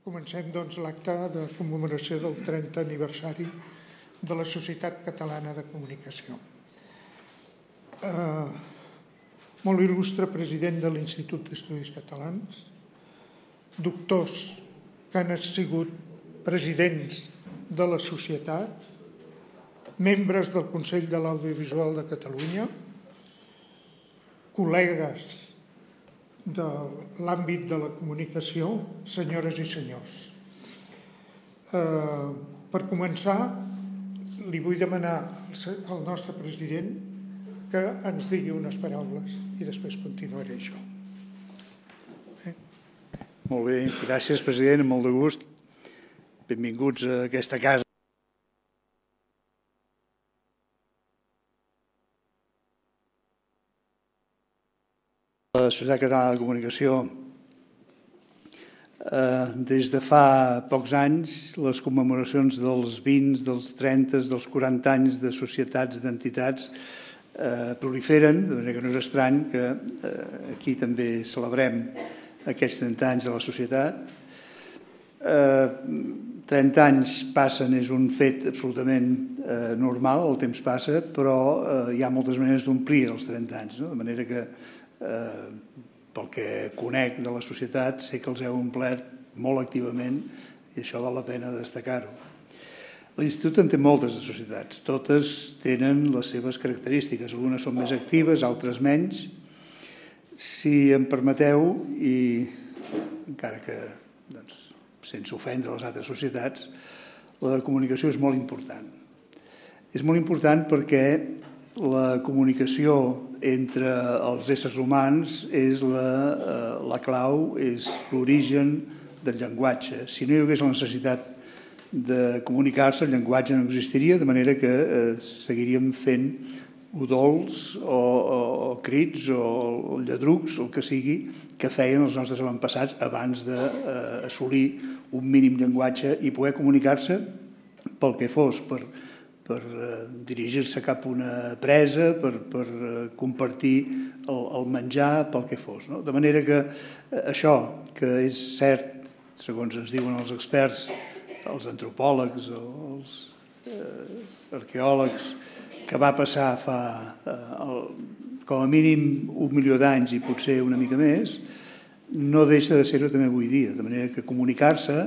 Comencem l'acte de commemoració del 30 aniversari de la Societat Catalana de Comunicació. Molt il·lustre president de l'Institut d'Estudis Catalans, doctors que han sigut presidents de la societat, membres del Consell de l'Audiovisual de Catalunya, col·legues de l'àmbit de la comunicació, senyores i senyors. Per començar, li vull demanar al nostre president que ens digui unes paraules i després continuaré això. Molt bé, gràcies president, amb molt de gust. Benvinguts a aquesta casa. La Societat Catalana de Comunicació, des de fa pocs anys, les commemoracions dels 20, dels 30, dels 40 anys de societats, d'entitats, proliferen, de manera que no és estrany que aquí també celebrem aquests 30 anys de la societat. 30 anys passen, és un fet absolutament normal, el temps passa, però hi ha moltes maneres d'omplir els 30 anys, de manera que pel que conec de la societat sé que els heu omplert molt activament i això val la pena destacar-ho. L'Institut en té moltes de societats, totes tenen les seves característiques, algunes són més actives, altres menys. Si em permeteu, i encara que sense ofendre les altres societats, la de comunicació és molt important. És molt important perquè la comunicació entre els éssers humans és la clau, és l'origen del llenguatge. Si no hi hagués la necessitat de comunicar-se, el llenguatge no existiria, de manera que seguiríem fent udols o crits o lladrucs, o el que sigui, que feien els nostres avantpassats abans d'assolir un mínim llenguatge i poder comunicar-se pel que fos, per dirigir-se cap a una presa, per compartir el menjar, pel que fos. De manera que això, que és cert, segons ens diuen els experts, els antropòlegs, els arqueòlegs, que va passar fa com a mínim 1 milió d'anys i potser una mica més, no deixa de ser-ho també avui dia. De manera que comunicar-se,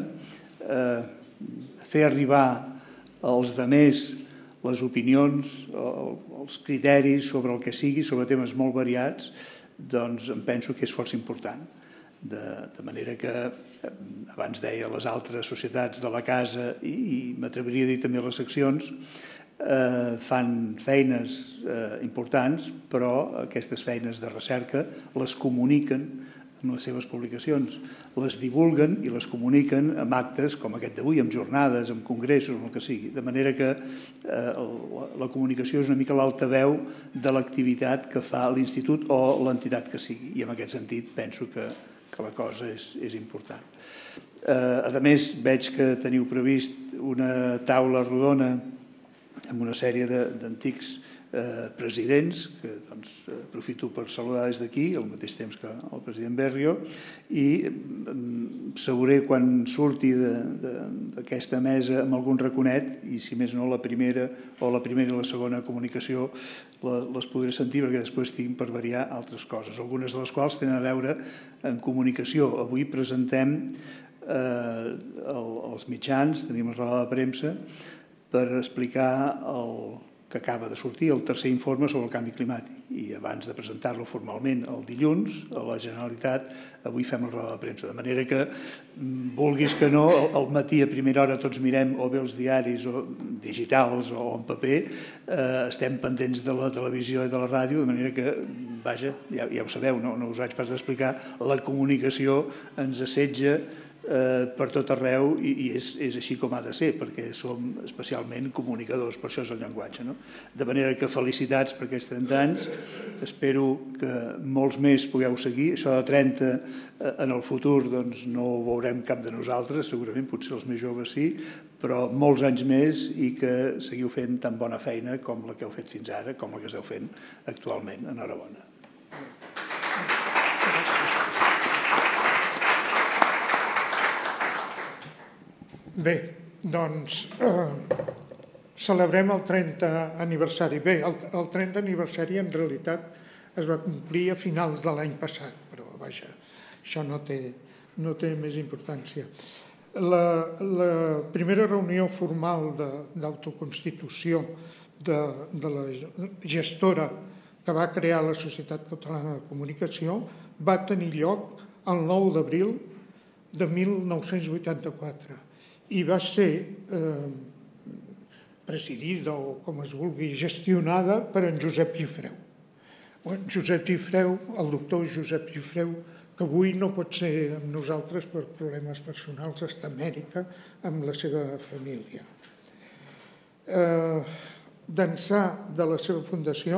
fer arribar als altres les opinions, els criteris sobre el que sigui, sobre temes molt variats, doncs em penso que és força important. De manera que, abans deia, les altres societats de la casa, i m'atreviria a dir també les seccions, fan feines importants, però aquestes feines de recerca les comuniquen amb les seves publicacions, les divulguen i les comuniquen amb actes com aquest d'avui, amb jornades, amb congressos, amb el que sigui. De manera que la comunicació és una mica l'altaveu de l'activitat que fa l'Institut o l'entitat que sigui. I en aquest sentit penso que la cosa és important. A més, veig que teniu previst una taula rodona amb una sèrie d'antics presidents, que aprofito per saludar des d'aquí, al mateix temps que el president Berrio, i sabré quan surti d'aquesta mesa amb algun raconet, i si més no la primera o la segona comunicació les podré sentir, perquè després tinc per variar altres coses, algunes de les quals tenen a veure amb comunicació. Avui presentem els mitjans, tenim la roda de premsa, per explicar el que acaba de sortir, el tercer informe sobre el canvi climàtic. I abans de presentar-lo formalment el dilluns a la Generalitat, avui fem la roda de premsa. De manera que, vulguis que no, al matí a primera hora tots mirem o bé els diaris o digitals o en paper, estem pendents de la televisió i de la ràdio, de manera que, vaja, ja ho sabeu, no us haig pas d'explicar, la comunicació ens assetja per tot arreu i és així com ha de ser, perquè som especialment comunicadors, per això és el llenguatge. De manera que felicitats per aquests 30 anys, espero que molts més pugueu seguir, això de 30 en el futur no ho veurem cap de nosaltres, segurament, potser els més joves sí, però molts anys més i que seguiu fent tan bona feina com la que heu fet fins ara, com la que esteu fent actualment. Enhorabona. Bé, doncs celebrem el 30 aniversari. Bé, el 30 aniversari en realitat es va complir a finals de l'any passat, però vaja, això no té més importància. La primera reunió formal d'autoconstitució de la gestora que va crear la Societat Catalana de Comunicació va tenir lloc el 9 d'abril de 1984 i va ser presidida o, com es vulgui, gestionada per en Josep Gifreu. Josep Gifreu, el doctor Josep Gifreu, que avui no pot ser amb nosaltres per problemes personals, està a Amèrica amb la seva família. D'ençà de la seva fundació,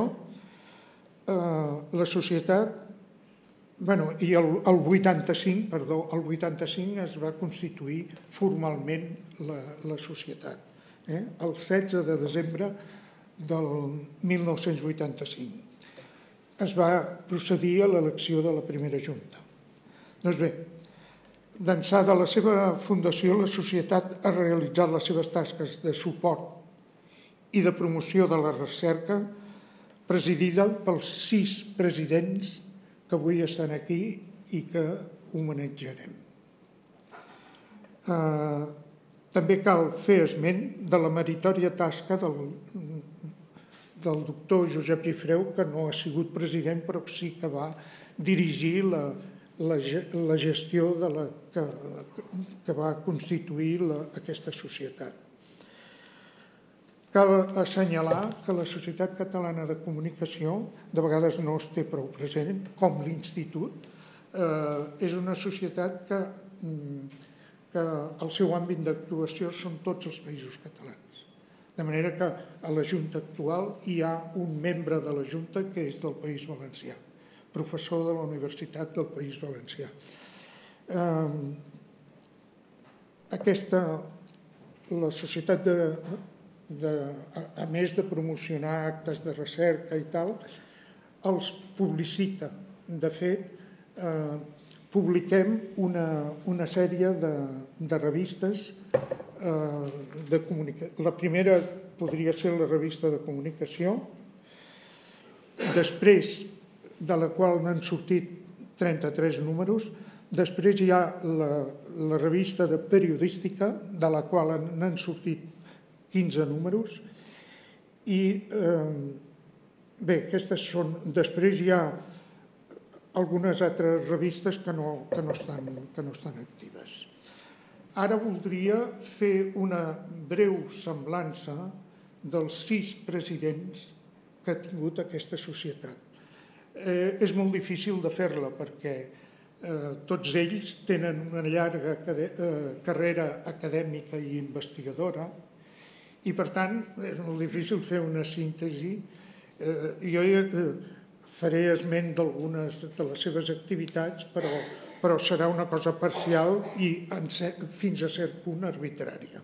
la societat, i el 85 es va constituir formalment la societat, el 16 de desembre del 1985. Es va procedir a l'elecció de la primera junta. Doncs bé, d'ençà de la seva fundació, la societat ha realitzat les seves tasques de suport i de promoció de la recerca, presidida pels 6 presidents que avui estan aquí i que homenatjarem. També cal fer esment de la meritòria tasca del doctor Josep Gifreu, que no ha sigut president, però sí que va dirigir la gestió que va constituir aquesta societat. Cal assenyalar que la Societat Catalana de Comunicació, de vegades no es té prou present, com l'Institut, és una societat que el seu àmbit d'actuació són tots els països catalans. De manera que a la Junta actual hi ha un membre de la Junta que és del País Valencià, professor de la Universitat del País Valencià. La societat, a més de promocionar actes de recerca i tal, els publicita. De fet, publiquem una sèrie de revistes. La primera podria ser la revista de comunicació, després de la qual n'han sortit 33 números. Després hi ha la revista de periodística, de la qual n'han sortit 15 números. I bé, aquestes són... Després hi ha algunes altres revistes que no estan actives. Ara voldria fer una breu semblança dels 6 presidents que ha tingut aquesta societat. És molt difícil de fer-la perquè tots ells tenen una llarga carrera acadèmica i investigadora i, per tant, és molt difícil fer una síntesi. Jo faré esment d'algunes de les seves activitats, però serà una cosa parcial i fins a cert punt arbitrària.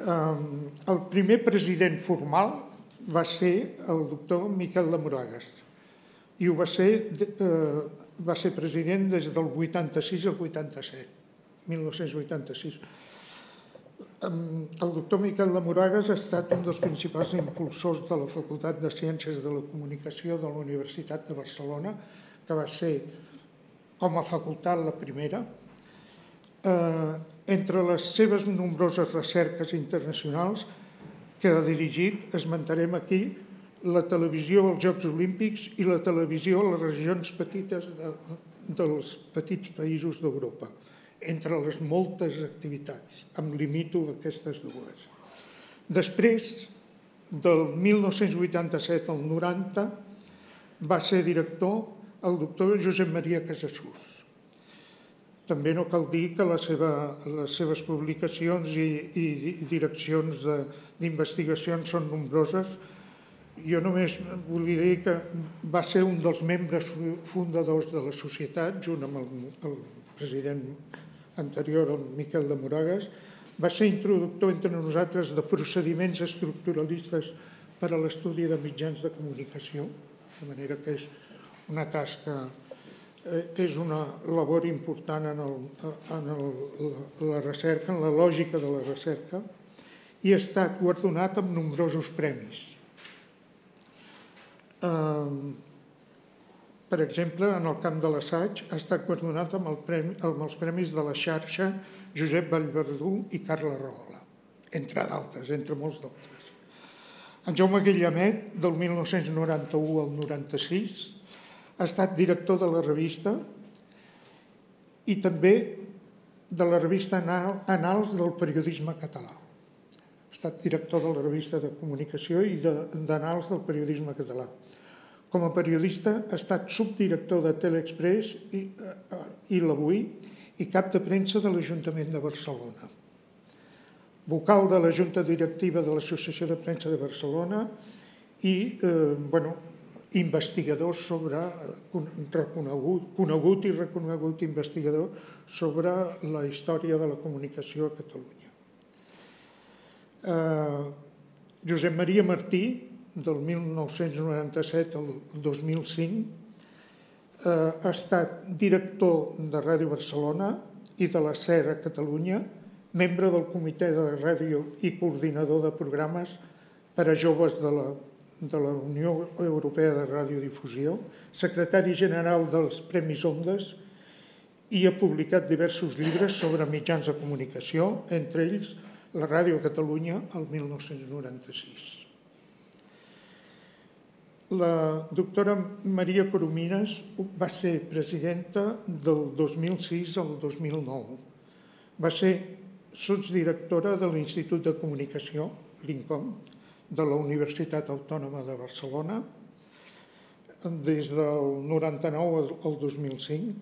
El primer president formal va ser el doctor Miquel de Moragas i va ser president des del 86 al 87, 1986. El doctor Miquel de Moragas ha estat un dels principals impulsors de la Facultat de Ciències de la Comunicació de la Universitat de Barcelona, que va ser com a facultat la primera. Entre les seves nombroses recerques internacionals que ha dirigit, esmentarem aquí la televisió als Jocs Olímpics i la televisió a les regions petites dels petits països d'Europa, entre les moltes activitats. Em limito a aquestes dues. Després, del 1987 al 90, va ser director el doctor Josep Maria Casasús. També no cal dir que les seves publicacions i direccions d'investigacions són nombroses. Jo només volia dir que va ser un dels membres fundadors de la societat, junt amb el president anterior, el Miquel de Moragas. Va ser introductor entre nosaltres de procediments estructuralistes per a l'estudi de mitjans de comunicació, de manera que és una tasca és una labor important en la recerca, en la lògica de la recerca, i ha estat guardonat amb nombrosos premis. Per exemple, en el camp de l'assaig ha estat guardonat amb els premis de la xarxa Josep Vallverdú i Carla Rahola, entre d'altres, entre molts d'altres. En Jaume Guillamet, del 1991 al 1996, ha estat director de la revista i també de la revista Annals del Periodisme Català. Ha estat director de la revista de comunicació i d'anals del periodisme català. Com a periodista ha estat subdirector de Teleexpress i l'Avui i cap de premsa de l'Ajuntament de Barcelona. Vocal de la Junta Directiva de l'Associació de Premsa de Barcelona i investigador conegut i reconegut investigador sobre la història de la comunicació a Catalunya. Josep Maria Martí, del 1997 al 2005, ha estat director de Ràdio Barcelona i de la SER a Catalunya, membre del Comitè de Ràdio i coordinador de programes per a joves de la Unió Europea de Radiodifusió, secretari general dels Premis Ondes i ha publicat diversos llibres sobre mitjans de comunicació, entre ells la Ràdio Catalunya el 1996. La doctora Maria Corominas va ser presidenta del 2006 al 2009. Va ser sotsdirectora de l'Institut de Comunicació, l'INCOM, de la Universitat Autònoma de Barcelona des del 1999 al 2005.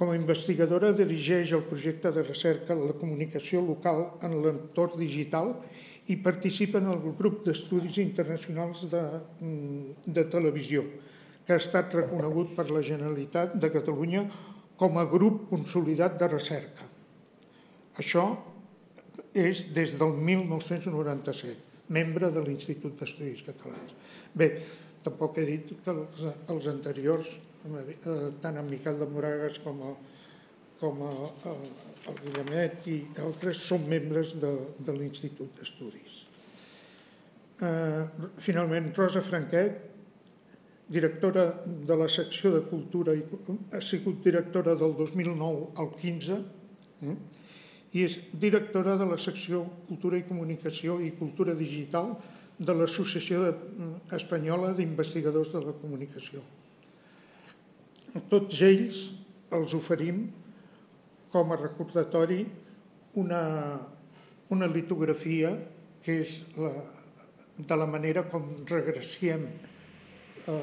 Com a investigadora dirigeix el projecte de recerca de la comunicació local en l'entorn digital i participa en el grup d'estudis internacionals de televisió, que ha estat reconegut per la Generalitat de Catalunya com a grup consolidat de recerca. Això és des del 1997, membre de l'Institut d'Estudis Catalans. Bé, tampoc he dit que els anteriors, tant en Miquel de Moragas com el Guillamet i altres, són membres de l'Institut d'Estudis. Finalment, Rosa Franquet, directora de la secció de Cultura, ha sigut directora del 2009 al 2015 i és directora de la secció Cultura i Comunicació i Cultura Digital de l'Associació Espanyola d'Investigadors de la Comunicació. Tots ells els oferim com a recordatori una litografia que és de la manera com regressiem a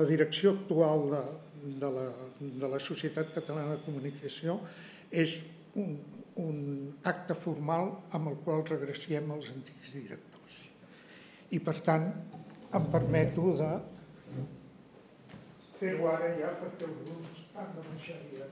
la direcció actual de la Societat Catalana de Comunicació. És un acte formal amb el qual regressiem als antics directors. I per tant em permeto de fer-ho ara ja perquè alguns han de marxar ja.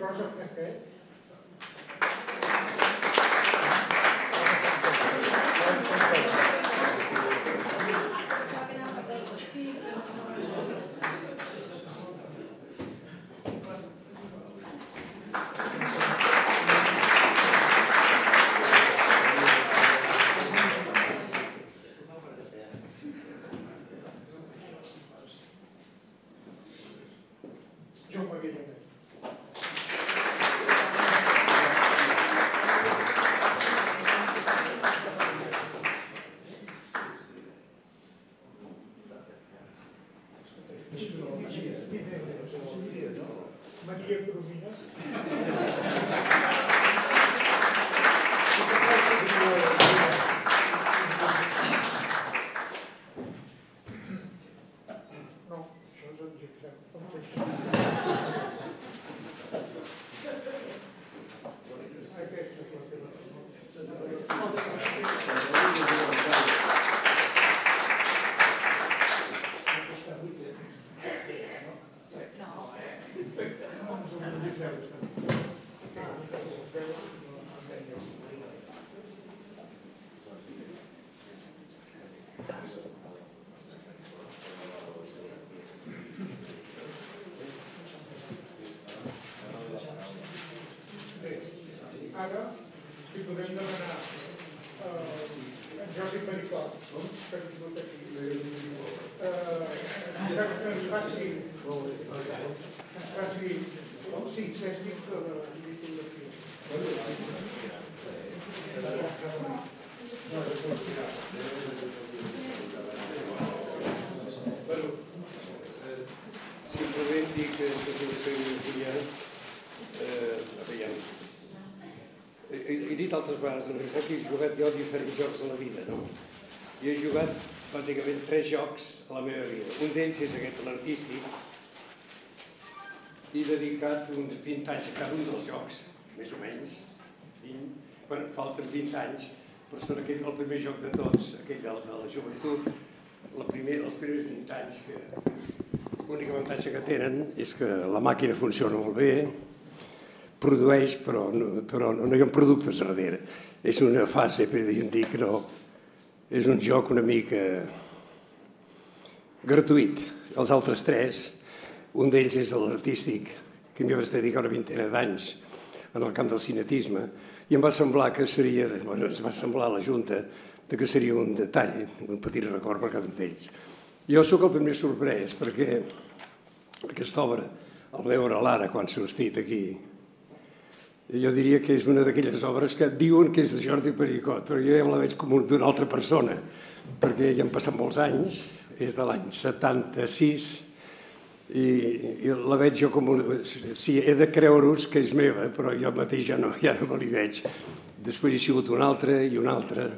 Rosa Franquet. Maria Corominas. No, això és el Gifreu. Aquesta és la seva Ara li podem demanar a Jordi Pericot, que ha vingut aquí, que ens faci 5 cèntims de la litografia. Simplement dic que he dit altres vegades a la universitat que he jugat jo diferents jocs a la vida, no? I he jugat bàsicament 3 jocs a la meva vida. Un d'ells és aquest, l'artístic. He dedicat uns 20 anys a cada un dels jocs, més o menys. Falten 20 anys, però són el primer joc de tots, aquell de la joventut, els primers 20 anys. L'únic avantatge que tenen és que la màquina funciona molt bé, produeix, però no hi ha productes darrere. És una fase, podríem dir que no... És un joc una mica gratuït. Els altres 3, un d'ells és l'artístic, que m'hi vaig dedicar una vintena d'anys en el camp del cinetisme, i em va semblar que seria... Es va semblar a la Junta que seria un detall, un petit record per cada un d'ells. Jo sóc el primer sorprès, perquè aquesta obra, al veure l'ara quan s'ha sortit aquí, jo diria que és una d'aquelles obres que diuen que és de Jordi Pericot, però jo ja la veig com d'una altra persona, perquè ja han passat molts anys, és de l'any 76, i la veig jo com una... Sí, he de creure-us que és meva, però jo mateix ja no me l'hi veig. Després he sigut una altra i una altra,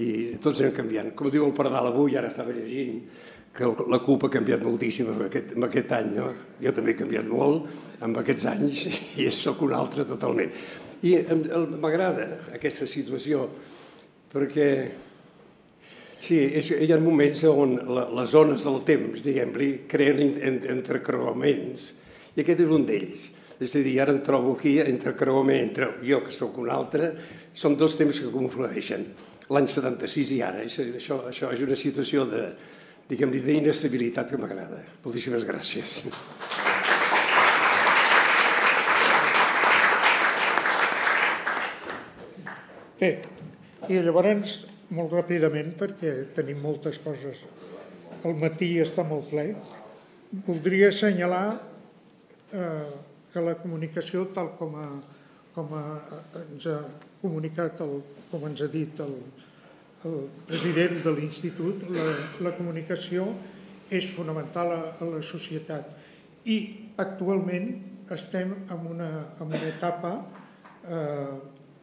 i tots anem canviant. Com diu el Pardal avui, ara estava llegint, que la CUP ha canviat moltíssim en aquest any, no? Jo també he canviat molt en aquests anys i sóc un altre totalment. I m'agrada aquesta situació perquè sí, hi ha moments on les zones del temps, diguem-li, creen entrecreuaments i aquest és un d'ells. És a dir, ara em trobo aquí entrecreuament entre jo, que sóc un altre, són 2 temps que conflueixen, l'any 76 i ara. Això és una situació de diguem-li, d'inestabilitat que m'agrada. Moltíssimes gràcies. Bé, i llavors, molt ràpidament, perquè tenim moltes coses, el matí està molt ple, voldria assenyalar que la comunicació, tal com ens ha comunicat, com ens ha dit el president de l'Institut, la comunicació és fonamental a la societat i actualment estem en una etapa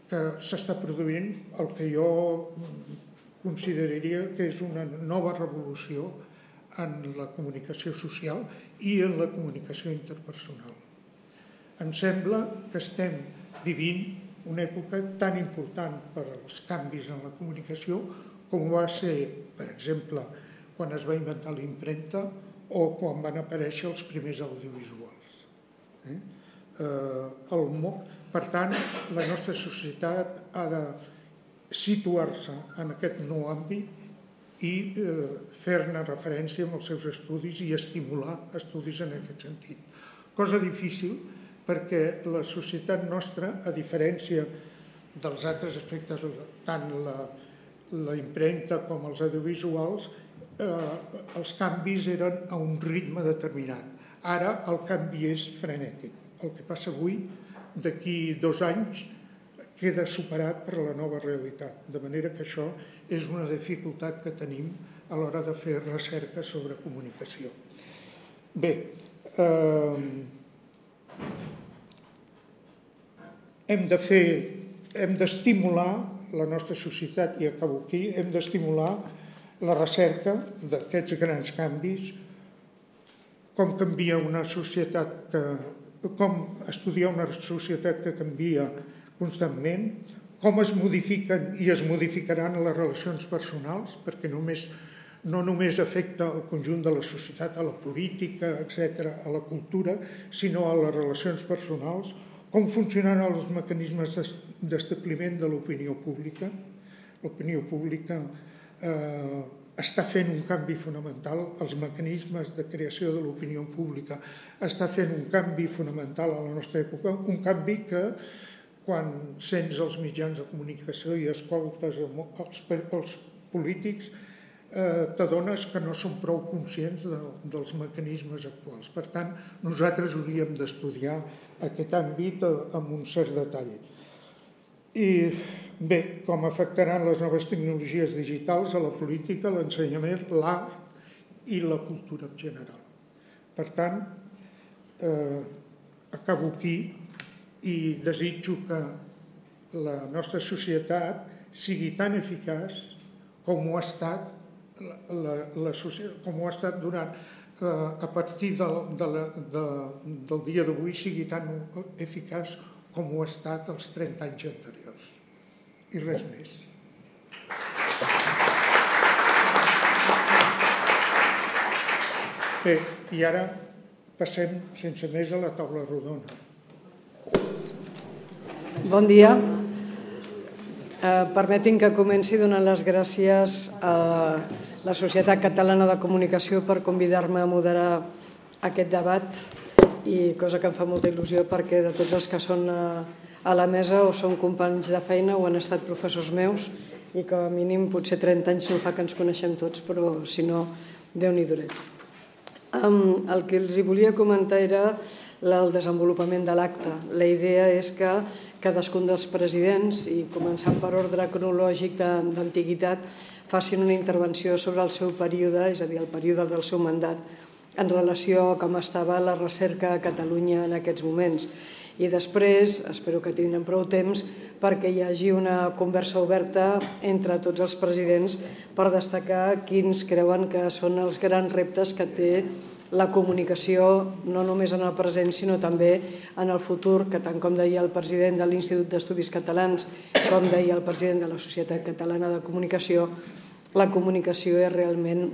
que s'està produint el que jo consideraria que és una nova revolució en la comunicació social i en la comunicació interpersonal. Em sembla que estem vivint una època tan important per als canvis en la comunicació com va ser, per exemple, quan es va inventar la impremta o quan van aparèixer els primers audiovisuals. Per tant, la nostra societat ha de situar-se en aquest nou àmbit i fer-ne referència amb els seus estudis i estimular estudis en aquest sentit. Cosa difícil perquè la societat nostra, a diferència dels altres aspectes, tant la impremta com els audiovisuals, els canvis eren a un ritme determinat. Ara el canvi és frenètic. El que passa avui, d'aquí 2 anys, queda superat per la nova realitat. De manera que això és una dificultat que tenim a l'hora de fer recerca sobre comunicació. Bé, hem d'estimular la nostra societat, i acabo aquí, hem d'estimular la recerca d'aquests grans canvis, com canvia una societat, com estudiar una societat que canvia constantment, com es modifiquen i es modificaran les relacions personals, perquè no només afecta el conjunt de la societat, a la política, etc., a la cultura, sinó a les relacions personals, com funcionen els mecanismes d'establiment de l'opinió pública. L'opinió pública està fent un canvi fonamental, els mecanismes de creació de l'opinió pública està fent un canvi fonamental a la nostra època, un canvi que quan sents els mitjans de comunicació i escoltes els polítics t'adones que no són prou conscients dels mecanismes actuals. Per tant, nosaltres hauríem d'estudiar aquest àmbit amb un cert detall. I bé, com afectaran les noves tecnologies digitals a la política, l'ensenyament, l'art i la cultura en general. Per tant, acabo aquí i desitjo que la nostra societat sigui tan eficaç com ho ha estat durant, a partir del dia d'avui, sigui tan eficaç com ho ha estat els 30 anys anteriors. I res més. Bé, i ara passem sense més a la taula rodona. Bon dia. Permetin que comenci donant les gràcies a la Societat Catalana de Comunicació per convidar-me a moderar aquest debat, i cosa que em fa molta il·lusió perquè de tots els que són a la mesa o són companys de feina o han estat professors meus, i que a mínim potser 30 anys no fa que ens coneixem tots, però si no, Déu-n'hi-do. El que els hi volia comentar era el desenvolupament de l'acte. La idea és que cadascun dels presidents, i començant per ordre cronològic d'antiguitat, facin una intervenció sobre el seu període, és a dir, el període del seu mandat, en relació a com estava la recerca a Catalunya en aquests moments. I després, espero que tinguem prou temps, perquè hi hagi una conversa oberta entre tots els presidents per destacar quins creuen que són els grans reptes que té la comunicació, no només en el present, sinó també en el futur, que tant com deia el president de l'Institut d'Estudis Catalans, com deia el president de la Societat Catalana de Comunicació, la comunicació és realment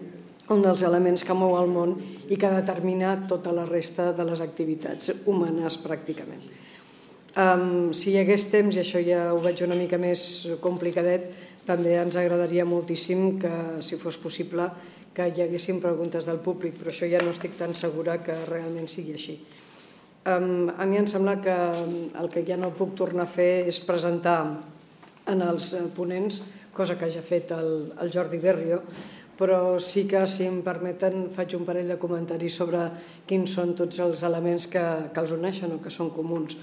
un dels elements que mou el món i que determina tota la resta de les activitats humanes, pràcticament. Si hi hagués temps, i això ja ho veig una mica més complicadet, també ens agradaria moltíssim que, si fos possible, que hi haguessin preguntes del públic, però això ja no estic tan segura que realment sigui així. A mi em sembla que el que ja no puc tornar a fer és presentar en els ponents, cosa que ja ha fet el Jordi Berrio, però sí que, si em permeten, faig un parell de comentaris sobre quins són tots els elements que els uneixen o que són comuns.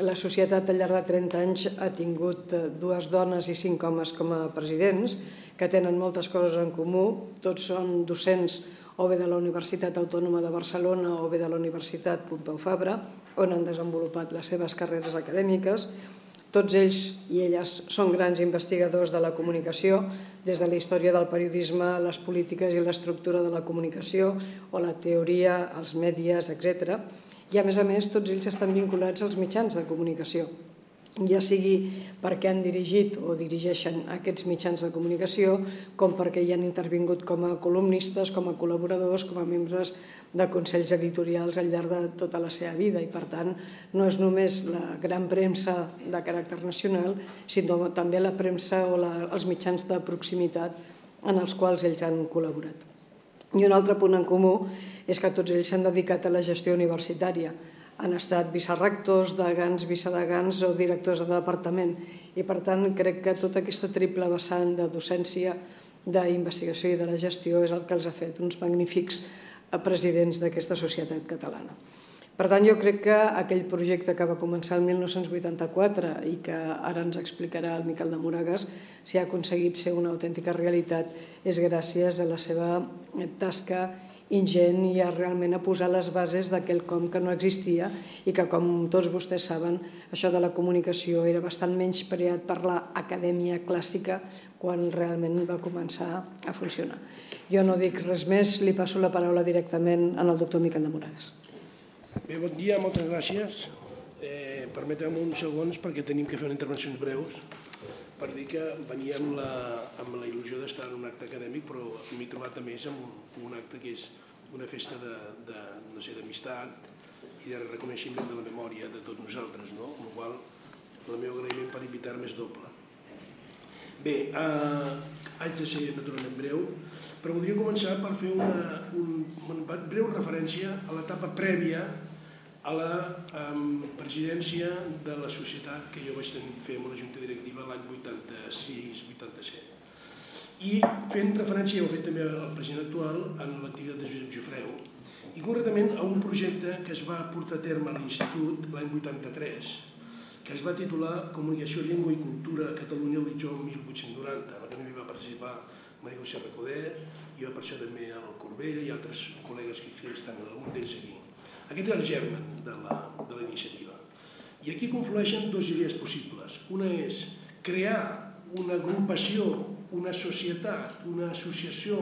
La societat al llarg de 30 anys ha tingut 2 dones i 5 homes com a presidents, que tenen moltes coses en comú. Tots són docents o bé de la Universitat Autònoma de Barcelona o bé de la Universitat Pompeu Fabra, on han desenvolupat les seves carreres acadèmiques. Tots ells i elles són grans investigadors de la comunicació, des de la història del periodisme, les polítiques i l'estructura de la comunicació, o la teoria, els mèdies, etc. I a més, tots ells estan vinculats als mitjans de comunicació, ja sigui perquè han dirigit o dirigeixen aquests mitjans de comunicació, com perquè hi han intervingut com a columnistes, com a col·laboradors, com a membres de consells editorials al llarg de tota la seva vida. I per tant, no és només la gran premsa de caràcter nacional, sinó també la premsa o els mitjans de proximitat en els quals ells han col·laborat. I un altre punt en comú és que tots ells s'han dedicat a la gestió universitària. Han estat vicerectors, degans, vicedegans o directors de departament. I per tant, crec que tota aquesta triple vessant de docència, d'investigació i de la gestió és el que els ha fet uns magnífics presidents d'aquesta societat catalana. Per tant, jo crec que aquell projecte que va començar el 1984 i que ara ens explicarà el Miquel de Moragas, si ha aconseguit ser una autèntica realitat, és gràcies a la seva tasca ingent i realment a posar les bases de quelcom que no existia i que, com tots vostès saben, això de la comunicació era bastant menyspreat per l'acadèmia clàssica quan realment va començar a funcionar. Jo no dic res més, li passo la paraula directament al doctor Miquel de Moragas. Bé, bon dia, moltes gràcies. Permeteu-me uns segons perquè tenim que fer intervencions breus per dir que venia amb la il·lusió d'estar en un acte acadèmic, però m'he trobat a més amb un acte que és una festa d'amistat i de reconeixement de la memòria de tots nosaltres, no? Amb la qual cosa el meu agraïment per invitar-me és doble. Bé, haig de ser naturalment breu, però voldria començar per fer una breu referència a l'etapa prèvia a la presidència de la societat que jo vaig fer amb una junta directiva l'any 86-87. I fent referència, ja ho he fet també al president actual, en l'activitat de Josep Gifreu, i concretament a un projecte que es va portar a terme a l'Institut l'any 83, que es va titular Comunicació, Llengua i Cultura a Catalunya, Horitzó 1890, en la que també va participar Maria Serra Codé, i va participar també Alcor Vilà i altres col·legues que estan algun d'ells aquí. Aquest és el germen de la iniciativa. I aquí conflueixen dues idees possibles. Una és crear una agrupació, una societat, una associació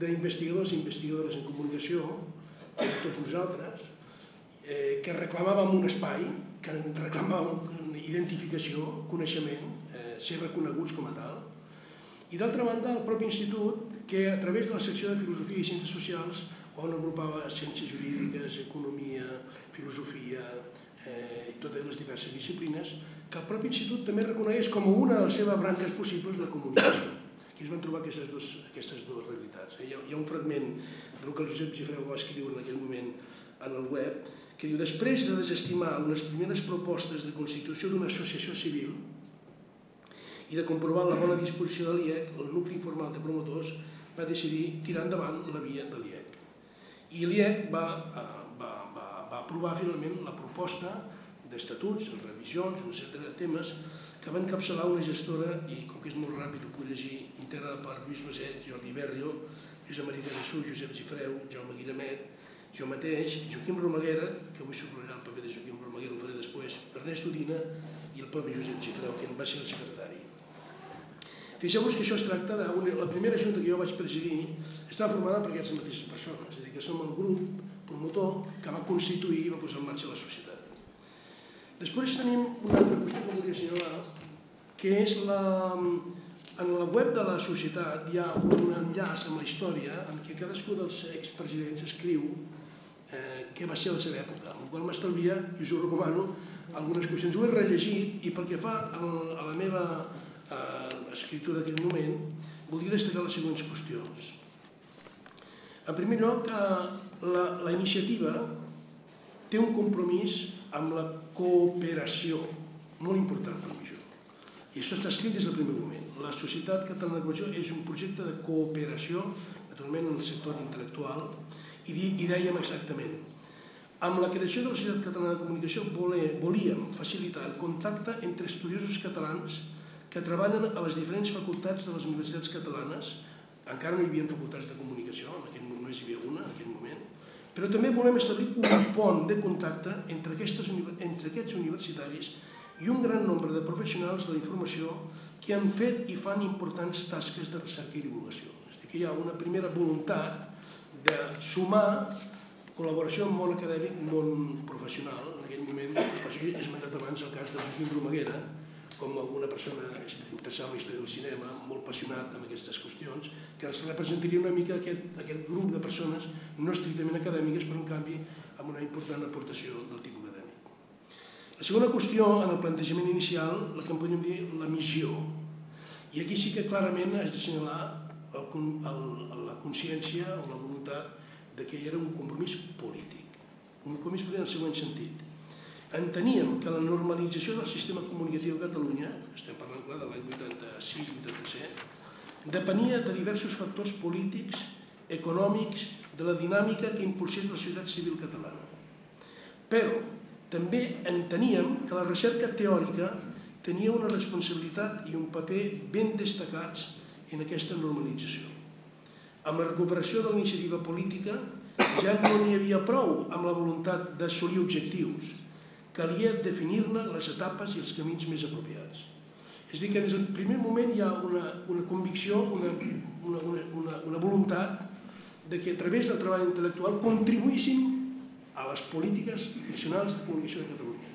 d'investigadors i investigadores en comunicació, tots nosaltres, que reclamàvem un espai, que reclamàvem identificació, coneixement, ser reconeguts com a tal. I d'altra banda, el propi institut, que a través de la secció de Filosofia i Ciències Socials, on agrupava ciències jurídiques, economia, filosofia i totes les diverses disciplines, que el propi institut també reconeix com una de les seves branques possibles la comunicació. Aquí es van trobar aquestes dues realitats. Hi ha un fragment del que el Josep Gifreu va escriure en aquell moment en el web, que diu: després de desestimar unes primeres propostes de constitució d'una associació civil i de comprovar la bona disposició de l'IEC, el nucli informal de promotors va decidir tirar endavant la via de l'IEC. I l'IEC va aprovar finalment la proposta d'estatuts, revisions, un set de temes que va encapçalar una gestora, i com que és molt ràpid ho puc llegir, integrada per Lluís Vazet, Jordi Berrio, Josep Maria Casasús, Josep Gifreu, Jaume Guillamet, jo mateix, Joaquim Romaguera, que avui subratllaré el paper de Joaquim Romaguera, ho faré després, Ernest Udina i el propi Josep Gifreu, que en va ser el secretari. Fixeu-vos que això es tracta de... La primera junta que jo vaig presidir estava formada per aquestes mateixes persones, és a dir, que som el grup promotor que va constituir i va posar en marxa la societat. Després tenim una altra qüestió que volia assenyalar, que és en la web de la societat hi ha un enllaç amb la història en què cadascú dels expresidents escriu què va ser la seva època, amb la qual m'estalvia, i us ho recomano, algunes qüestions. Ho he rellegit i pel que fa a la meva escriptura d'aquell moment, volia destacar les següents qüestions. En primer lloc, la iniciativa té un compromís amb la cooperació, molt important per mi això. I això està escrit des del primer moment. La Societat Catalana de Comunicació és un projecte de cooperació, naturalment en el sector intel·lectual, i dèiem exactament, amb la creació de la Societat Catalana de Comunicació volíem facilitar el contacte entre estudiosos catalans que treballen a les diferents facultats de les universitats catalanes. Encara no hi havia facultats de comunicació, només hi havia una en aquell moment, però també volem establir un pont de contacte entre aquests universitaris i un gran nombre de professionals de la informació que han fet i fan importants tasques de recerca i divulgació. És a dir, que hi ha una primera voluntat de sumar col·laboració amb món acadèmic, món professional, en aquell moment, per això he esmentat abans el cas de Joaquim Romaguera, com alguna persona interessada en la història del cinema, molt apassionat amb aquestes qüestions, que ens representaria una mica aquest grup de persones no estrictament acadèmiques, però en canvi amb una important aportació del tipus acadèmic. La segona qüestió, en el plantejament inicial, la que en podríem dir la missió. I aquí sí que clarament has de senyalar la consciència o la voluntat que hi era un compromís polític. Un compromís polític en el següent sentit. Enteníem que la normalització del sistema comunicatiu de Catalunya, estem parlant clar de l'any 86-87, depenia de diversos factors polítics, econòmics, de la dinàmica que impulsés la societat civil catalana. Però també enteníem que la recerca teòrica tenia una responsabilitat i un paper ben destacats en aquesta normalització. Amb la recuperació de la iniciativa política ja no n'hi havia prou amb la voluntat d'assolir objectius, calia definir-ne les etapes i els camins més apropiats. És a dir, que des del primer moment hi ha una convicció, una voluntat que a través del treball intel·lectual contribuïssim a les polítiques nacionals de comunicació de Catalunya.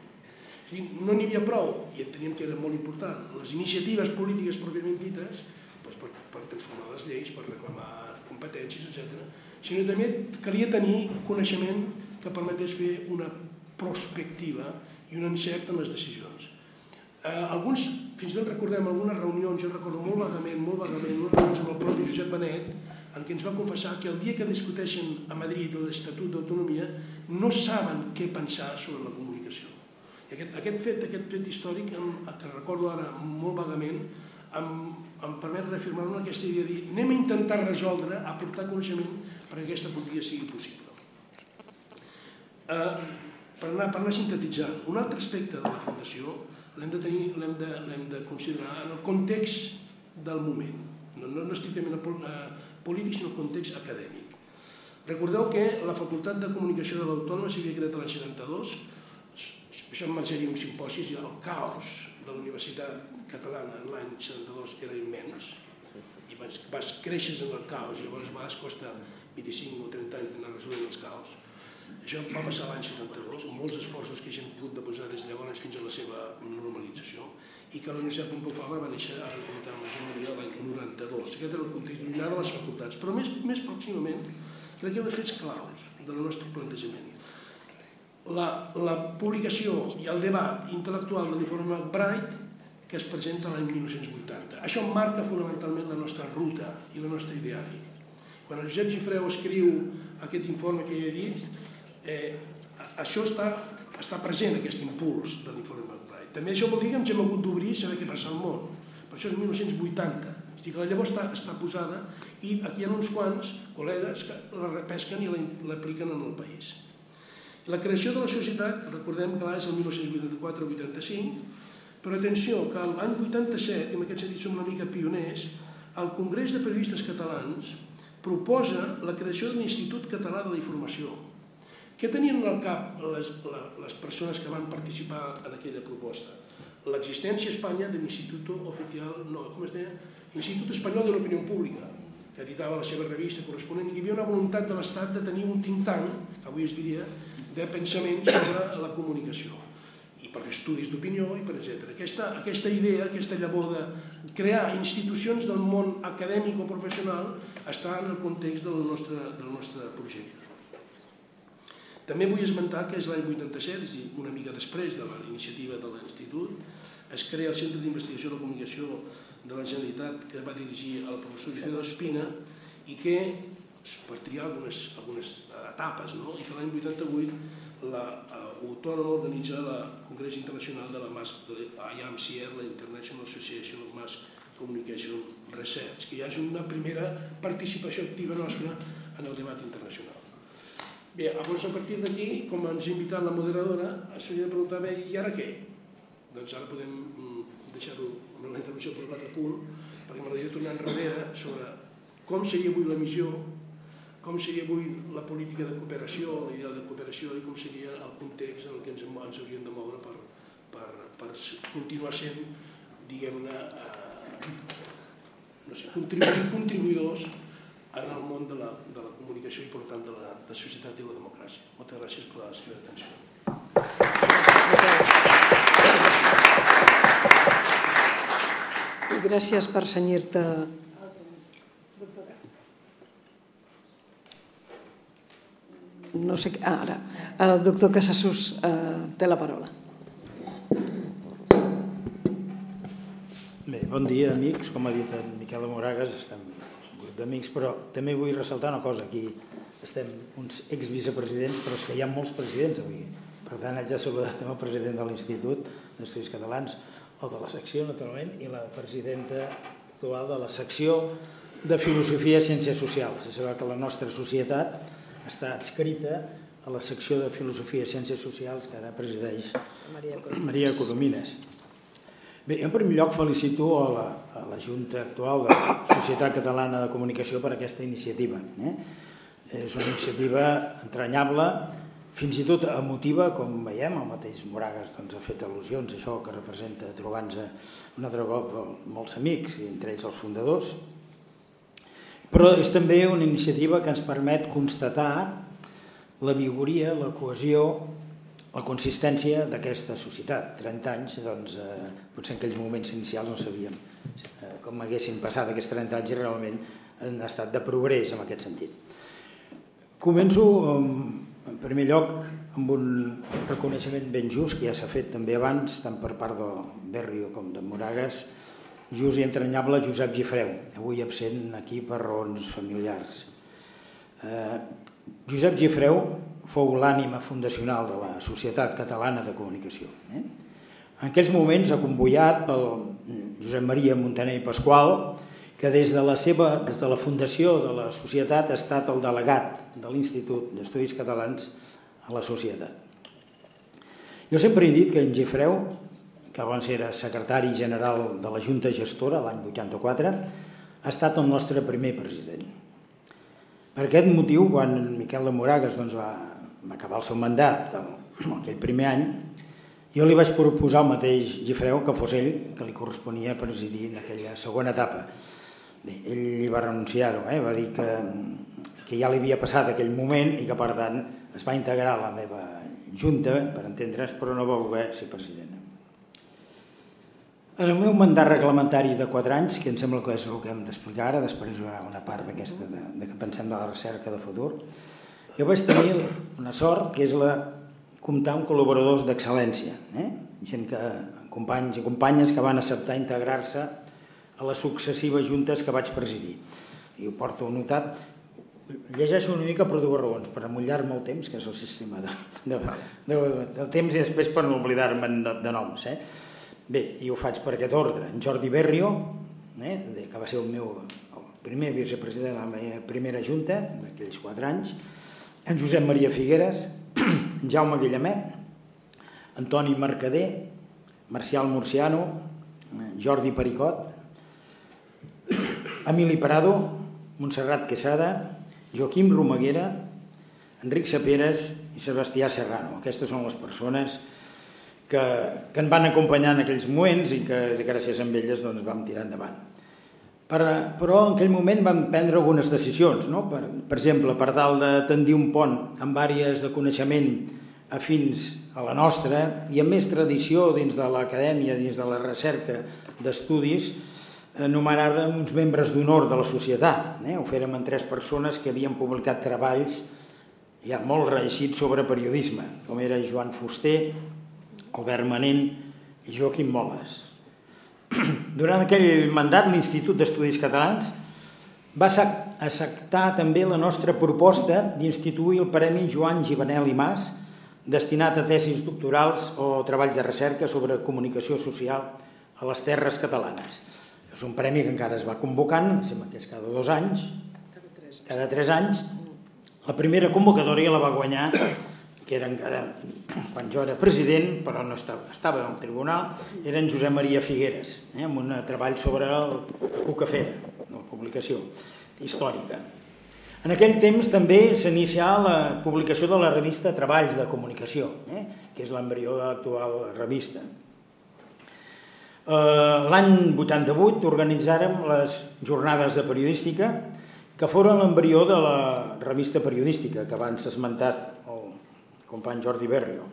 És a dir, no n'hi havia prou, i enteníem que era molt important, les iniciatives polítiques pròpiament dites per transformar les lleis, per reclamar competències, etc. Sinó també calia tenir coneixement que permetés fer una prospectiva i un encert en les decisions. Alguns, fins i tot recordem algunes reunions, jo recordo molt vagament, unes reunions amb el propi Josep Benet, en què ens va confessar que el dia que discuteixen a Madrid l'Estatut d'Autonomia no saben què pensar sobre la comunicació. Aquest fet històric, que recordo ara molt vagament, em permet reafirmar-me aquesta idea de dir anem a intentar resoldre, aportar coneixement perquè aquesta política sigui possible. Per anar sintetitzant, un altre aspecte de la Fundació l'hem de considerar en el context del moment, no estrictament polític, sinó el context acadèmic. Recordeu que la Facultat de Comunicació de l'Autònoma s'havia creat l'any 72, això marcaria un simposi, i el caos de la Universitat Catalana en l'any 72 era immens, i vas créixer en el caos, i llavors a vegades costa 25 o 30 anys d'anar resolent els caos. Això va passar l'any 72, amb molts esforços que s'han pogut deposar des de llavors fins a la seva normalització, i que la Universitat Pompeu Fabra va néixer a l'any 92. Aquest era el context llunyà de les facultats, però més pròximament crec que hi ha uns fets claus del nostre plantejament. La publicació i el debat intel·lectual de l'informe Bright que es presenta l'any 1980. Això marca fonamentalment la nostra ruta i el nostre ideari. Quan el Josep Gifreu escriu aquest informe que ja he dit, això està present, aquest impuls de l'informe Bright. També això vol dir que ens hem hagut d'obrir i saber què passa al món. Per això és 1980. És a dir, que la llavor està posada i aquí hi ha uns quants col·legues que la repesquen i l'apliquen en el país. La creació de la societat, recordem que és el 1984-85, però atenció, que l'any 87, en aquest sentit som una mica pioners, el Congrés de Periodistes Catalans proposa la creació d'un Institut Català de la Informació. Què tenien al cap les persones que van participar en aquella proposta? L'existència a Espanya de l'Institut Espanyol de l'Opinió Pública, que editava la seva revista corresponent, i hi havia una voluntat de l'Estat de tenir un think tank, avui es diria, de pensament sobre la comunicació, per fer estudis d'opinió, etc. Aquesta idea, aquesta llavor de crear institucions del món acadèmic o professional està en el context del nostre projecte. També vull esmentar que és l'any 87, és a dir, una mica després de la iniciativa de l'Institut, es crea el Centre d'Investigació de la Comunicació de la Generalitat que va dirigir el professor Wifredo Espina i que, per triar algunes etapes, i que l'any 88 l'Autònoma organitza el Congrés Internacional de la IMCR, la International Association of Mass Communication Research, que ja és una primera participació activa nostra en el debat internacional. Bé, llavors, a partir d'aquí, com ens ha invitat la moderadora, s'hauria de preguntar, bé, i ara què? Doncs ara podem deixar-ho amb la intervenció per l'altre punt, perquè m'agradaria tornar enrere sobre com seria avui la missió, com seria avui la política de cooperació, la idea de cooperació, i com seria el context en què ens hauríem de moure per continuar sent, diguem-ne, contribuïdors en el món de la comunicació i, per tant, de la societat i la democràcia. Moltes gràcies per la seva atenció. Gràcies per cenyir-te. No sé... Ara, el doctor Casasús té la paraula. Bé, bon dia, amics. Com ha dit en Miquel de Moragas, estem un grup d'amics, però també vull ressaltar una cosa. Aquí estem uns exvicepresidents, però és que hi ha molts presidents avui. Per tant, ja saludem el president de l'Institut d'Estudis Catalans, o de la secció, naturalment, i la presidenta actual de la secció de Filosofia i Ciències Socials. Se sap que la nostra societat està adscrita a la secció de Filosofia i Ciències Socials que ara presideix Maria Corominas. Bé, en primer lloc felicito a la Junta actual de la Societat Catalana de Comunicació per aquesta iniciativa. És una iniciativa entranyable, fins i tot emotiva, com veiem, el mateix Moragas ha fet al·lusions a això que representa trobar-nos un altre cop molts amics, entre ells els fundadors. Però és també una iniciativa que ens permet constatar la vigoria, la cohesió, la consistència d'aquesta societat. 30 anys, doncs, potser en aquells moments inicials no sabíem com haguessin passat aquests 30 anys i realment han estat de progrés en aquest sentit. Començo, en primer lloc, amb un reconeixement ben just, que ja s'ha fet també abans, tant per part de Berrio com de Moragas, just i entranyable Josep Gifreu, avui absent aquí per raons familiars. Josep Gifreu fou l'ànima fundacional de la Societat Catalana de Comunicació. En aquells moments acomboiat pel Josep Maria Montaner i Pasqual, que des de la fundació de la societat ha estat el delegat de l'Institut d'Estudis Catalans a la societat. Jo sempre he dit que en Gifreu, que abans era secretari general de la Junta Gestora l'any 84, ha estat el nostre primer president. Per aquest motiu, quan Miquel de Moragas va acabar el seu mandat aquell primer any, jo li vaig proposar al mateix Gifreu que fos ell que li corresponia presidir en aquella segona etapa. Ell li va renunciar-ho, va dir que ja li havia passat aquell moment i que, per tant, es va integrar a la meva junta, per entendre's, però no va voler ser president. En el meu mandat reglamentari de 4 anys, que em sembla que és el que hem d'explicar ara, després hi haurà una part d'aquesta que pensem de la recerca de futur, jo vaig tenir una sort que és comptar amb col·laboradors d'excel·lència, gent que, companys i companyes que van acceptar integrar-se a les successives juntes que vaig presidir. I ho porto notat, llegeixo una mica per dues raons, per amollar-me el temps, que és el sistema de temps, i després per no oblidar-me'n de noms. Bé, i ho faig per aquest ordre. En Jordi Berrio, que va ser el meu primer vicepresident de la meva primera junta, d'aquells 4 anys, en Josep Maria Figueres, en Jaume Guillamet, en Toni Mercader, Marcial Murciano, Jordi Pericot, Emili Prado, Montserrat Quesada, Joaquim Romaguera, Enric Saperes i Sebastià Serrano. Aquestes són les persones que em van acompanyar en aquells moments i que gràcies a elles vam tirar endavant. Però en aquell moment vam prendre algunes decisions, per exemple, per tal de tendir un pont amb àrees de coneixement afins a la nostra i amb més tradició dins de l'acadèmia, dins de la recerca d'estudis, nomenàvem uns membres d'honor de la societat. Ho fèrem amb 3 persones que havien publicat treballs ja molt reeixits sobre periodisme, com era Joan Fuster, Albert Manent i Joaquim Moles. Durant aquell mandat, l'Institut d'Estudis Catalans va acceptar també la nostra proposta d'instituir el Premi Joan Givanelli Mas destinat a tesis doctorals o treballs de recerca sobre comunicació social a les terres catalanes. És un premi que encara es va convocant, em sembla que és cada 2 anys, cada 3 anys. La primera convocatòria la va guanyar, que era encara quan jo era president, però no estava en el tribunal, era en Josep Maria Figueres, amb un treball sobre la cucafera, la publicació històrica. En aquell temps també s'inicià la publicació de la revista Treballs de Comunicació, que és l'embrió de l'actual revista. L'any 88 organitzàrem les jornades de periodística, que foren l'embrió de la revista periodística, que abans s'ha esmentat el company Jordi Berrio.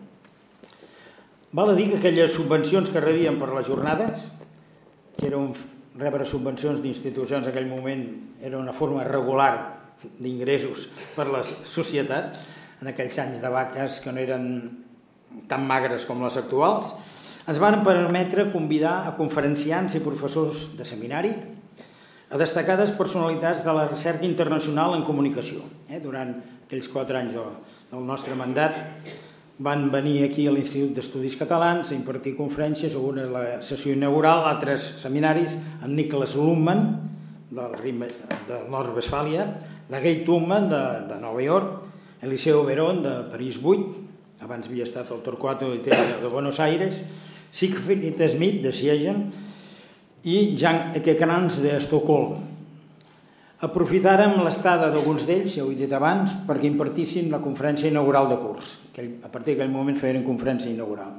Val a dir que aquelles subvencions que rebien per les jornades, que rebre subvencions d'institucions en aquell moment era una forma regular d'ingressos per la societat, en aquells anys de vaques que no eren tan magres com les actuals, ens van permetre convidar a conferenciants i professors de seminari, a destacades personalitats de la recerca internacional en comunicació. Durant aquells 4 anys del nostre mandat van venir aquí a l'Institut d'Estudis Catalans a impartir conferències, una a la sessió inaugural, altres seminaris, amb Niklas Luhmann, del Nord Westfàlia, la Gay Tubman de Nova York, Eliseo Verón de París 8, abans havia estat el Torquato de Buenos Aires, Siegfried Schmidt de Siegen i Jan Ekekrans d'Estocolm. Aprofitàrem l'estada d'alguns d'ells, ja ho he dit abans, perquè impartissin la conferència inaugural de curs. A partir d'aquell moment feien conferència inaugural.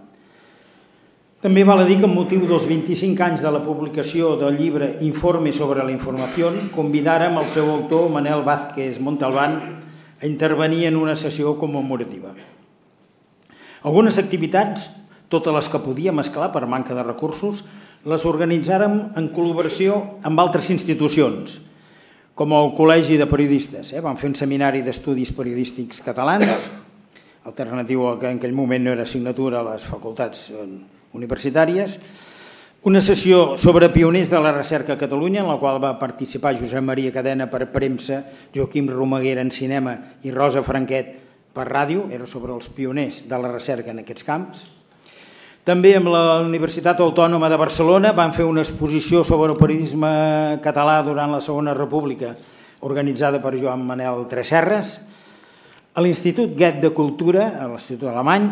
També val a dir que amb motiu dels 25 anys de la publicació del llibre Informe sobre la Informació convidàrem el seu autor, Manel Vázquez Montalbán, a intervenir en una sessió commemorativa. Algunes activitats, totes les que podíem mesclar per manca de recursos, les organitzàrem en col·laboració amb altres institucions, com el Col·legi de Periodistes. Van fer un seminari d'estudis periodístics catalans, alternatiu a que en aquell moment no era assignatura a les facultats universitàries, una sessió sobre pioners de la recerca a Catalunya, en la qual va participar Josep Maria Cadena per premsa, Joaquim Romaguera en cinema i Rosa Franquet per ràdio, era sobre els pioners de la recerca en aquests camps. També amb la Universitat Autònoma de Barcelona van fer una exposició sobre el periodisme català durant la Segona República, organitzada per Joan Manuel Tresserras. A l'Institut Goethe de Cultura, a l'Institut Alemany,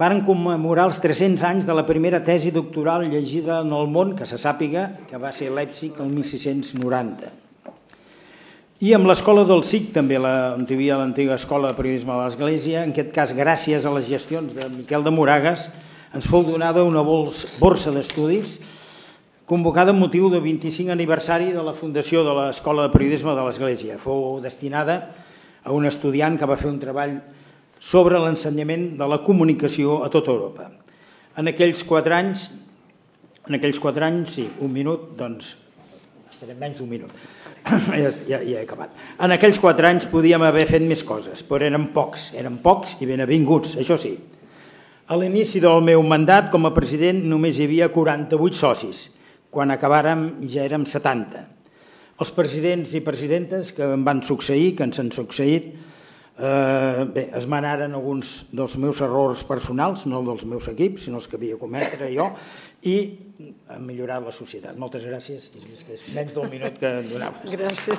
van commemorar els 300 anys de la primera tesi doctoral llegida en el món, que se sàpiga, que va ser a Leipzig el 1690. I amb l'Escola del SIC, també, on hi havia l'antiga Escola de Periodisme de l'Església, en aquest cas, gràcies a les gestions de Miquel de Moragas, ens fou donada una borsa d'estudis convocada amb motiu del 25 aniversari de la fundació de l'Escola de Periodisme de l'Església. Fou destinada a un estudiant que va fer un treball sobre l'ensenyament de la comunicació a tota Europa. En aquells 4 anys, sí, un minut, doncs, estarem menys d'un minut, ja he acabat. En aquells 4 anys podíem haver fet més coses, però eren pocs i benvinguts, això sí. A l'inici del meu mandat, com a president, només hi havia 48 socis. Quan acabàrem ja érem 70. Els presidents i presidentes que em van succeir, que ens han succeït, bé, esmenaren alguns dels meus errors personals, no dels meus equips, sinó els que havia cometre jo, i han millorat la societat. Moltes gràcies. És menys del minut que em donaves. Gràcies.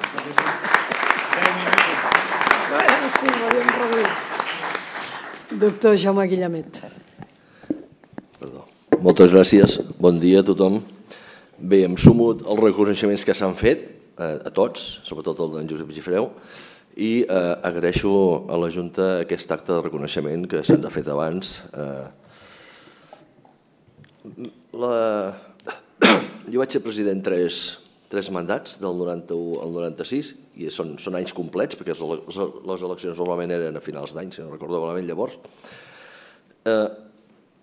Doctor Jaume Guillamet. Moltes gràcies. Bon dia a tothom. Bé, em sumo als reconeixements que s'han fet a tots, sobretot el d'en Josep Gifreu, i agraeixo a la Junta aquest acte de reconeixement que se'ns ha fet abans. Jo vaig ser president 3 mandats, del 91 al 96, i són anys complets, perquè les eleccions normalment eren a finals d'any, si no recordo malament llavors.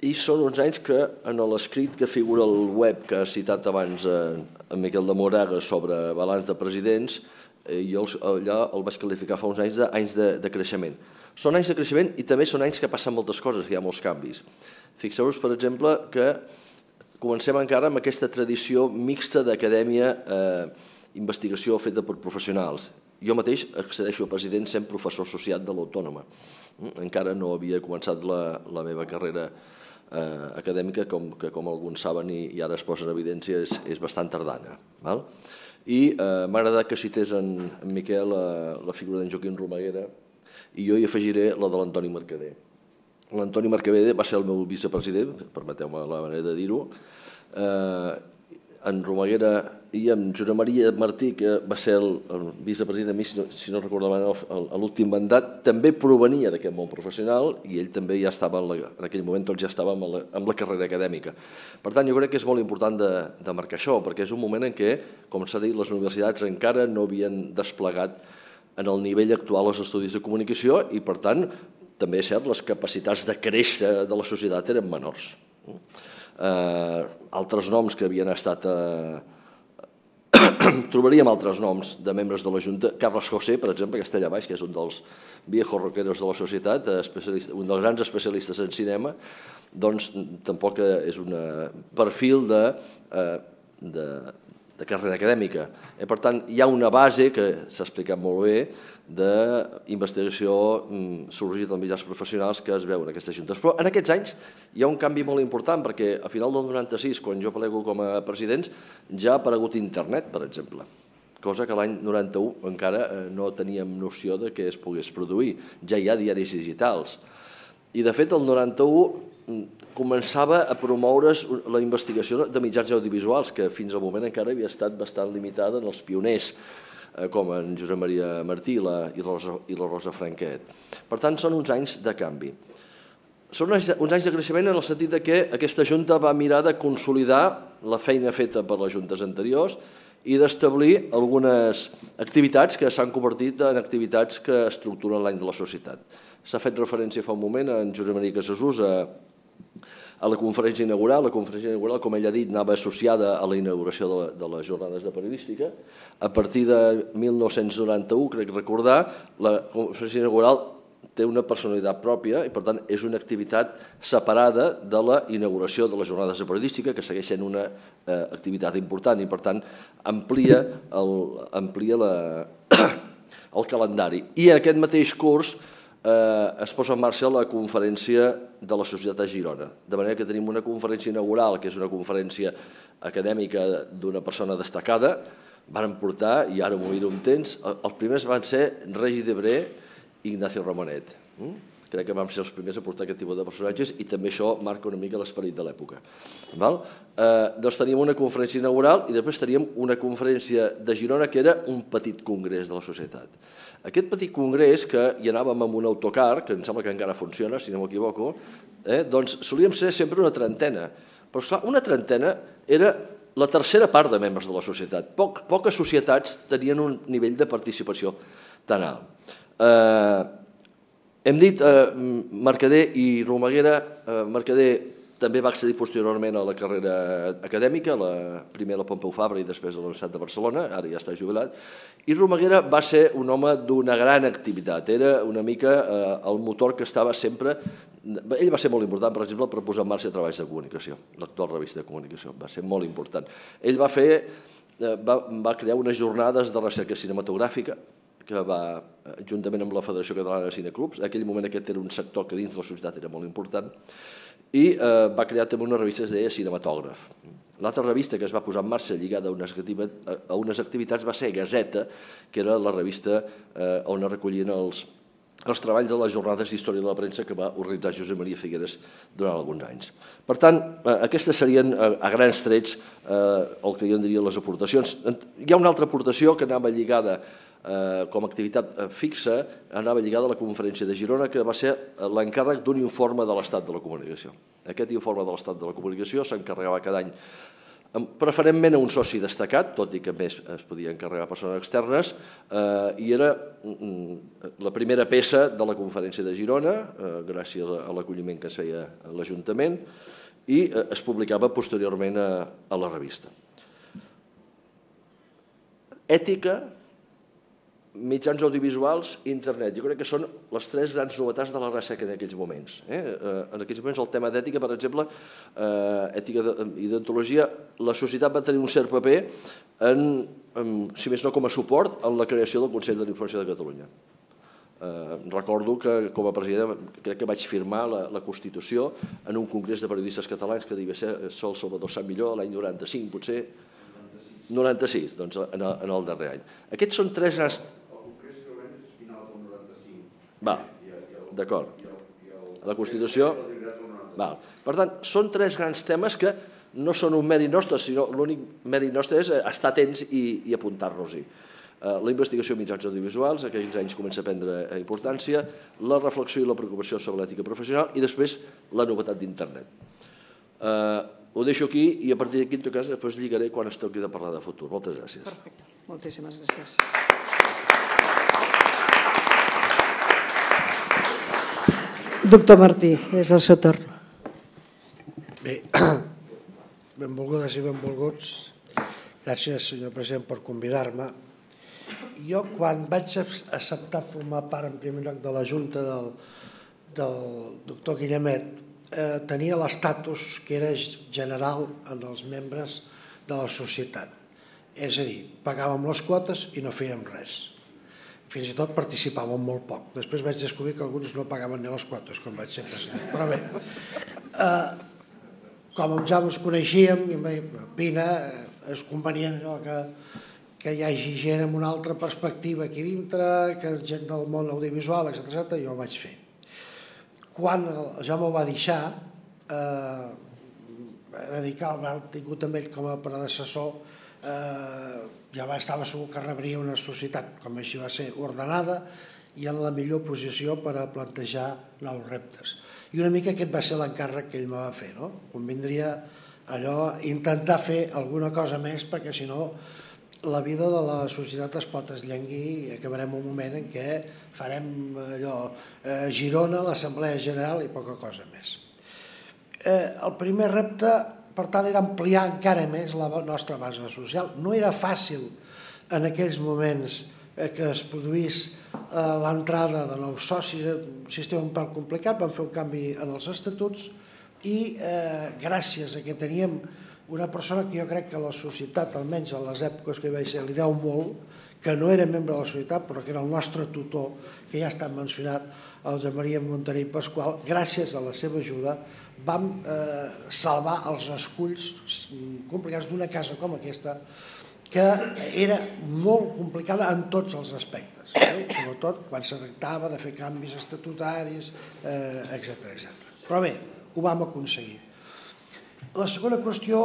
I són uns anys que en l'escrit que figura al web que ha citat abans en Miquel de Moraga sobre balanç de presidents, jo allà el vaig qualificar fa uns anys d'anys de creixement. Són anys de creixement i també són anys que passen moltes coses, que hi ha molts canvis. Fixeu-vos, per exemple, que comencem encara amb aquesta tradició mixta d'acadèmia, investigació feta per professionals. Jo mateix accedeixo a president sent professor associat de l'Autònoma. Encara no havia començat la meva carrera acadèmica, que com alguns saben i ara es posa en evidència és bastant tardana. I m'ha agradat que cités en Miquel la figura d'en Joaquim Romaguera i jo hi afegiré la de l'Antoni Mercader. L'Antoni Mercader va ser el meu vicepresident, permeteu-me la manera de dir-ho, en Romaguera i en Josep Maria Martí, que va ser el vicepresident de mi, si no recordo malament, l'últim mandat, també provenia d'aquest món professional i ell també ja estava, en aquell moment tots ja estàvem amb la carrera acadèmica. Per tant, jo crec que és molt important de marcar això, perquè és un moment en què, com s'ha dit, les universitats encara no havien desplegat en el nivell actual els estudis de comunicació i, per tant, també és cert, les capacitats de créixer de la societat eren menors. Altres noms que havien estat... Trobaríem altres noms de membres de la Junta. Carles José, per exemple, Castella Baix, que és un dels viejos rockeros de la societat, un dels grans especialistes en cinema, doncs tampoc és un perfil de carrera acadèmica. Per tant, hi ha una base, que s'ha explicat molt bé, d'investigació sorgida dels mitjans professionals que es veu en aquestes juntes. Però en aquests anys hi ha un canvi molt important, perquè a final del 96, quan jo pelego com a president, ja ha aparegut internet, per exemple, cosa que l'any 91 encara no teníem noció de què es pogués produir. Ja hi ha diaris digitals. I, de fet, el 91 començava a promoure's la investigació de mitjans audiovisuals, que fins al moment encara havia estat bastant limitada en els pioners, com en Josep Maria Martí i la Rosa Franquet. Per tant, són uns anys de canvi. Són uns anys de creixement en el sentit que aquesta Junta va mirar de consolidar la feina feta per les juntes anteriors i d'establir algunes activitats que s'han convertit en activitats que estructuren l'any de la societat. S'ha fet referència fa un moment a en Josep Maria Casasús a la conferència inaugural. La conferència inaugural, com ell ha dit, anava associada a la inauguració de les jornades de periodística. A partir de 1991, crec recordar, la conferència inaugural té una personalitat pròpia i, per tant, és una activitat separada de la inauguració de les jornades de periodística, que segueix sent una activitat important i, per tant, amplia el calendari. I en aquest mateix curs es posa en marxa la conferència de la Societat a Girona, de manera que tenim una conferència inaugural, que és una conferència acadèmica d'una persona destacada. Van portar, i ara m'ho diré un temps, els primers van ser Regi Debré i Ignacio Ramonet. Crec que vam ser els primers a portar aquest tipus de personatges i també això marca una mica l'esperit de l'època. Doncs teníem una conferència inaugural i després teníem una conferència de Girona que era un petit congrés de la societat. Aquest petit congrés, que hi anàvem amb un autocar, que em sembla que encara funciona, si no m'equivoco, doncs solíem ser sempre una trentena. Però, esclar, una trentena era la tercera part de membres de la societat. Poques societats tenien un nivell de participació tan alt. Hem dit Mercader i Romaguera. Mercader també va accedir posteriorment a la carrera acadèmica, primer a la Pompeu Fabra i després a la Universitat de Barcelona, ara ja està jubilat, i Romaguera va ser un home d'una gran activitat, era una mica el motor que estava sempre... Ell va ser molt important, per exemple, per posar en marxa Treballs de Comunicació, l'actual revista de comunicació, va ser molt important. Ell va crear unes jornades de recerca cinematogràfica, que va, juntament amb la Federació Catalana de Cineclubs, en aquell moment aquest era un sector que dins de la societat era molt important, i va crear també una revista que es deia Cinematògraf. L'altra revista que es va posar en marxa lligada a unes activitats va ser Gazeta, que era la revista on es recollien els treballs de les jornades d'història de la premsa que va organitzar Josep Maria Figueres durant alguns anys. Per tant, aquestes serien a grans trets el que jo en diria les aportacions. Hi ha una altra aportació que anava lligada com a activitat fixa, anava lligada a la conferència de Girona, que va ser l'encàrrec d'un informe de l'estat de la comunicació. Aquest informe de l'estat de la comunicació s'encarregava cada any preferentment a un soci destacat, tot i que més es podia encarregar a persones externes, i era la primera peça de la conferència de Girona, gràcies a l'acolliment que es feia a l'Ajuntament, i es publicava posteriorment a la revista. Ètica, mitjans audiovisuals i internet. Jo crec que són les tres grans novetats de la recerca en aquells moments. En aquells moments el tema d'ètica, per exemple, ètica i deontologia, la societat va tenir un cert paper, si més no com a suport, en la creació del Consell de l'Audiovisual de Catalunya. Recordo que com a president crec que vaig firmar la Constitució en un congrés de periodistes catalans que devia ser el Salvador Sant Millor l'any 95, potser 96, doncs en el darrer any. Aquests són tres... El congrés que veurem és final del 95. Va, d'acord. La Constitució... Per tant, són tres grans temes que no són un mèrit nostre, sinó l'únic mèrit nostre és estar atents i apuntar-nos-hi. La investigació en mitjans audiovisuals, aquells anys comença a prendre importància, la reflexió i la preocupació sobre l'ètica professional i després la novetat d'internet. Ho deixo aquí i a partir d'aquí, en tot cas, després lligaré quan es toqui de parlar de futur. Moltes gràcies. Perfecte. Moltíssimes gràcies. Doctor Martí, és el seu torn. Bé, benvolgudes i benvolguts. Gràcies, senyor president, per convidar-me. Jo, quan vaig acceptar formar part en primer lloc de la Junta del doctor Guillamet, tenia l'estatus que era general en els membres de la societat. És a dir, pagàvem les quotes i no fèiem res. Fins i tot participàvem molt poc. Després vaig descobrir que alguns no pagaven ni les quotes quan vaig ser president. Però bé, com ja ens coneixíem, i em va dir, Pina, és convenient que hi hagi gent amb una altra perspectiva aquí dintre, que gent del món audiovisual, etc. Jo ho vaig fer. Quan el Jaume ho va deixar, el tingut amb ell com a predecessor, ja estava segur que rebria una societat, com així va ser, ordenada i en la millor posició per a plantejar nous reptes. I una mica aquest va ser l'encàrrec que ell me va fer. Convindria allò, intentar fer alguna cosa més, perquè si no la vida de la societat es pot esllenguir i acabarem un moment en què farem allò Girona, l'Assemblea General i poca cosa més. El primer repte, per tant, era ampliar encara més la nostra base social. No era fàcil en aquells moments que es produís l'entrada de nous socis, un sistema un pèl complicat, vam fer un canvi en els estatuts i gràcies a que teníem una persona que jo crec que la societat, almenys en les èpoques que hi vaig ser, li deu molt, que no era membre de la societat, però que era el nostre tutor, que ja ha estat mencionat, el Josep Maria Martí i Pasqual, gràcies a la seva ajuda vam salvar els esculls complicats d'una casa com aquesta, que era molt complicada en tots els aspectes, sobretot quan se tractava de fer canvis estatutaris, etc. Però bé, ho vam aconseguir. La segona qüestió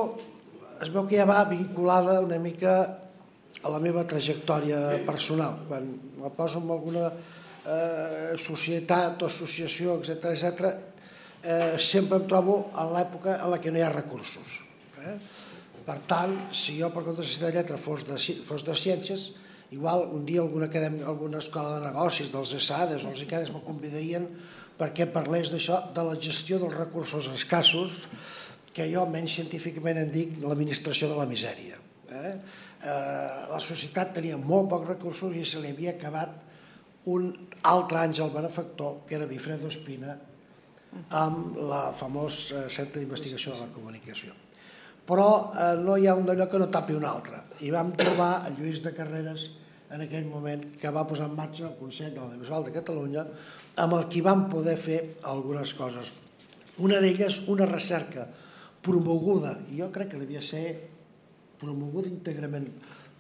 es veu que ja va vinculada una mica a la meva trajectòria personal. Quan la poso en alguna societat o associació, etc., sempre em trobo en l'època en què no hi ha recursos. Per tant, si jo per compte de Societat de Lletra fos de Ciències, igual un dia alguna escola de negocis dels ESADES o els ICADES me convidarien perquè parlés d'això, de la gestió dels recursos escassos, que jo menys científicament en dic l'administració de la misèria. La societat tenia molt pocs recursos i se li havia acabat un altre àngel benefactor, que era Wifredo Espina, amb la famosa Centre d'Investigació de la Comunicació. Però no hi ha un d'allò que no tapi un altre. I vam trobar a Lluís de Carreras en aquell moment, que va posar en marxa el Consell de l'Audiovisual de Catalunya, amb el que vam poder fer algunes coses. Una d'elles, una recerca promoguda, i jo crec que devia ser promoguda íntegrament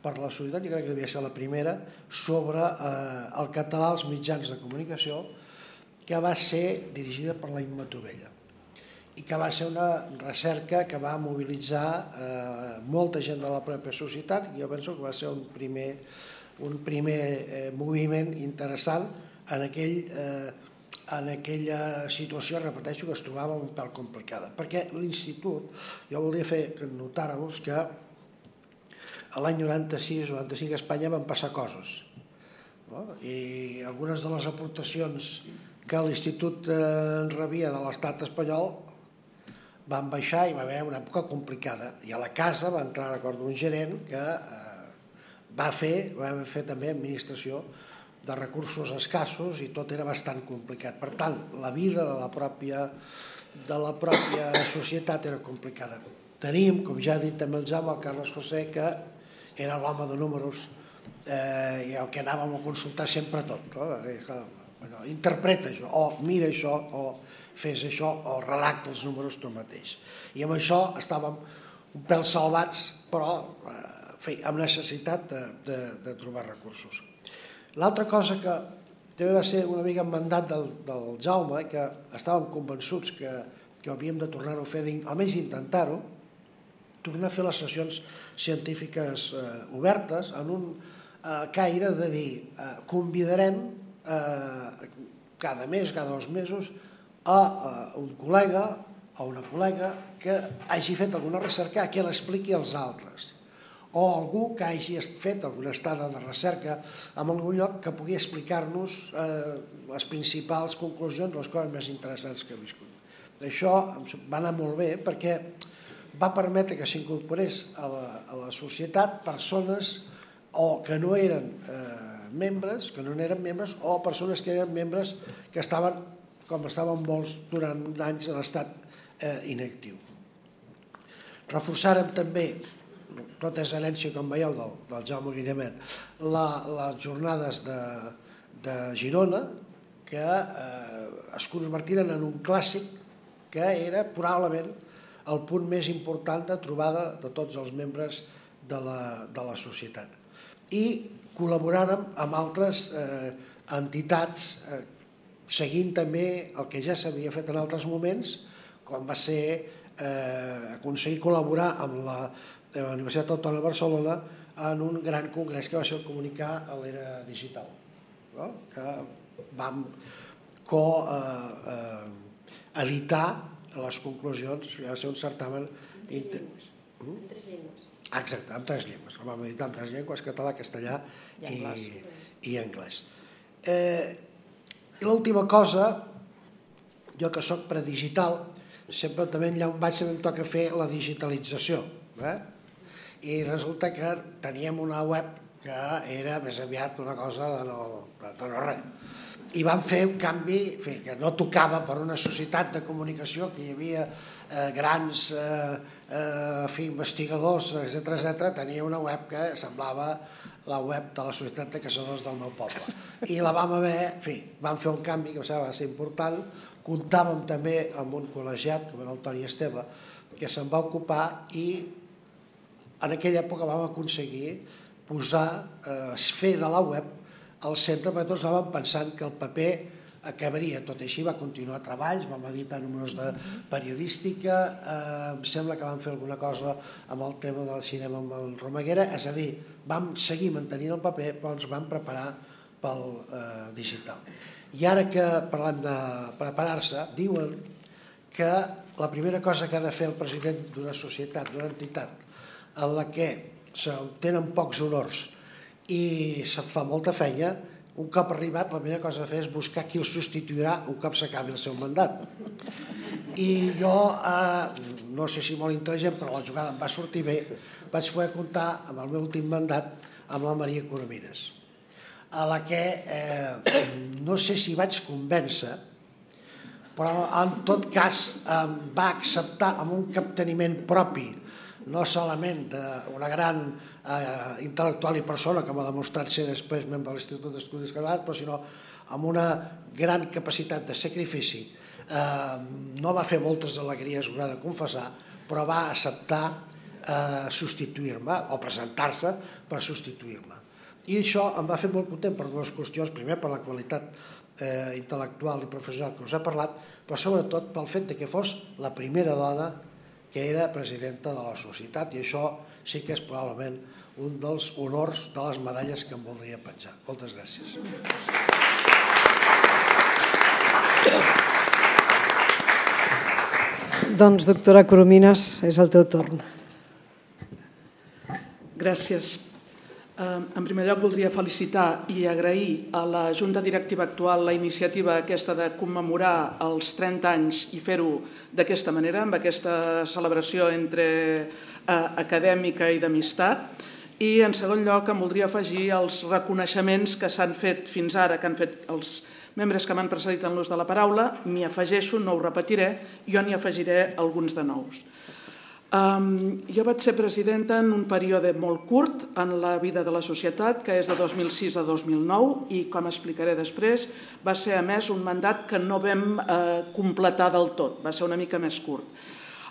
per la societat, jo crec que devia ser la primera, sobre el català als mitjans de comunicació, que va ser dirigida per la Imma Tovella i que va ser una recerca que va mobilitzar molta gent de la pròpia societat i jo penso que va ser un primer moviment interessant en aquell en aquella situació, repeteixo, que es trobava un pèl complicada. Perquè l'institut, jo voldria fer notar-vos que l'any 96-95 a Espanya van passar coses. I algunes de les aportacions que l'institut rebia de l'estat espanyol van baixar i va haver una època complicada. I a la casa va entrar, recordo, un gerent que va fer també administració de recursos escassos i tot era bastant complicat. Per tant, la vida de la pròpia societat era complicada. Teníem, com ja he dit també el Jaume, el Carles José, que era l'home de números i el que anàvem a consultar sempre tot. Interpreta això, o mira això, o fes això, o relata els números tu mateix. I amb això estàvem un pèl salvats, però amb necessitat de trobar recursos. L'altra cosa que també va ser una mica en mandat del Jaume, que estàvem convençuts que havíem de tornar-ho a fer, almenys intentar-ho, tornar a fer les sessions científiques obertes en un caire de dir convidarem cada mes, cada dos mesos, a un col·lega o una col·lega que hagi fet alguna recerca que l'expliqui als altres, o algú que hagi fet alguna estada de recerca en algun lloc que pugui explicar-nos les principals conclusions, les coses més interessants que he viscut. Això va anar molt bé perquè va permetre que s'incorporés a la societat persones o que no eren membres, o persones que eren membres que estaven, com estaven molts durant anys, en estat inactiu. Reforçàrem també, tot és herència, com veieu, del Jaume Guillamet, les jornades de Girona, que es convertiren en un clàssic que era probablement el punt més important de trobada de tots els membres de la societat. I col·laboràrem amb altres entitats, seguint també el que ja s'havia fet en altres moments, com va ser aconseguir col·laborar amb la Universitat Autònoma de Barcelona en un gran congrés que va ser Comunicar a l'era digital, que vam coeditar les conclusions, va ser un certamen... En tres llengües. Exacte, en tres llengües. El vam editar en tres llengües: català, castellà i anglès. I l'última cosa, jo que soc predigital, sempre també allà on vaig em toca fer la digitalització. I resulta que teníem una web que era més aviat una cosa de no res. I vam fer un canvi que no tocava per una societat de comunicació que hi havia grans investigadors, etc. Tenia una web que semblava la web de la Societat de Caçadors del meu poble. I la vam haver, vam fer un canvi que va ser important. Comptàvem també amb un col·legiat, com era el Toni Esteve, que se'n va ocupar, i en aquella època vam aconseguir fer de la web al centre, perquè tots anàvem pensant que el paper acabaria. Tot i així va continuar treballs, vam editar números de periodística, em sembla que vam fer alguna cosa amb el tema del cinema amb el Romaguera, és a dir, vam seguir mantenint el paper, però ens vam preparar pel digital. I ara que parlem de preparar-se, diuen que la primera cosa que ha de fer el president d'una societat, d'una entitat, en la que s'obtenen pocs honors i se't fa molta feina, un cop arribat la primera cosa a fer és buscar qui el substituirà un cop s'acabi el seu mandat. I jo, no sé si molt intel·ligent, però la jugada em va sortir bé, vaig poder comptar amb el meu últim mandat amb la Maria Corominas, a la que no sé si vaig convèncer, però en tot cas va acceptar amb un capteniment propi, no solament d'una gran intel·lectual i persona que m'ha demostrat ser després membre de l'Institut d'Estudis Catalans, però sinó amb una gran capacitat de sacrifici. No va fer moltes alegries, ho he de confessar, però va acceptar substituir-me o presentar-se per substituir-me. I això em va fer molt content per dues qüestions: primer, per la qualitat intel·lectual i professional que us he parlat, però sobretot pel fet que fos la primera dona que era presidenta de la societat, i això sí que és probablement un dels honors, de les medalles que em voldria penjar. Moltes gràcies. Doncs, doctora Corominas, és el teu torn. Gràcies. En primer lloc, voldria felicitar i agrair a la Junta Directiva actual la iniciativa aquesta de commemorar els 30 anys i fer-ho d'aquesta manera, amb aquesta celebració entre acadèmica i d'amistat, I, en segon lloc, em voldria afegir els reconeixements que s'han fet fins ara, que han fet els membres que m'han precedit en l'ús de la paraula. M'hi afegeixo, no ho repetiré, jo n'hi afegiré alguns de nous. Jo vaig ser presidenta en un període molt curt en la vida de la societat, que és de 2006 a 2009, i, com explicaré després, va ser, a més, un mandat que no vam completar del tot, va ser una mica més curt.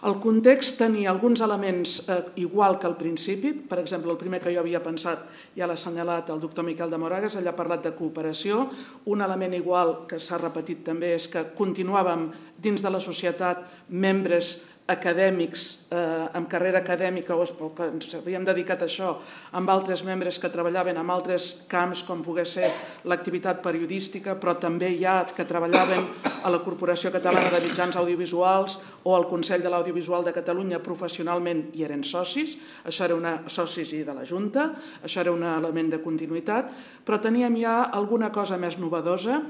El context tenia alguns elements igual que al principi. Per exemple, el primer que jo havia pensat, ja l'ha assenyalat el doctor Miquel de Moragas, ell ha parlat de cooperació. Un element igual que s'ha repetit també és que continuàvem dins de la societat membres acadèmics amb carrera acadèmica o que ens havíem dedicat a això, amb altres membres que treballaven en altres camps com pogués ser l'activitat periodística, però també hi ha que treballaven a la Corporació Catalana de Mitjans Audiovisuals o al Consell de l'Audiovisual de Catalunya professionalment i eren socis. Això era una socis de la Junta, això era un element de continuïtat, però teníem ja alguna cosa més novedosa.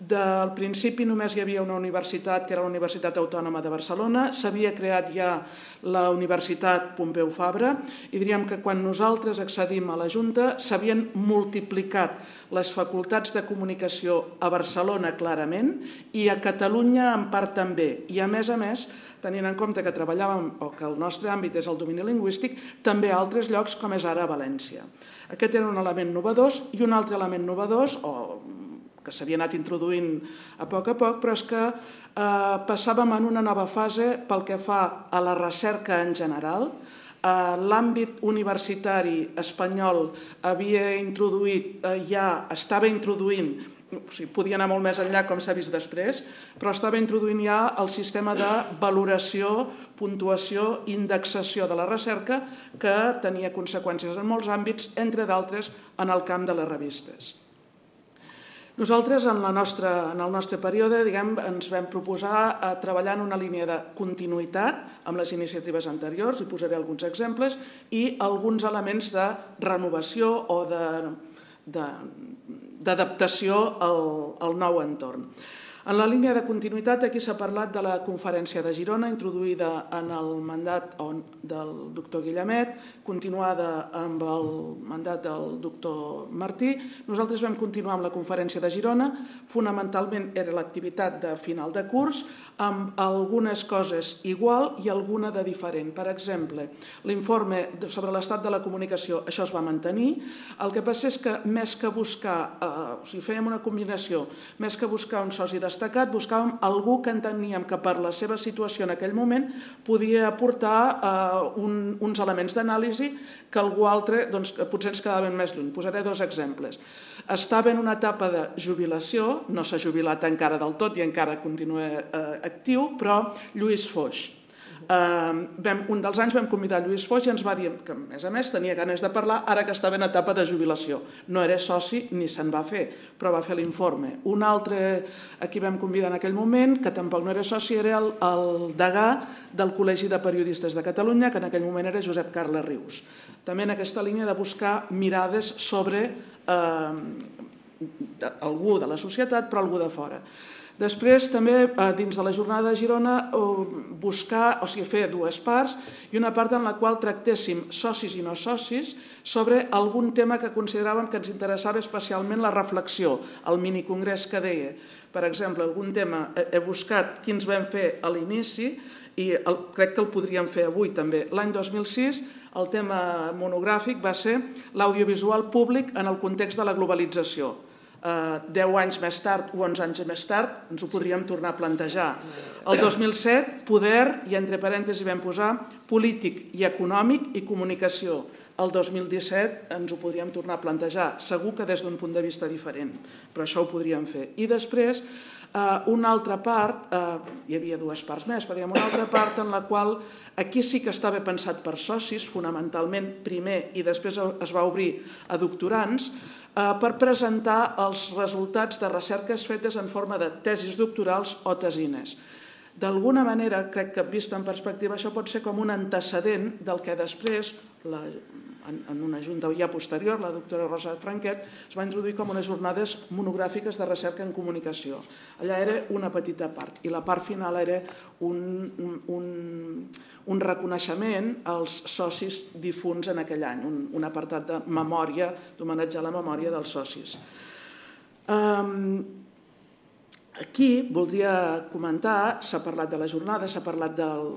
Del principi només hi havia una universitat, que era la Universitat Autònoma de Barcelona, s'havia creat ja la Universitat Pompeu Fabra i diríem que quan nosaltres accedim a la Junta s'havien multiplicat les facultats de comunicació a Barcelona clarament i a Catalunya en part també. I a més, tenint en compte que treballàvem o que el nostre àmbit és el domini lingüístic, també a altres llocs com és ara a València. Aquest era un element novedós i un altre element novedós o que s'havia anat introduint a poc, però és que passàvem en una nova fase pel que fa a la recerca en general. L'àmbit universitari espanyol havia introduït, ja estava introduint, podia anar molt més enllà com s'ha vist després, però estava introduint ja el sistema de valoració, puntuació, indexació de la recerca que tenia conseqüències en molts àmbits, entre d'altres en el camp de les revistes. Nosaltres, en el nostre període, ens vam proposar a treballar en una línia de continuïtat amb les iniciatives anteriors, hi posaré alguns exemples, i alguns elements de renovació o d'adaptació al nou entorn. En la línia de continuïtat, aquí s'ha parlat de la conferència de Girona, introduïda en el mandat del doctor Guillamet, continuada amb el mandat del doctor Martí. Nosaltres vam continuar amb la conferència de Girona, fonamentalment era l'activitat de final de curs, amb algunes coses igual i alguna de diferent. Per exemple, l'informe sobre l'estat de la comunicació, això es va mantenir. El que passa és que més que buscar, o sigui, fèiem una combinació, més que buscar un soci destacat, buscàvem algú que enteníem que per la seva situació en aquell moment podia aportar uns elements d'anàlisi que algú altre potser ens quedaven més lluny. Posaré dos exemples. Estava en una etapa de jubilació, no s'ha jubilat encara del tot i encara continua actiu, però Lluís Foix. Un dels anys vam convidar Lluís Foix i ens va dir que, a més, tenia ganes de parlar ara que estava en etapa de jubilació. No era soci ni se'n va fer, però va fer l'informe. Un altre a qui vam convidar en aquell moment, que tampoc no era soci, era el degà del Col·legi de Periodistes de Catalunya, que en aquell moment era Josep Carles Rius. També en aquesta línia de buscar mirades sobre algú de la societat, però algú de fora. Després, també, dins de la jornada de Girona, fer dues parts i una part en la qual tractéssim socis i no socis sobre algun tema que consideràvem que ens interessava especialment la reflexió, el minicongrés que deia. Per exemple, algun tema, he buscat quins vam fer a l'inici i crec que el podríem fer avui també. L'any 2006, el tema monogràfic va ser l'audiovisual públic en el context de la globalització. 10 anys més tard o 11 anys més tard ens ho podríem tornar a plantejar. El 2007, poder, i entre parèntesis vam posar polític i econòmic i comunicació. El 2017 ens ho podríem tornar a plantejar, segur que des d'un punt de vista diferent, però això ho podríem fer. I després, una altra part, hi havia dues parts més, però una altra part en la qual aquí sí que estava pensat per socis, fonamentalment primer, i després es va obrir a doctorants, per presentar els resultats de recerques fetes en forma de tesis doctorals o tesines. D'alguna manera, crec que vist en perspectiva, això pot ser com un antecedent del que després en una junta ja posterior, la doctora Rosa Franquet, es va introduir com unes jornades monogràfiques de recerca en comunicació. Allà era una petita part i la part final era un reconeixement als socis difunts en aquell any, un apartat de memòria, d'homenatge a la memòria dels socis. Aquí voldria comentar, s'ha parlat de la jornada, s'ha parlat del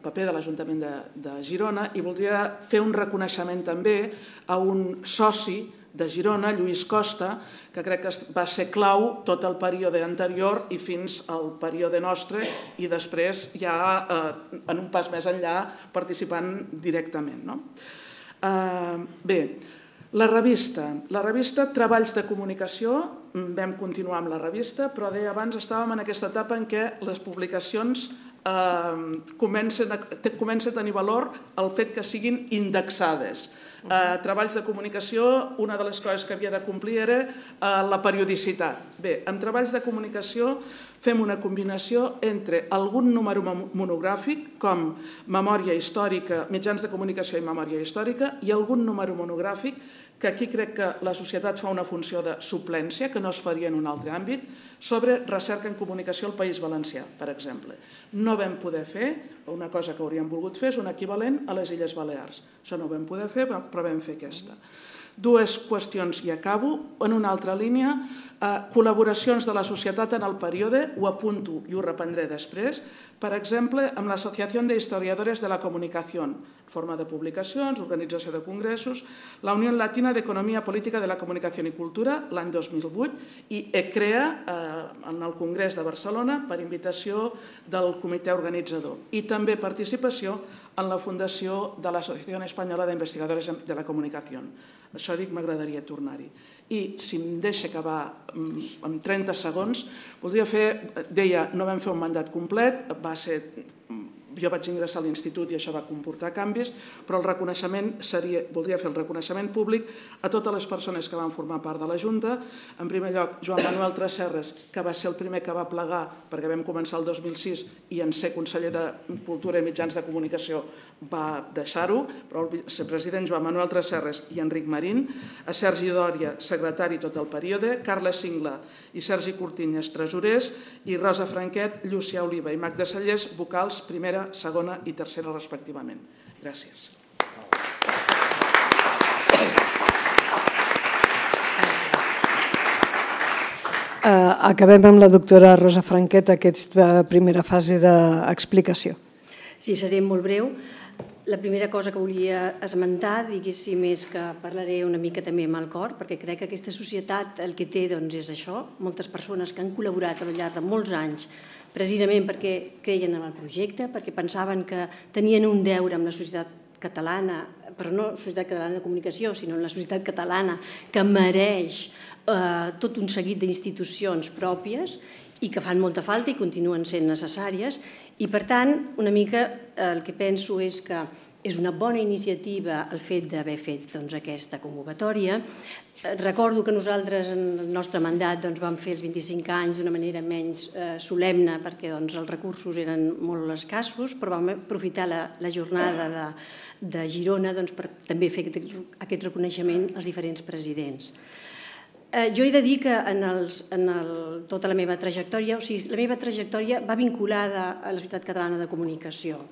paper de l'Ajuntament de Girona i voldria fer un reconeixement també a un soci de Girona, Lluís Costa, que crec que va ser clau tot el període anterior i fins al període nostre i després ja en un pas més enllà participant directament. Bé, la revista Treballs de Comunicació, vam continuar amb la revista, però deia abans estàvem en aquesta etapa en què les publicacions comença a tenir valor el fet que siguin indexades. Treballs de comunicació, una de les coses que havia de complir era la periodicitat. Bé, amb Treballs de Comunicació fem una combinació entre algun número monogràfic, com Memòria Històrica, Mitjans de Comunicació i Memòria Històrica, i algun número monogràfic, que aquí crec que la societat fa una funció de suplència, que no es faria en un altre àmbit, sobre recerca en comunicació al País Valencià, per exemple. No vam poder fer, una cosa que hauríem volgut fer és un equivalent a les Illes Balears. Això no ho vam poder fer, però vam fer aquesta. Dues qüestions i acabo. En una altra línia, col·laboracions de la societat en el període, ho apunto i ho reprendré després, per exemple, amb l'Associació de Historiadores de la Comunicació, en forma de publicacions, organització de congressos, la Unió Latina d'Economia Política de la Comunicació i Cultura, l'any 2008, i ECREA, en el Congrés de Barcelona, per invitació del comitè organitzador. I també participació en la fundació de l'Associació Espanyola d'Investigadores de la Comunicació. Això dic, m'agradaria tornar-hi. I si em deixa acabar en 30 segons, voldria fer, deia, no vam fer un mandat complet, va ser... Jo vaig ingressar a l'institut i això va comportar canvis, però el reconeixement seria, voldria fer el reconeixement públic a totes les persones que van formar part de la Junta. En primer lloc, Joan Manuel Tresserras, que va ser el primer que va plegar, perquè vam començar el 2006 i en ser conseller de Cultura i Mitjans de Comunicació va deixar-ho, però el vicepresident Joan Manuel Tresserras i Enric Marín, a Sergi Dòria, secretari tot el període, Carles Singla i Sergi Cortinyes, tresorers, i Rosa Franquet, Llucia Oliva i Magda Sallés, vocals, primera, segona i tercera respectivament. Gràcies. Acabem amb la doctora Rosa Franquet aquesta primera fase d'explicació. Sí, seré molt breu. La primera cosa que volia esmentar, diguéssim, és que parlaré una mica també amb el cor, perquè crec que aquesta societat el que té és això, moltes persones que han col·laborat al llarg de molts anys precisament perquè creien en el projecte, perquè pensaven que tenien un deure amb la societat catalana, però no la Societat Catalana de Comunicació, sinó la societat catalana que mereix tot un seguit d'institucions pròpies i que fan molta falta i continuen sent necessàries. I per tant, una mica el que penso és que és una bona iniciativa el fet d'haver fet aquesta convocatòria. Recordo que nosaltres en el nostre mandat vam fer els 25 anys d'una manera menys solemne perquè els recursos eren molt escassos, però vam aprofitar la jornada de Girona per també fer aquest reconeixement als diferents presidents. Jo he de dir que en tota la meva trajectòria, la meva trajectòria va vinculada a la Societat Catalana de Comunicació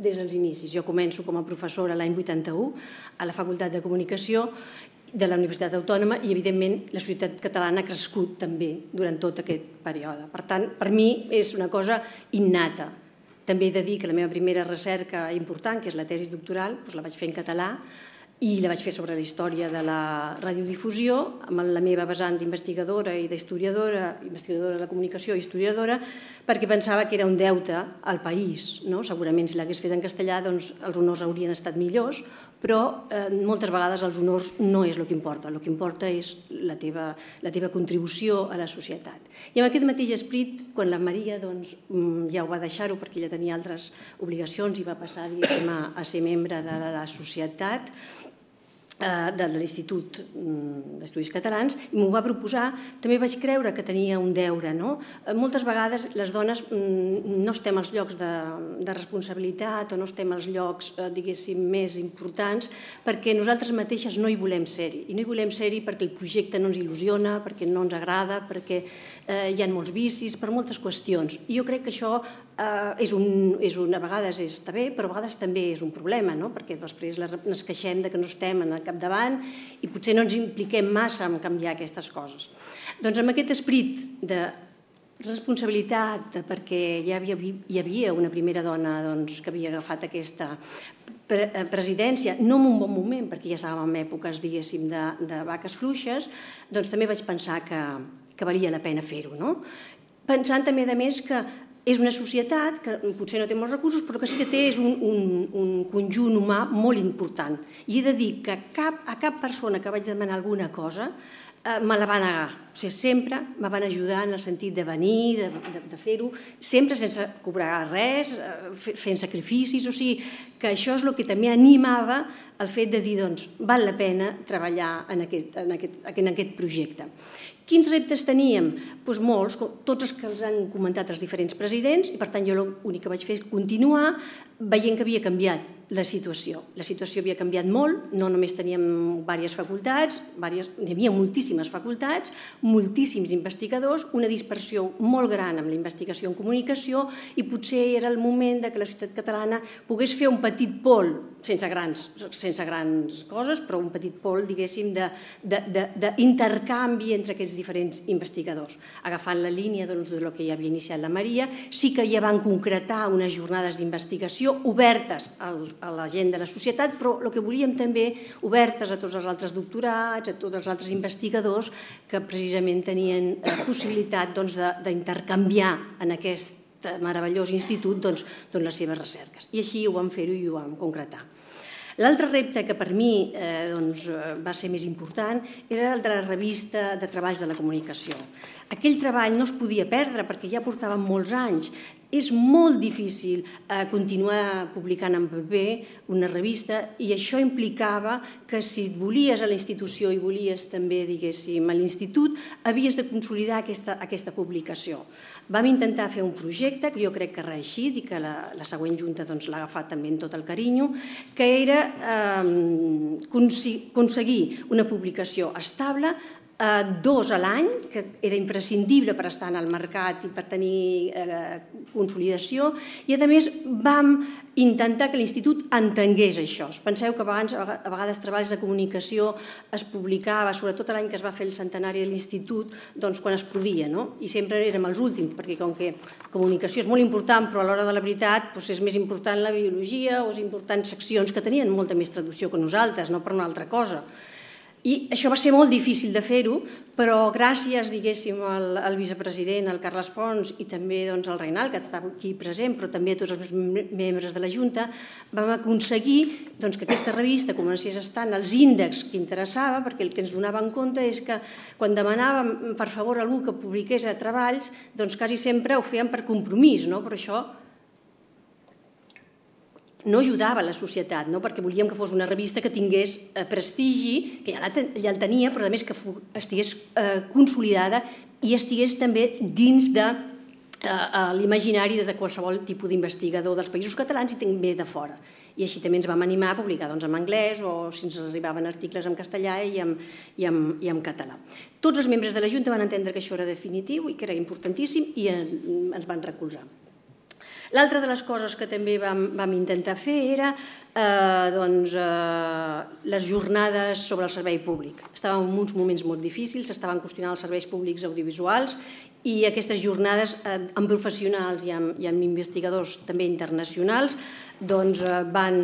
des dels inicis. Jo començo com a professora l'any 81 a la Facultat de Comunicació de la Universitat Autònoma i, evidentment, la societat catalana ha crescut també durant tot aquest període. Per tant, per mi és una cosa innata. També he de dir que la meva primera recerca important, que és la tesi doctoral, la vaig fer en català i la vaig fer sobre la història de la radiodifusió amb la meva vessant d'investigadora i d'historiadora, investigadora de la comunicació i historiadora, perquè pensava que era un deute al país. Segurament si l'hagués fet en castellà els honors haurien estat millors, però moltes vegades els honors no és el que importa, el que importa és la teva contribució a la societat. I amb aquest mateix esperit, quan la Maria ja ho va deixar-ho perquè ja tenia altres obligacions i va passar a ser membre de la societat, de l'Institut d'Estudis Catalans, i m'ho va proposar. També vaig creure que tenia un deure. Moltes vegades les dones no estem als llocs de responsabilitat o no estem als llocs, diguéssim, més importants, perquè nosaltres mateixes no hi volem ser-hi. I no hi volem ser-hi perquè el projecte no ens il·lusiona, perquè no ens agrada, perquè hi ha molts vicis, per moltes qüestions. I jo crec que això a vegades està bé, però a vegades també és un problema, perquè després ens queixem que no estem en el capdavant i potser no ens impliquem massa en canviar aquestes coses. Doncs amb aquest esperit de responsabilitat, perquè ja hi havia una primera dona que havia agafat aquesta presidència, no en un bon moment, perquè ja estàvem en èpoques, diguéssim, de vaques fluixes, doncs també vaig pensar que valia la pena fer-ho. Pensant també, a més, que és una societat que potser no té molts recursos, però que sí que té un conjunt humà molt important. I he de dir que a cap persona que vaig demanar alguna cosa me la va negar. Sempre me van ajudar en el sentit de venir, de fer-ho, sempre sense cobrar res, fent sacrificis. O sigui, que això és el que també animava el fet de dir, doncs, val la pena treballar en aquest projecte. Quins reptes teníem? Doncs molts, tots els que els han comentat els diferents presidents, i per tant jo l'únic que vaig fer és continuar veient que havia canviat la situació. La situació havia canviat molt, no només teníem diverses facultats, hi havia moltíssimes facultats, moltíssims investigadors, una dispersió molt gran amb la investigació en comunicació, i potser era el moment que la societat catalana pogués fer un petit pol, sense grans coses, però un petit pol, diguéssim, d'intercanvi entre aquests diferents investigadors. Agafant la línia del que ja havia iniciat la Maria, sí que ja van concretar unes jornades d'investigació obertes a la gent de la societat, però el que volíem també obertes a tots els altres doctorats, a tots els altres investigadors que precisament tenien possibilitat d'intercanviar en aquest meravellós institut les seves recerques. I així ho vam fer-ho i ho vam concretar. L'altre repte que per mi va ser més important era el de la revista de treballs de la comunicació. Aquell treball no es podia perdre perquè ja portàvem molts anys. És molt difícil continuar publicant en paper una revista, i això implicava que si volies a la institució i volies també, diguéssim, a l'institut, havies de consolidar aquesta publicació. Vam intentar fer un projecte que jo crec que ha reeixit i que la següent junta l'ha agafat també amb tot el carinyo, que era aconseguir una publicació estable, 2 a l'any, que era imprescindible per estar en el mercat i per tenir consolidació, i a més vam intentar que l'Institut entengués això. Penseu que a vegades treballs de comunicació es publicava, sobretot l'any que es va fer el centenari de l'Institut, doncs quan es podia, i sempre érem els últims, perquè com que comunicació és molt important, però a l'hora de la veritat és més important la biologia o és important seccions que tenien molta més traducció que nosaltres, no per una altra cosa. I això va ser molt difícil de fer-ho, però gràcies, diguéssim, al vicepresident, al Carles Pons, i també al Reinal, que està aquí present, però també a tots els membres de la Junta, vam aconseguir que aquesta revista comencés a estar en els índexs que interessava, perquè el que ens donava en compte és que quan demanàvem, per favor, a algú que publiqués a treballs, doncs quasi sempre ho feien per compromís, però això no ajudava la societat, perquè volíem que fos una revista que tingués prestigi, que ja el tenia, però a més que estigués consolidada i estigués també dins de l'imaginari de qualsevol tipus d'investigador dels països catalans i també de fora. I així també ens vam animar a publicar en anglès, o si ens arribaven articles en castellà i en català. Tots els membres de la Junta van entendre que això era definitiu i que era importantíssim, i ens van recolzar. L'altra de les coses que també vam intentar fer era les jornades sobre el servei públic. Estàvem en uns moments molt difícils, s'estaven qüestionant els serveis públics audiovisuals, i aquestes jornades amb professionals i amb investigadors també internacionals van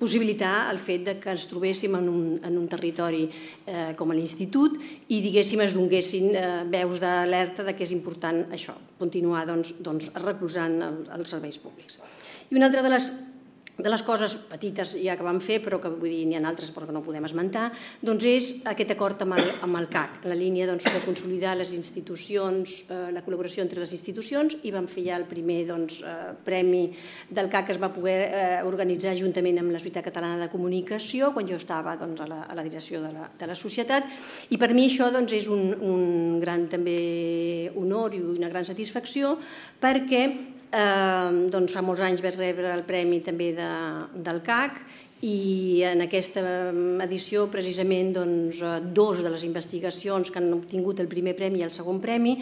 possibilitar el fet que ens trobéssim en un territori com l'Institut i, diguéssim, es donguessin veus d'alerta que és important això, continuar recolzant els serveis públics. I una altra de les de les coses petites ja que vam fer, però que vull dir, n'hi ha altres però que no podem esmentar, doncs és aquest acord amb el CAC, la línia de consolidar les institucions, la col·laboració entre les institucions, i vam fer ja el primer premi del CAC que es va poder organitzar juntament amb la Societat Catalana de Comunicació, quan jo estava a la direcció de la societat, i per mi això és un gran també honor i una gran satisfacció, perquè fa molts anys vaig rebre el premi també del CAC, i en aquesta edició precisament dos de les investigacions que han obtingut el primer premi i el segon premi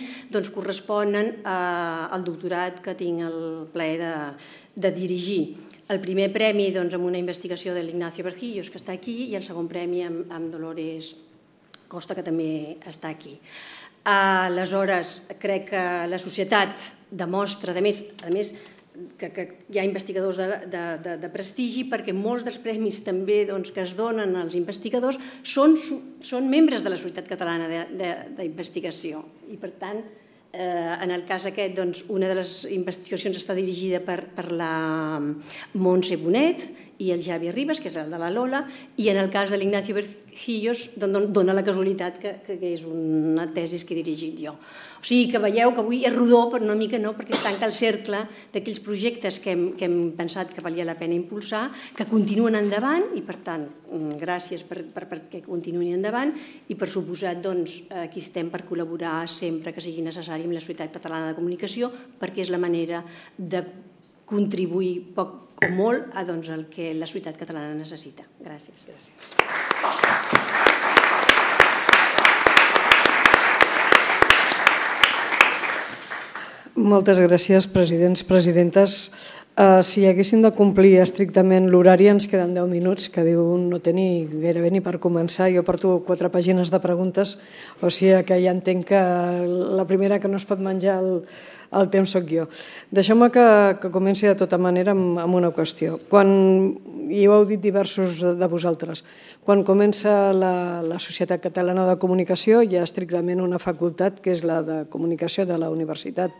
corresponen al doctorat que tinc el plaer de dirigir. El primer premi amb una investigació de l'Ignacio Bergillos, que està aquí, i el segon premi amb Dolors Costa, que també està aquí. Aleshores, crec que la societat demostra, a més, que hi ha investigadors de prestigi, perquè molts dels premis també que es donen als investigadors són membres de la Societat Catalana d'Investigació. I per tant, en el cas aquest, una de les investigacions està dirigida per la Montse Bonet i el Javi Ribas, que és el de la Lola, i en el cas de l'Ignacio Bergillos dona la casualitat que és una tesis que he dirigit jo. O sigui que veieu que avui és rodó, però una mica no, perquè es tanca el cercle d'aquells projectes que hem pensat que valia la pena impulsar, que continuen endavant, i per tant, gràcies perquè continuïn endavant, i per suposat aquí estem per col·laborar sempre que sigui necessari amb la Societat Catalana de Comunicació, perquè és la manera de contribuir poc o molt al que la societat catalana necessita. Gràcies. Moltes gràcies, presidents, presidentes. Si haguéssim de complir estrictament l'horari ens queden 10 minuts, que diu no té ni gairebé ni per començar. Jo porto 4 pàgines de preguntes, o sigui que ja entenc que la primera que no es pot menjar el temps sóc jo. Deixeu-me que comenci de tota manera amb una qüestió. I ho heu dit diversos de vosaltres, quan comença la Societat Catalana de Comunicació hi ha estrictament una facultat que és la de Comunicació de la Universitat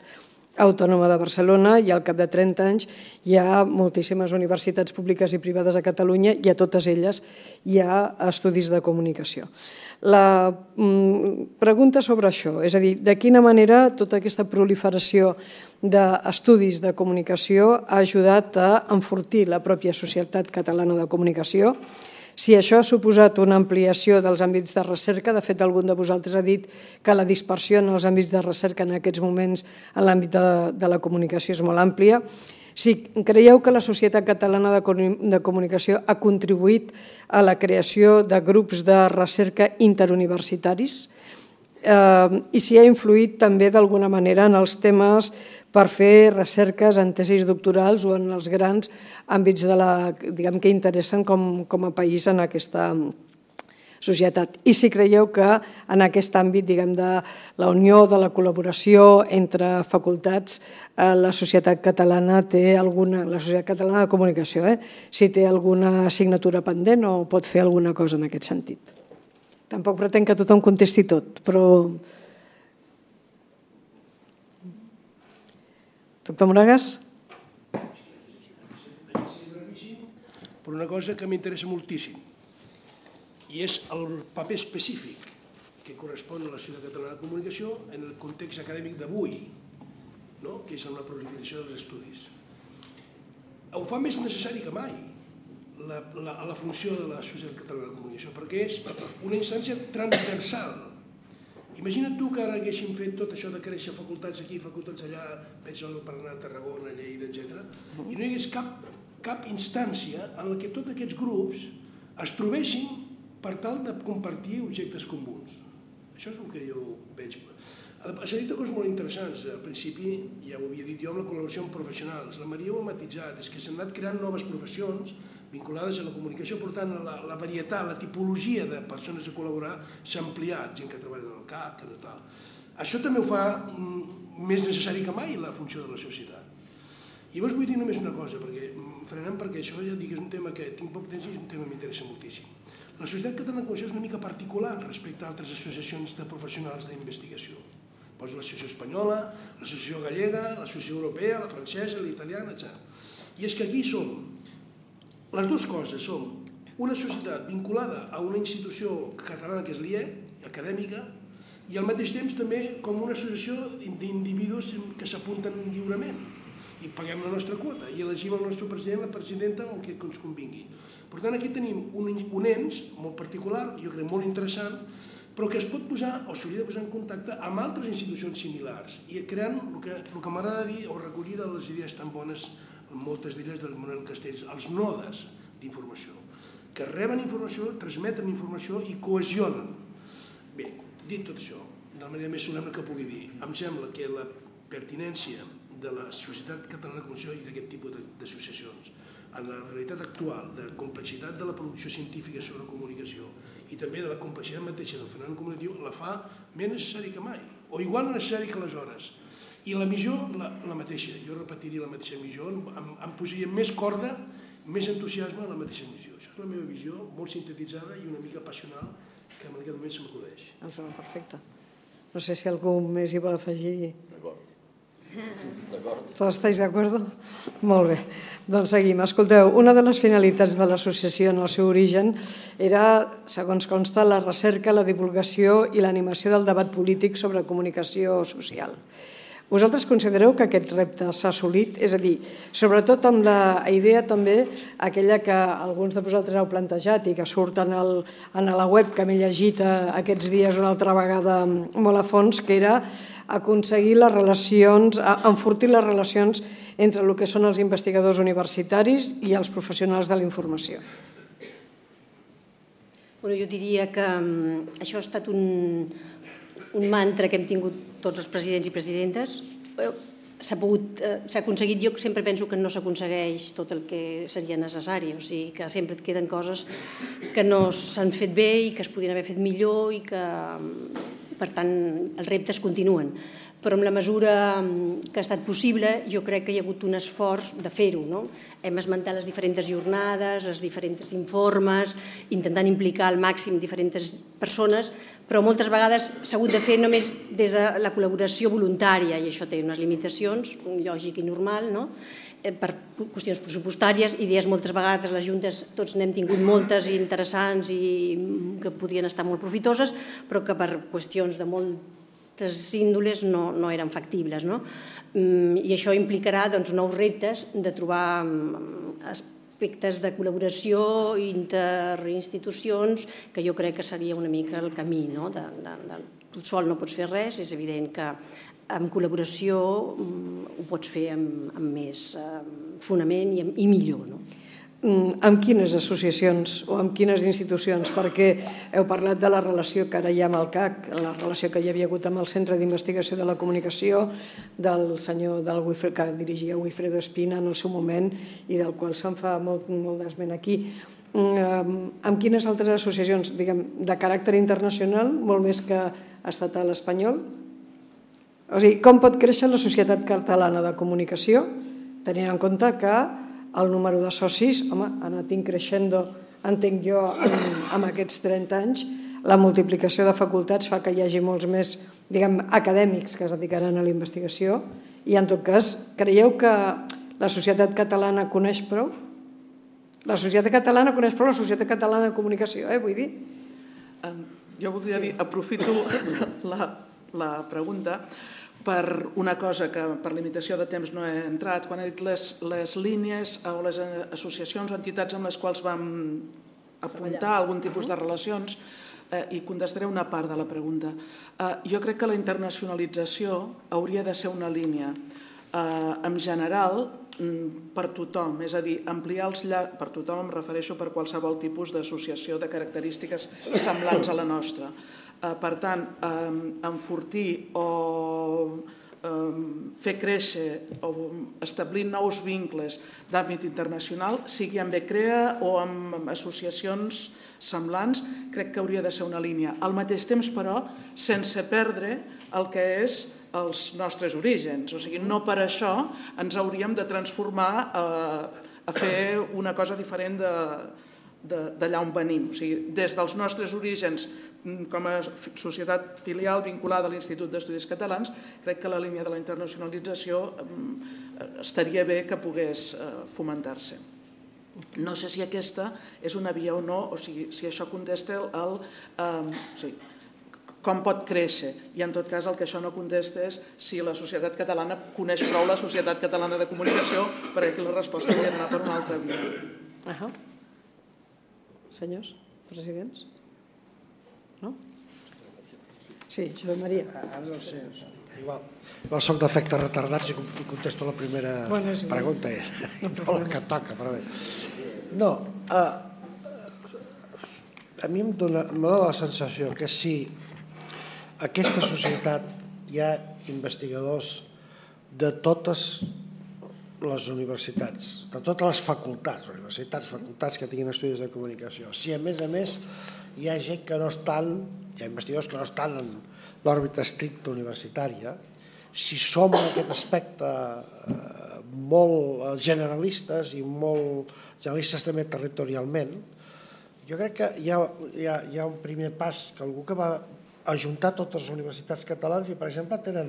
Autònoma de Barcelona, i al cap de 30 anys hi ha moltíssimes universitats públiques i privades a Catalunya i a totes elles hi ha estudis de comunicació. La pregunta sobre això, és a dir, de quina manera tota aquesta proliferació d'estudis de comunicació ha ajudat a enfortir la pròpia Societat Catalana de Comunicació, si això ha suposat una ampliació dels àmbits de recerca. De fet, algun de vosaltres ha dit que la dispersió en els àmbits de recerca en aquests moments en l'àmbit de la comunicació és molt àmplia. Si creieu que la Societat Catalana de Comunicació ha contribuït a la creació de grups de recerca interuniversitaris i si ha influït també d'alguna manera en els temes per fer recerques en tesis doctorals o en els grans àmbits que interessen com a país en aquesta societat. I si creieu que en aquest àmbit de la unió, de la col·laboració entre facultats, la Societat Catalana de Comunicació, si té alguna assignatura pendent o pot fer alguna cosa en aquest sentit. Tampoc pretenc que tothom contesti tot, però... Doctor Moragas? Per una cosa que m'interessa moltíssim, i és el paper específic que correspon a la Societat Catalana de Comunicació en el context acadèmic d'avui, que és la proliferació dels estudis. Ho fa més necessari que mai la funció de la Societat Catalana de Comunicació, perquè és una instància transversal. Imagina't tu que ara haguéssim fet tot això de créixer facultats aquí, facultats allà, penso per anar a Tarragona, Lleida, etc. I no hi hagués cap instància en la que tots aquests grups es trobessin per tal de compartir objectes comuns. Això és el que jo veig. S'ha dit coses molt interessants. Al principi, ja ho havia dit jo, amb la col·laboració amb professionals. La Maria ho ha matisat. És que s'han anat creant noves professions vinculades a la comunicació, per tant, la varietat, la tipologia de persones a col·laborar s'ha ampliat, gent que treballa en el CAC, que no tal. Això també ho fa més necessari que mai la funció de la societat. I llavors vull dir només una cosa, frenant perquè això ja dic, és un tema que tinc poc temps i és un tema que m'interessa moltíssim. La Societat Catalana de Comunicació és una mica particular respecte a altres associacions de professionals d'investigació. Poso l'Associació Espanyola, l'Associació Gallega, l'Associació Europea, la Francesa, l'Italiana, etc. I és que aquí som Les dues coses són una societat vinculada a una institució catalana que és l'IE, acadèmica, i al mateix temps també com una associació d'individus que s'apunten lliurement i paguem la nostra quota i elegim el nostre president, la presidenta o el que ens convingui. Per tant, aquí tenim un ens molt particular, jo crec molt interessant, però que es pot posar o s'hauria de posar en contacte amb altres institucions similars i creant el que m'agrada dir o recollir de les idees tan bones, moltes d'elles del Manuel Castells, els nodes d'informació, que reben informació, transmeten informació i cohesionen. Bé, dit tot això, de la manera més solemne que pugui dir, em sembla que la pertinència de la Societat Catalana de Comunicació i d'aquest tipus d'associacions en la realitat actual de complexitat de la producció científica sobre comunicació i també de la complexitat mateixa del fenomen comunicatiu la fa més necessari que mai, o igual necessari que aleshores. I la millor, la mateixa, jo repetiré la mateixa missió, em posaria més corda, més entusiasme a la mateixa missió. Això és la meva visió, molt sintetitzada i una mica passional, que en aquest moment se m'acudeix. Em sembla perfecte. No sé si algú més hi vol afegir. D'acord. Tots esteu d'acord? Molt bé, doncs seguim. Escolteu, una de les finalitats de l'associació en el seu origen era, segons consta, la recerca, la divulgació i l'animació del debat polític sobre comunicació social. Vosaltres considereu que aquest repte s'ha assolit? És a dir, sobretot amb la idea també, aquella que alguns de vosaltres heu plantejat i que surt en la web, que m'he llegit aquests dies una altra vegada molt a fons, que era aconseguir les relacions, enfortir les relacions entre el que són els investigadors universitaris i els professionals de la informació. Jo diria que això ha estat un mantra que hem tingut tots els presidents i presidentes. S'ha aconseguit, jo sempre penso que no s'aconsegueix tot el que seria necessari, o sigui que sempre et queden coses que no s'han fet bé i que es podien haver fet millor i que, per tant, els reptes continuen. Però en la mesura que ha estat possible, jo crec que hi ha hagut un esforç de fer-ho, no? Hem esmentat les diferents jornades, els diferents informes, intentant implicar al màxim diferents persones, però moltes vegades s'ha hagut de fer només des de la col·laboració voluntària, i això té unes limitacions, lògic i normal, no? Per qüestions pressupostàries, idees moltes vegades, les juntes tots n'hem tingut moltes i interessants i que podien estar molt profitoses, però que per qüestions de moltes índoles no eren factibles. I això implicarà nous reptes de trobar aspectes de col·laboració, interinstitucions, que jo crec que seria una mica el camí. Tu sol no pots fer res, és evident que amb col·laboració ho pots fer amb més fonament i millor. Amb quines associacions o amb quines institucions? Perquè heu parlat de la relació que ara hi ha amb el CAC, la relació que hi havia hagut amb el Centre d'Investigació de la Comunicació, del senyor que dirigia Wifredo Espina en el seu moment i del qual se'n fa molt d'esment aquí. Amb quines altres associacions, diguem, de caràcter internacional, molt més que estatal espanyol? O sigui, com pot créixer la Societat Catalana de Comunicació tenint en compte que el número de socis, home, ha anat creixent, entenc jo, en aquests 30 anys, la multiplicació de facultats fa que hi hagi molts més, diguem, acadèmics que es dedicaran a la investigació i, en tot cas, creieu que la societat catalana coneix prou? La societat catalana coneix prou la Societat Catalana de Comunicació, vull dir? Jo voldria dir, aprofito la pregunta per una cosa que per limitació de temps no he entrat, quan he dit les línies o les associacions o entitats amb les quals vam apuntar algun tipus de relacions, i contestaré una part de la pregunta. Jo crec que la internacionalització hauria de ser una línia en general per tothom, és a dir, ampliar els llaços, per tothom em refereixo per qualsevol tipus d'associació de característiques semblants a la nostra. Per tant, enfortir o fer créixer o establir nous vincles d'àmbit internacional, sigui amb ECREA o amb associacions semblants, crec que hauria de ser una línia. Al mateix temps, però, sense perdre el que és els nostres orígens. O sigui, no per això ens hauríem de transformar a fer una cosa diferent d'allà on venim. O sigui, des dels nostres orígens com a societat filial vinculada a l'Institut d'Estudis Catalans, crec que la línia de la internacionalització estaria bé que pogués fomentar-se. No sé si aquesta és una via o no, o si això contesta el com pot créixer. I en tot cas el que això no contesta és si la societat catalana coneix prou la Societat Catalana de Comunicació, perquè aquí la resposta hauria d'anar per una altra via. Senyors, presidents? No? Sí, Josep Maria. Ara no sé, igual. No soc d'efectes retardats i contesto la primera pregunta. No la que toca, però bé. No, a mi em dona la sensació que si en aquesta societat hi ha investigadors de totes les universitats, de totes les facultats, facultats que tinguin estudis de comunicació. Si a més hi ha gent que no estan, hi ha investigadors que no estan en l'òrbita estricta universitària, si som en aquest aspecte molt generalistes i molt generalistes també territorialment, jo crec que hi ha un primer pas que algú que va ajuntar totes les universitats catalanes i, per exemple, tenen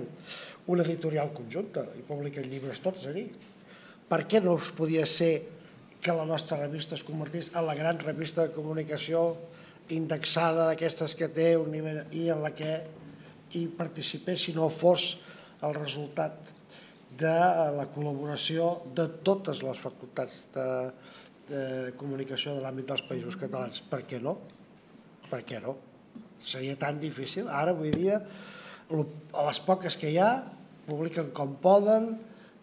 una editorial conjunta i publiquen llibres tots allà. Per què no es podia ser que la nostra revista es convertís en la gran revista de comunicació indexada d'aquestes que té un nivell i en la que hi participés si no fos el resultat de la col·laboració de totes les facultats de comunicació de l'àmbit dels països catalans? Per què no? Per què no? Seria tan difícil. Ara, avui dia, a les poques que hi ha, publiquen com poden,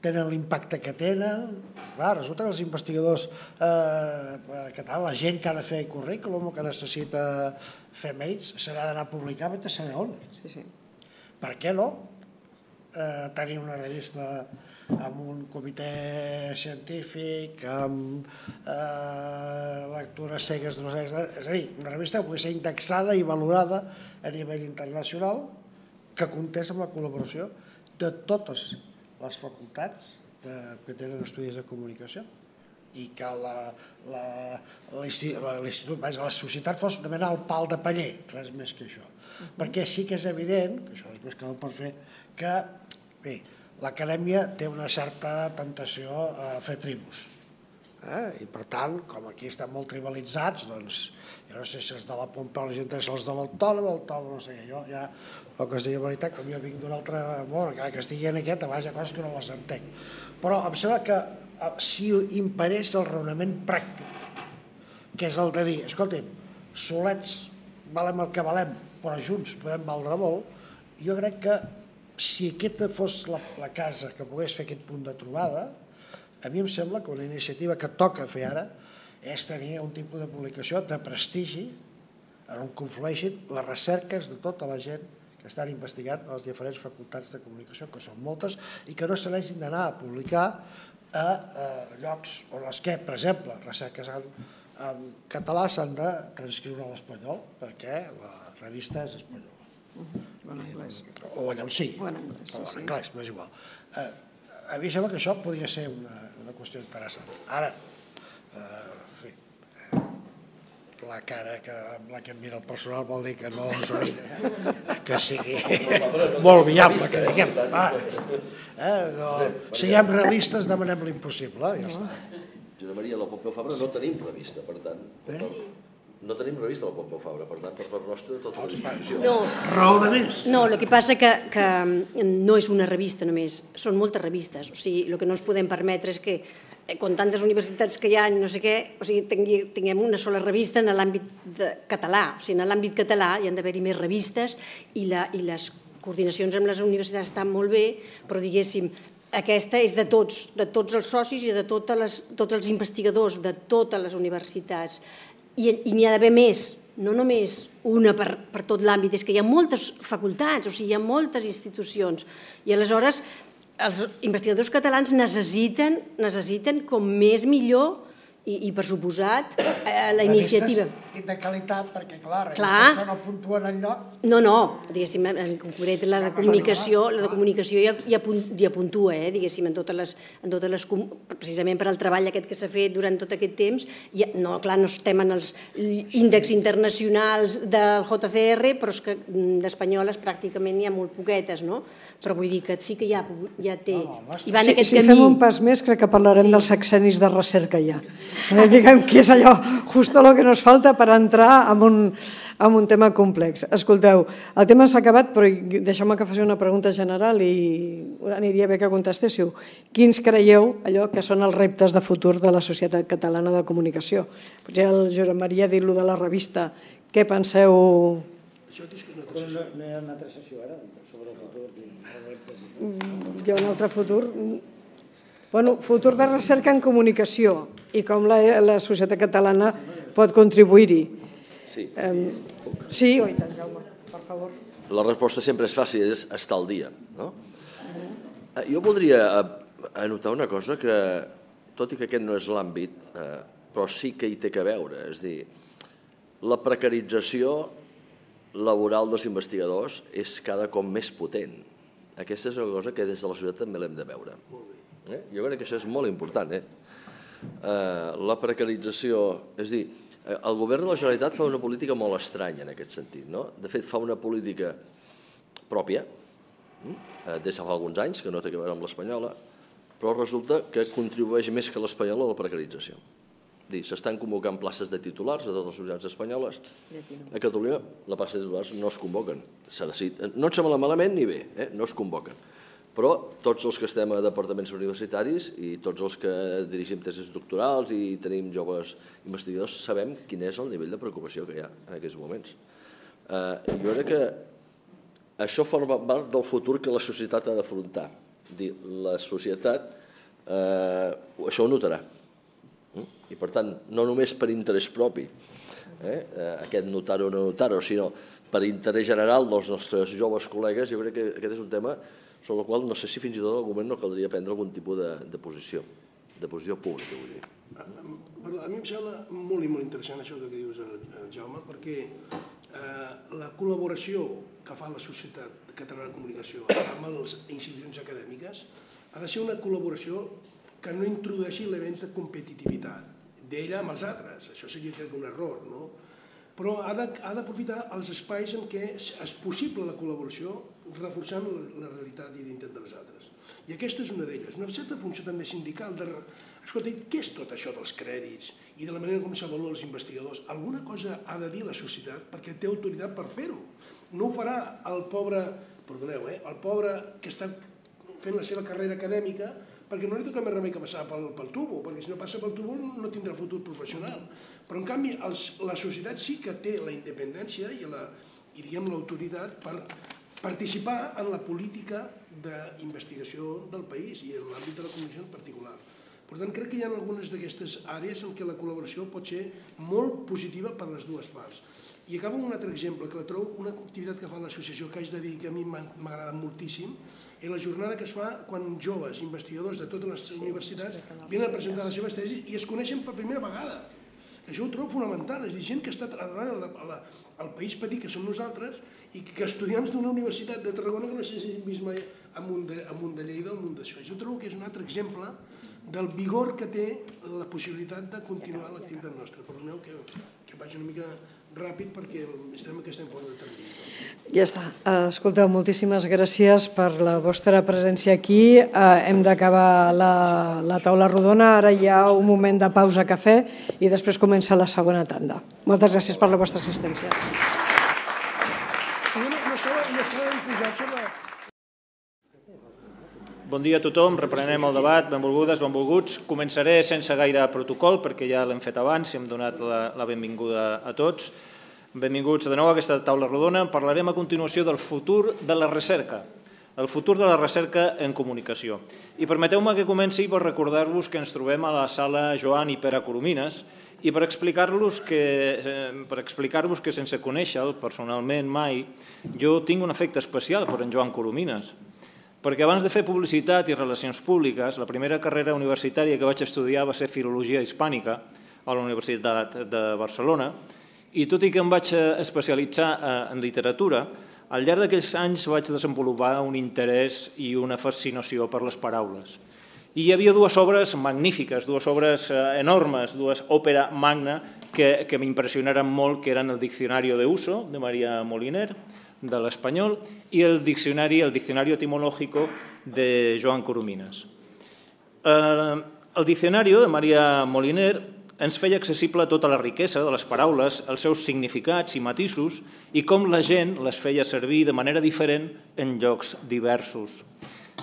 tenen l'impacte que tenen. Clar, resulta que els investigadors catalans, la gent que ha de fer currículum o que necessita fer mails, s'ha d'anar a publicar a saber on. Per què no tenir una revista amb un comitè científic, amb lectures cegues, és a dir, una revista que pugui ser indexada i valorada a nivell internacional, que comptés amb la col·laboració de totes les facultats que tenen estudis de comunicació i que la societat fos una mena el pal de paller, res més que això. Perquè sí que és evident, que això és més que no pot fer, que bé, l'acadèmia té una certa tentació a fer tribus. I per tant, com aquí estan molt tribalitzats, doncs, jo no sé si els de la Pompeu la gent és els de l'Autònoma, no sé què, jo ja, el que es digui la veritat, com jo vinc d'un altre món, encara que estigui en aquest, a vegades hi ha coses que no les entenc. Però em sembla que si impareix el raonament pràctic, que és el de dir, escolta'm, solets valem el que valem, però junts podem valdre molt, jo crec que si aquesta fos la casa que pogués fer aquest punt de trobada, a mi em sembla que una iniciativa que toca fer ara és tenir un tipus de publicació de prestigi on conflueixin les recerques de tota la gent que estan investigant a les diferents facultats de comunicació, que són moltes, i que no se n'hagin d'anar a publicar a llocs on les que, per exemple, recerques en català s'han de transcriure a l'espanyol perquè la revista és espanyola. O en anglès. O allà on sí, o en anglès, m'és igual. A mi sembla que això podria ser una qüestió interessant. Ara, en fi, la cara amb la que em mira el personal vol dir que no sigui molt viable, que diguem. Siguem realistes, demanem l'impossible. Josep Maria, la Pompeu Fabra no tenim revista, per tant. No tenim revista del Pompeu Fabra, per tant, per part nostra, tota la disposició. Raó de més. No, el que passa que no és una revista només, són moltes revistes. O sigui, el que no ens podem permetre és que, amb tantes universitats que hi ha, no sé què, o sigui, tinguem una sola revista en l'àmbit català. O sigui, en l'àmbit català hi han d'haver-hi més revistes i les coordinacions amb les universitats estan molt bé, però diguéssim, aquesta és de tots els socis i de tots els investigadors, de totes les universitats. I n'hi ha d'haver més, no només una per tot l'àmbit, és que hi ha moltes facultats, o sigui, hi ha moltes institucions. I aleshores els investigadors catalans necessiten com més millor i per suposat la iniciativa. I de qualitat, perquè clar, aquestes que no puntuen enlloc. No, no, diguéssim, en concret la de comunicació ja puntua, diguéssim, en totes les... precisament per al treball aquest que s'ha fet durant tot aquest temps. No, clar, no estem en els índexs internacionals del JCR, però és que d'espanyoles pràcticament n'hi ha molt poquetes, no? Però vull dir que sí que ja té... Si fem un pas més, crec que parlarem dels sexennis de recerca ja. Diguem que és allò, justo lo que nos falta per entrar en un tema complex. Escolteu, el tema s'ha acabat, però deixeu-me que faci una pregunta general i aniria bé que contestéssiu. Quins creieu allò que són els reptes de futur de la Societat Catalana de Comunicació? Potser el Josep Maria ha dit allò de la revista. Què penseu? Jo discuteixo una altra sessió ara sobre el futur. Hi ha un altre futur? Bueno, futur de recerca en comunicació i com la societat catalana pot contribuir-hi. Sí, oi tant, Jaume, per favor. La resposta sempre és fàcil, és estar al dia. Jo voldria anotar una cosa que, tot i que aquest no és l'àmbit, però sí que hi té a veure, és a dir, la precarització laboral dels investigadors és cada cop més potent. Aquesta és una cosa que des de la societat també l'hem de veure. Jo crec que això és molt important. La precarització, és a dir, el govern de la Generalitat fa una política molt estranya en aquest sentit. De fet, fa una política pròpia, des de fa alguns anys, que no té a veure amb l'espanyola, però resulta que contribueix més que l'espanyola a la precarització. S'estan convocant places de titulars a totes les universitats espanyoles. A Catalunya les places de titulars no es convoquen. No ens sembla malament ni bé, no es convoquen. Però tots els que estem a departaments universitaris i tots els que dirigim tesis doctorals i tenim joves investigadors sabem quin és el nivell de preocupació que hi ha en aquests moments. Jo crec que això forma part del futur que la societat ha d'afrontar. La societat això ho notarà. I per tant, no només per interès propi, aquest notar-ho o no notar-ho, sinó per interès general dels nostres joves col·legues. Jo crec que aquest és un tema sobre el qual no sé si fins i tot el govern no caldria prendre algun tipus de posició pública, vull dir. A mi em sembla molt i molt interessant això que dius, Jaume, perquè la col·laboració que fa la Societat Catalana de Comunicació amb les institucions acadèmiques ha de ser una col·laboració que no introdueixi elements de competitivitat d'ella amb els altres. Això seria, crec, un error, no? Però ha d'aprofitar els espais en què és possible la col·laboració reforçant la realitat i l'intent dels altres. I aquesta és una d'elles. Una certa funció també sindical de... Escolta, què és tot això dels crèdits i de la manera com s'avalua els investigadors? Alguna cosa ha de dir la societat perquè té autoritat per fer-ho. No ho farà el pobre... Perdoneu, el pobre que està fent la seva carrera acadèmica perquè no li toca més remei que passar pel tubo, perquè si no passa pel tubo no tindrà futur professional. Però, en canvi, la societat sí que té la independència i l'autoritat per participar en la política d'investigació del país i en l'àmbit de la comunicació en particular. Per tant, crec que hi ha algunes d'aquestes àrees en què la col·laboració pot ser molt positiva per les dues parts. I acabo amb un altre exemple, que la trobo una activitat que fa l'associació, que haig de dir que a mi m'agrada moltíssim, és la jornada que es fa quan joves investigadors de totes les universitats venen a presentar les seves tesis i es coneixen per primera vegada. Això ho trobo fonamental, és a dir, gent que està al país petit, que som nosaltres, i que estudiants d'una universitat de Tarragona que no s'ha vist mai amb un de Lleida o amb un d'això. Això trobo que és un altre exemple del vigor que té la possibilitat de continuar l'activitat nostra. Perdoneu que vaig una mica... ràpid perquè estem fora de termini. Ja està. Escolteu, moltíssimes gràcies per la vostra presència aquí. Hem d'acabar la taula rodona. Ara hi ha un moment de pausa cafè i després comença la segona tanda. Moltes gràcies per la vostra assistència. Bon dia a tothom, reprenem el debat, benvolgudes, benvolguts. Començaré sense gaire protocol perquè ja l'hem fet abans i hem donat la benvinguda a tots. Benvinguts de nou a aquesta taula rodona. Parlarem a continuació del futur de la recerca, el futur de la recerca en comunicació. I permeteu-me que comenci per recordar-vos que ens trobem a la sala Joan i Pere Corominas i per explicar-vos que sense conèixer-lo personalment mai, jo tinc un afecte especial per en Joan Corominas. Perquè abans de fer publicitat i relacions públiques, la primera carrera universitària que vaig estudiar va ser Filologia Hispànica a la Universitat de Barcelona i tot i que em vaig especialitzar en literatura, al llarg d'aquells anys vaig desenvolupar un interès i una fascinació per les paraules. I hi havia dues obres magnífiques, dues obres enormes, dues òpera magna que m'impressionaren molt, que eren el Diccionario de Uso, de María Moliner, de l'espanyol, i el diccionari etimològic de Joan Corominas. El diccionari de María Moliner ens feia accessible tota la riquesa de les paraules, els seus significats i matisos i com la gent les feia servir de manera diferent en llocs diversos.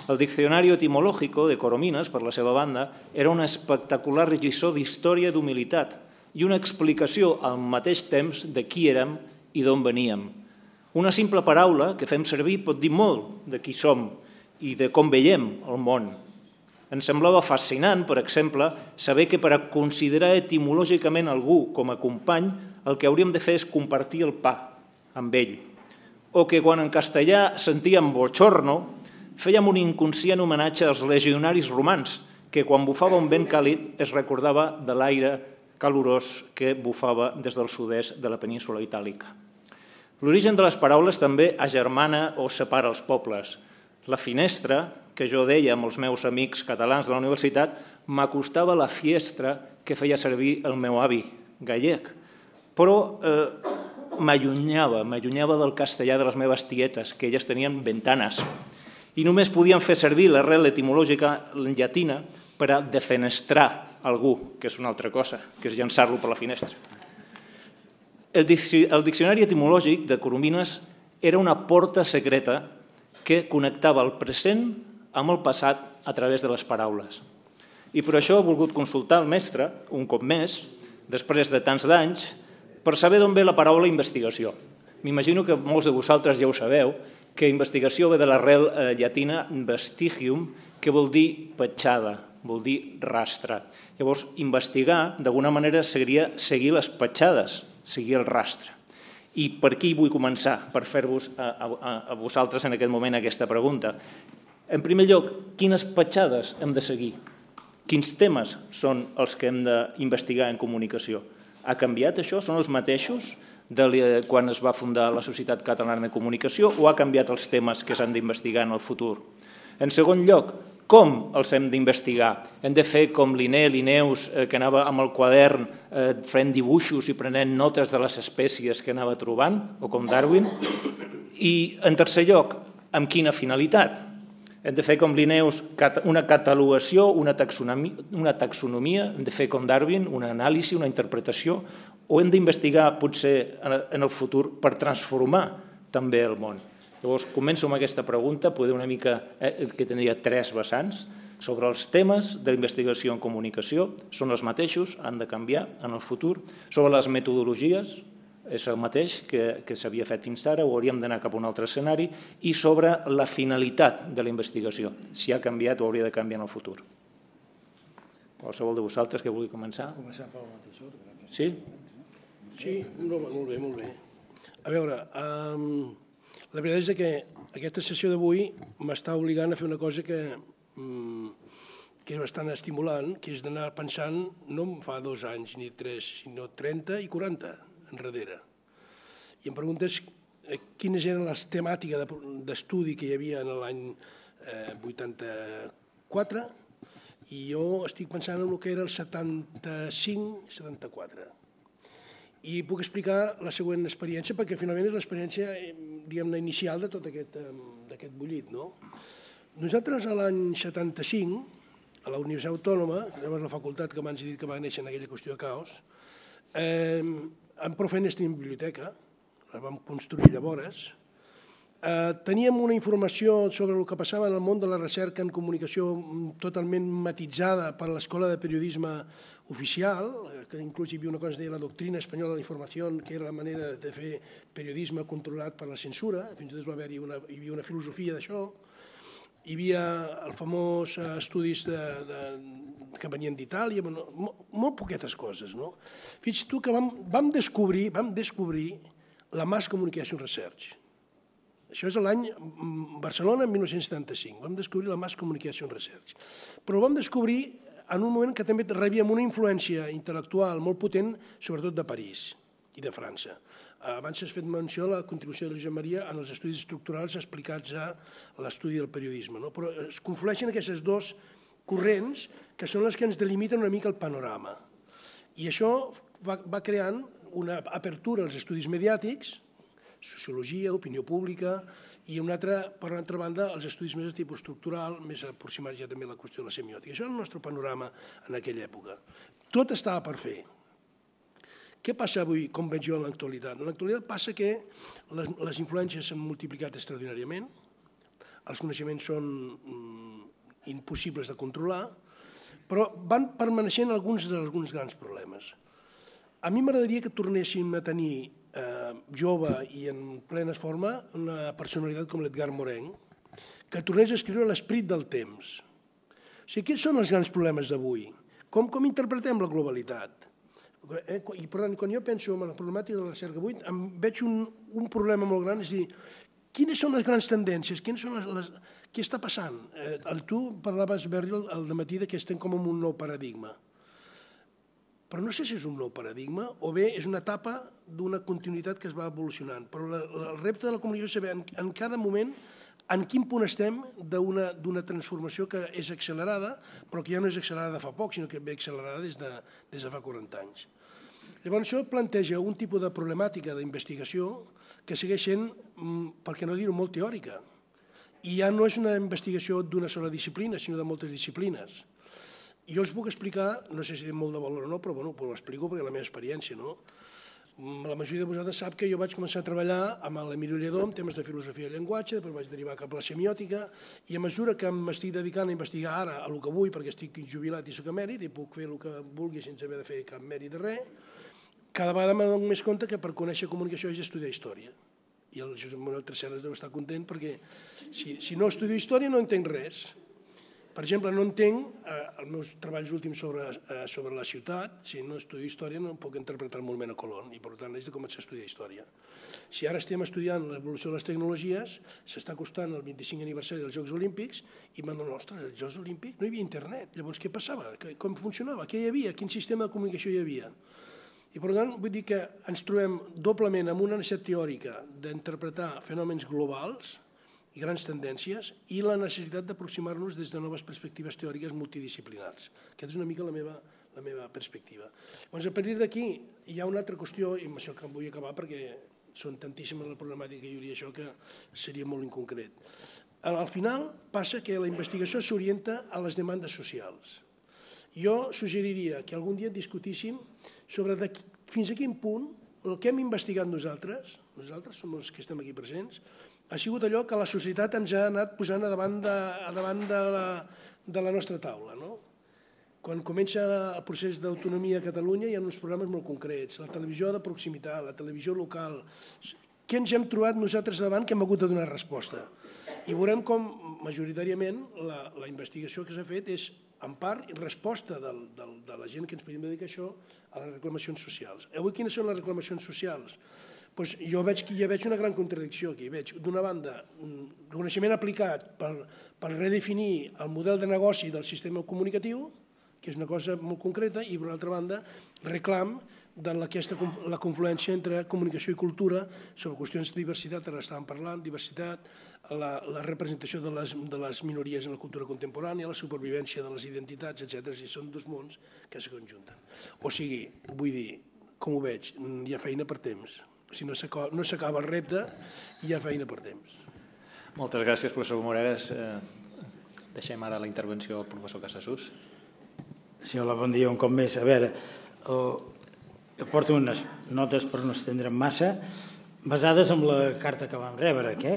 El Diccionario Etimológico de Corominas, per la seva banda, era una espectacular lliçó d'història i d'humilitat i una explicació al mateix temps de qui érem i d'on veníem. Una simple paraula que fem servir pot dir molt de qui som i de com veiem el món. Ens semblava fascinant, per exemple, saber que per a considerar etimològicament algú com a company el que hauríem de fer és compartir el pa amb ell. O que quan en castellà sentíem bochorno fèiem un inconscient homenatge als legionaris romans que quan bufava un vent càlid es recordava de l'aire calorós que bufava des del sud-est de la península itàlica. L'origen de les paraules també agermana o separa els pobles. La finestra, que jo deia amb els meus amics catalans de la universitat, m'acostava la fiestra que feia servir el meu avi gallec, però m'allunyava del castellà de les meves tietes, que elles tenien ventanes, i només podien fer servir l'arrel etimològica llatina per a defenestrar algú, que és una altra cosa, que és llançar-lo per la finestra. El diccionari etimològic de Corominas era una porta secreta que connectava el present amb el passat a través de les paraules. I per això he volgut consultar el mestre, un cop més, després de tants d'anys, per saber d'on ve la paraula investigació. M'imagino que molts de vosaltres ja ho sabeu, que investigació ve de l'arrel llatina vestigium, que vol dir petjada, vol dir rastre. Llavors, investigar, d'alguna manera, seria seguir les petjades, seguir el rastre. I per aquí vull començar, per fer-vos a vosaltres en aquest moment aquesta pregunta. En primer lloc, quines petjades hem de seguir? Quins temes són els que hem d'investigar en comunicació? Ha canviat això? Són els mateixos de quan es va fundar la Societat Catalana de Comunicació o ha canviat els temes que s'han d'investigar en el futur? En segon lloc, com els hem d'investigar? Hem de fer com Linneus, que anava amb el quadern fent dibuixos i prenent notes de les espècies que anava trobant, o com Darwin? I, en tercer lloc, amb quina finalitat? Hem de fer com Linneus una catalogació, una taxonomia, hem de fer com Darwin una anàlisi, una interpretació, o hem d'investigar, potser, en el futur per transformar també el món? Llavors, començo amb aquesta pregunta, poder una mica que tindria tres vessants, sobre els temes de la investigació en comunicació, són els mateixos, han de canviar en el futur, sobre les metodologies, és el mateix que s'havia fet fins ara, o hauríem d'anar cap a un altre escenari, i sobre la finalitat de la investigació, si ha canviat o hauria de canviar en el futur. Qualsevol de vosaltres que vulgui començar? Començar pel mateix ordre. Sí? Sí, molt bé, molt bé. A veure... La veritat és que aquesta sessió d'avui m'està obligant a fer una cosa que és bastant estimulant, que és d'anar pensant no fa 2 anys ni 3, sinó 30 i 40 enrere. I em preguntes quines eren les temàtiques d'estudi que hi havia en l'any 84 i jo estic pensant en el que era el 75-74. I puc explicar la següent experiència, perquè finalment és l'experiència, diguem-ne, inicial de tot aquest bullit. Nosaltres, a l'any 75, a la Universitat Autònoma, llavors la facultat que abans he dit que va néixer en aquella qüestió de caos, amb prou feines tenim biblioteca, la vam construir llavors, teníem una informació sobre el que passava en el món de la recerca en comunicació totalment matitzada per l'Escola de Periodisme Oficial, que inclús hi havia una cosa que es deia la doctrina espanyola de la informació, que era la manera de fer periodisme controlat per la censura, fins i tot hi havia una filosofia d'això, hi havia els famosos estudis que venien d'Itàlia, molt poquetes coses. Fins i tot que vam descobrir la Mass Communication Research. Això és l'any Barcelona, en 1975. Vam descobrir la Mass Communication Research. Però ho vam descobrir en un moment que també rebíem una influència intel·lectual molt potent, sobretot de París i de França. Abans s'ha fet menció la contribució de Josep Maria en els estudis estructurals explicats a l'estudi del periodisme. Però es conflueixen aquestes dues corrents que són les que ens delimiten una mica el panorama. I això va creant una apertura als estudis mediàtics, sociologia, opinió pública, i per una altra banda els estudis més de tipus estructural, més aproximats ja també a la qüestió de la semiòtica. Això era el nostre panorama en aquella època. Tot estava per fer. Què passa avui, com veig jo, en l'actualitat? En l'actualitat passa que les influències s'han multiplicat extraordinàriament, els coneixements són impossibles de controlar, però van permaneixent alguns dels grans problemes. A mi m'agradaria que tornéssim a tenir jove i en plena forma una personalitat com l'Edgar Morin, que tornés a escriure l'esperit del temps. O sigui, quins són els grans problemes d'avui? Com interpretem la globalitat? I per tant, quan jo penso en la problemàtica de la recerca avui, em veig un problema molt gran, és a dir, quines són les grans tendències? Què està passant? Tu parlaves, Berrio, al dematí que estem com en un nou paradigma. Però no sé si és un nou paradigma o bé és una etapa d'una continuïtat que es va evolucionant. Però el repte de la comunicació és saber en cada moment en quin punt estem d'una transformació que és accelerada, però que ja no és accelerada fa poc, sinó que ve accelerada des de fa 40 anys. Llavors, això planteja un tipus de problemàtica d'investigació que segueix sent, per què no dir-ho, molt teòrica. I ja no és una investigació d'una sola disciplina, sinó de moltes disciplines. Jo els puc explicar, no sé si té molt de valor o no, però ho explico perquè és la meva experiència. La majoria de vosaltres sap que jo vaig començar a treballar amb l'Emili Prado en temes de filosofia i llenguatge, després vaig derivar cap a la semiòtica, i a mesura que m'estic dedicant a investigar ara el que vull, perquè estic jubilat i soc emèrit, i puc fer el que vulgui sense haver de fer cap mèrit de res, cada vegada m'he donat més compte que per conèixer comunicació és estudiar història. I el Josep Maria Tresserras deu estar content perquè si no estudio història no entenc res. Per exemple, no entenc els meus treballs últims sobre la ciutat. Si no estudio història no puc interpretar el moviment a Colón i, per tant, haig de començar a estudiar història. Si ara estem estudiant l'evolució de les tecnologies, s'està costant el 25 aniversari dels Jocs Olímpics i m'han dit, ostres, els Jocs Olímpics no hi havia internet. Llavors, què passava? Com funcionava? Què hi havia? Quin sistema de comunicació hi havia? I, per tant, vull dir que ens trobem doblement amb una necessitat teòrica d'interpretar fenòmens globals i grans tendències, i la necessitat d'aproximar-nos des de noves perspectives teòriques multidisciplinars. Aquesta és una mica la meva perspectiva. Llavors, a partir d'aquí, hi ha una altra qüestió, i amb això que em vull acabar perquè són tantíssimes les problemàtiques que hi hauria això que seria molt inconcret. Al final passa que la investigació s'orienta a les demandes socials. Jo suggeriria que algun dia discutíssim sobre fins a quin punt el que hem investigat nosaltres som els que estem aquí presents, ha sigut allò que la societat ens ha anat posant davant de la nostra taula. Quan comença el procés d'autonomia a Catalunya hi ha uns programes molt concrets, la televisió de proximitat, la televisió local, què ens hem trobat nosaltres davant que hem hagut de donar resposta. I veurem com majoritàriament la investigació que s'ha fet és en part resposta de la gent que ens podem dedicar a això a les reclamacions socials. Avui quines són les reclamacions socials? Jo veig una gran contradicció aquí. Veig, d'una banda, un reconeixement aplicat per redefinir el model de negoci del sistema comunicatiu, que és una cosa molt concreta, i, per una altra banda, reclam de la confluència entre comunicació i cultura sobre qüestions de diversitat, ara estàvem parlant, diversitat, la representació de les minories en la cultura contemporània, la supervivència de les identitats, etc. Són dos mons que es conjunten. O sigui, vull dir, com ho veig, hi ha feina per temps. Si no s'acaba el repte, hi ha feina per temps. Moltes gràcies, professor Moragas. Deixem ara la intervenció del professor Casasús. Sí, hola, bon dia, un cop més. A veure, porto unes notes per no estendre'm massa, basades en la carta que vam rebre, que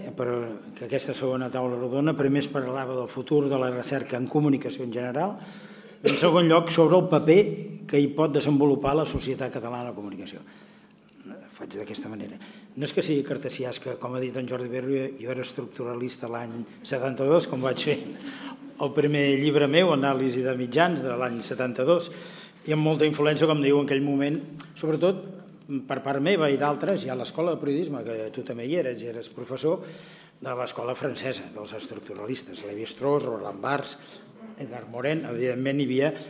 aquesta segona taula rodona primer es parlava del futur de la recerca en comunicació en general, en segon lloc sobre el paper que hi pot desenvolupar la Societat Catalana de Comunicació. Faig d'aquesta manera. No és que sigui cartesiàs, que com ha dit en Jordi Berrio, jo era estructuralista l'any 72, com vaig fer el primer llibre meu, Anàlisi de mitjans, de l'any 72, i amb molta influència, com diu en aquell moment, sobretot per part meva i d'altres, hi ha l'Escola de Periodisme, que tu també hi eres, eres professor, de l'Escola Francesa, dels estructuralistes, Lévi-Strauss, Roland Barthes, Edgar Morin, evidentment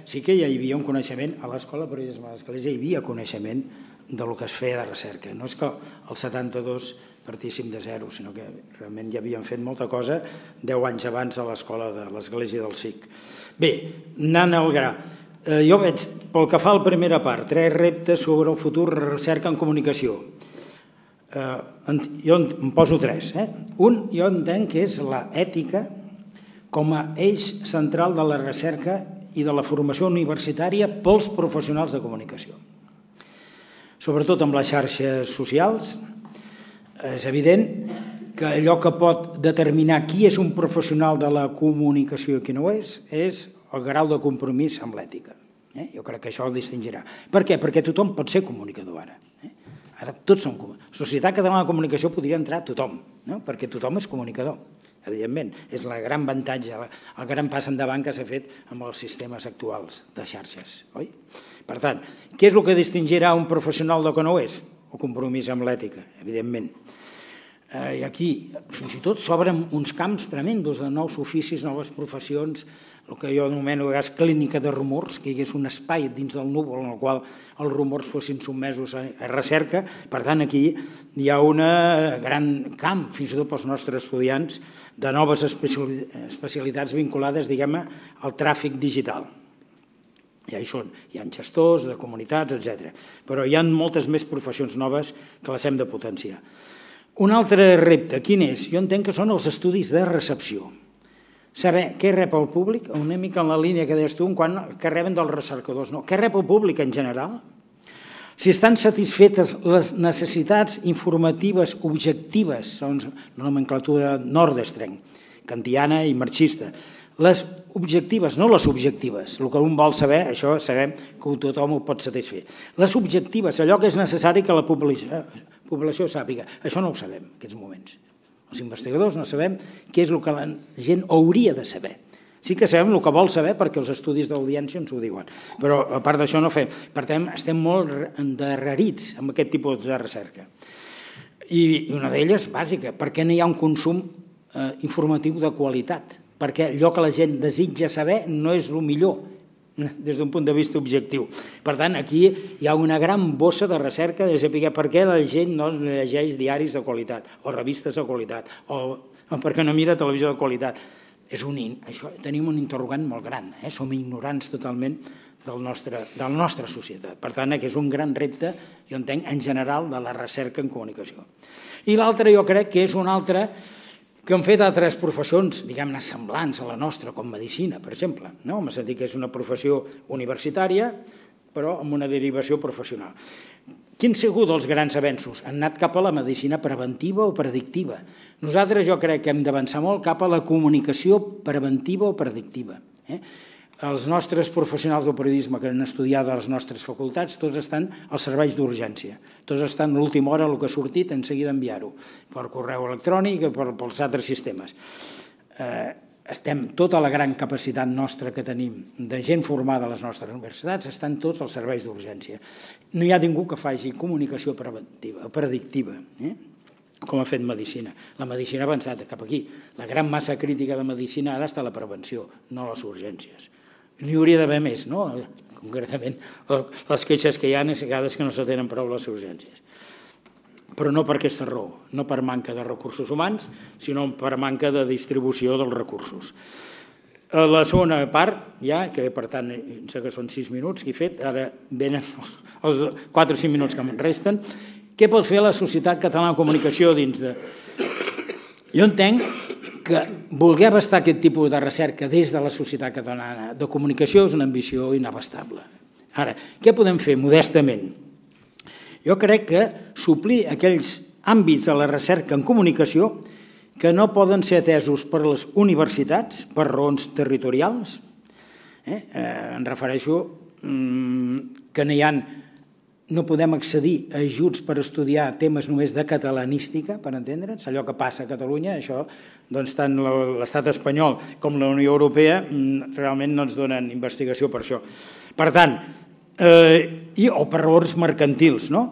sí que hi havia un coneixement a l'Escola de Periodisme de l'Escolesa, hi havia coneixement del que es feia de recerca. No és que el 72 partíssim de zero, sinó que realment ja havien fet molta cosa 10 anys abans a l'escola de l'Església del SIC. Bé, anant al gra, jo veig, pel que fa a la primera part, 3 reptes sobre el futur recerca en comunicació. Jo en poso tres. Un, jo entenc que és l'ètica com a eix central de la recerca i de la formació universitària pels professionals de comunicació. Sobretot amb les xarxes socials, és evident que allò que pot determinar qui és un professional de la comunicació i qui no ho és el grau de compromís amb l'ètica. Jo crec que això el distingirà. Per què? Perquè tothom pot ser comunicador ara. Ara tots som comunicadors. La Societat Catalana de Comunicació podria entrar tothom, perquè tothom és comunicador, evidentment. És el gran avantatge, el gran pas endavant que s'ha fet amb els sistemes actuals de xarxes. Per tant, què és el que distingirà un professional del que no ho és? El compromís amb l'ètica, evidentment. I aquí, fins i tot, s'obren uns camps tremendos de nous oficis, noves professions, el que jo anomeno clínica de rumors, que hi hagués un espai dins del núvol en el qual els rumors fossin sotmesos a recerca. Per tant, aquí hi ha un gran camp, fins i tot pels nostres estudiants, de noves especialitats vinculades, diguem-ne, al tràfic digital. Ja hi són, hi ha gestors de comunitats, etc. Però hi ha moltes més professions noves que les hem de potenciar. Un altre repte, quin és? Jo entenc que són els estudis de recepció. Saber què rep el públic, una mica en la línia que deies tu, que reben dels recercadors, no. Què rep el públic en general? Si estan satisfetes les necessitats informatives objectives, segons la nomenclatura Nordenstreng, kantiana i marxista, les objectives, no les subjectives, el que un vol saber, això sabem que tothom ho pot satisfer. Les objectives, allò que és necessari que la població sàpiga. Això no ho sabem en aquests moments. Els investigadors no sabem què és el que la gent hauria de saber. Sí que sabem el que vol saber perquè els estudis d'audiència ens ho diuen, però a part d'això no fem. Per tant, estem molt endarrerits amb aquest tipus de recerca. I una d'elles, bàsica, perquè no hi ha un consum informatiu de qualitat, perquè allò que la gent desitja saber no és el millor des d'un punt de vista objectiu. Per tant, aquí hi ha una gran bossa de recerca de saber per què la gent no llegeix diaris de qualitat o revistes de qualitat o per què no mira televisió de qualitat. Tenim un interrogant molt gran, som ignorants totalment de la nostra societat. Per tant, aquest és un gran repte, jo entenc, en general de la recerca en comunicació. I l'altre jo crec que és un altre que han fet altres professions, diguem-ne, semblants a la nostra, com medicina, per exemple. En el sentit que és una professió universitària, però amb una derivació professional. Quins han sigut els grans avenços? Han anat cap a la medicina preventiva o predictiva. Nosaltres jo crec que hem d'avançar molt cap a la comunicació preventiva o predictiva. Els nostres professionals del periodisme que han estudiat a les nostres facultats, tots estan als serveis d'urgència. Tots estan a l'última hora, el que ha sortit, en seguida enviar-ho per correu electrònic o pels altres sistemes. Estem tota la gran capacitat nostra que tenim de gent formada a les nostres universitats, estan tots als serveis d'urgència. No hi ha ningú que faci comunicació preventiva, predictiva, com ha fet medicina. La medicina ha avançat cap aquí. La gran massa crítica de medicina ara està a la prevenció, no a les urgències. N'hi hauria d'haver més, no? Concretament, les queixes que hi ha és que no s'atenen prou les urgències. Però no per aquesta raó, no per manca de recursos humans, sinó per manca de distribució dels recursos. La segona part, ja, que per tant, sé que són 6 minuts que he fet, ara venen els 4 o 5 minuts que em resten. Què pot fer la Societat Catalana de Comunicació dins de... Jo entenc que voler abastar aquest tipus de recerca des de la Societat Catalana de Comunicació és una ambició inabastable. Ara, què podem fer modestament? Jo crec que suplir aquells àmbits de la recerca en comunicació que no poden ser atesos per les universitats, per raons territorials. Em refereixo que no podem accedir a ajuts per estudiar temes només de catalanística, per entendre'ns, allò que passa a Catalunya, això, doncs, tant l'estat espanyol com la Unió Europea realment no ens donen investigació per això. Per tant, o per raons mercantils, no?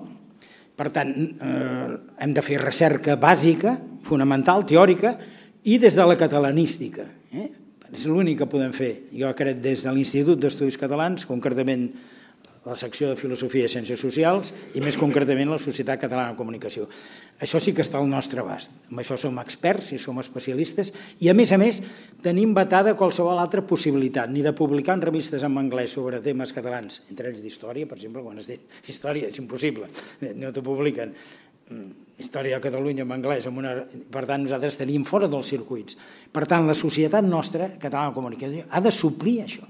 Per tant, hem de fer recerca bàsica, fonamental, teòrica, i des de la catalanística. És l'únic que podem fer, jo crec, des de l'Institut d'Estudis Catalans, concretament la secció de Filosofia i Ciències Socials i més concretament la Societat Catalana de Comunicació. Això sí que està al nostre abast. En això som experts i som especialistes i, a més, tenim vetada qualsevol altra possibilitat, ni de publicar en revistes en anglès sobre temes catalans, entre ells d'història, per exemple, quan has dit història, és impossible, no t'ho publiquen, història de Catalunya en anglès, per tant nosaltres tenim fora dels circuits. Per tant, la societat nostra, Catalana de Comunicació, ha de suplir això.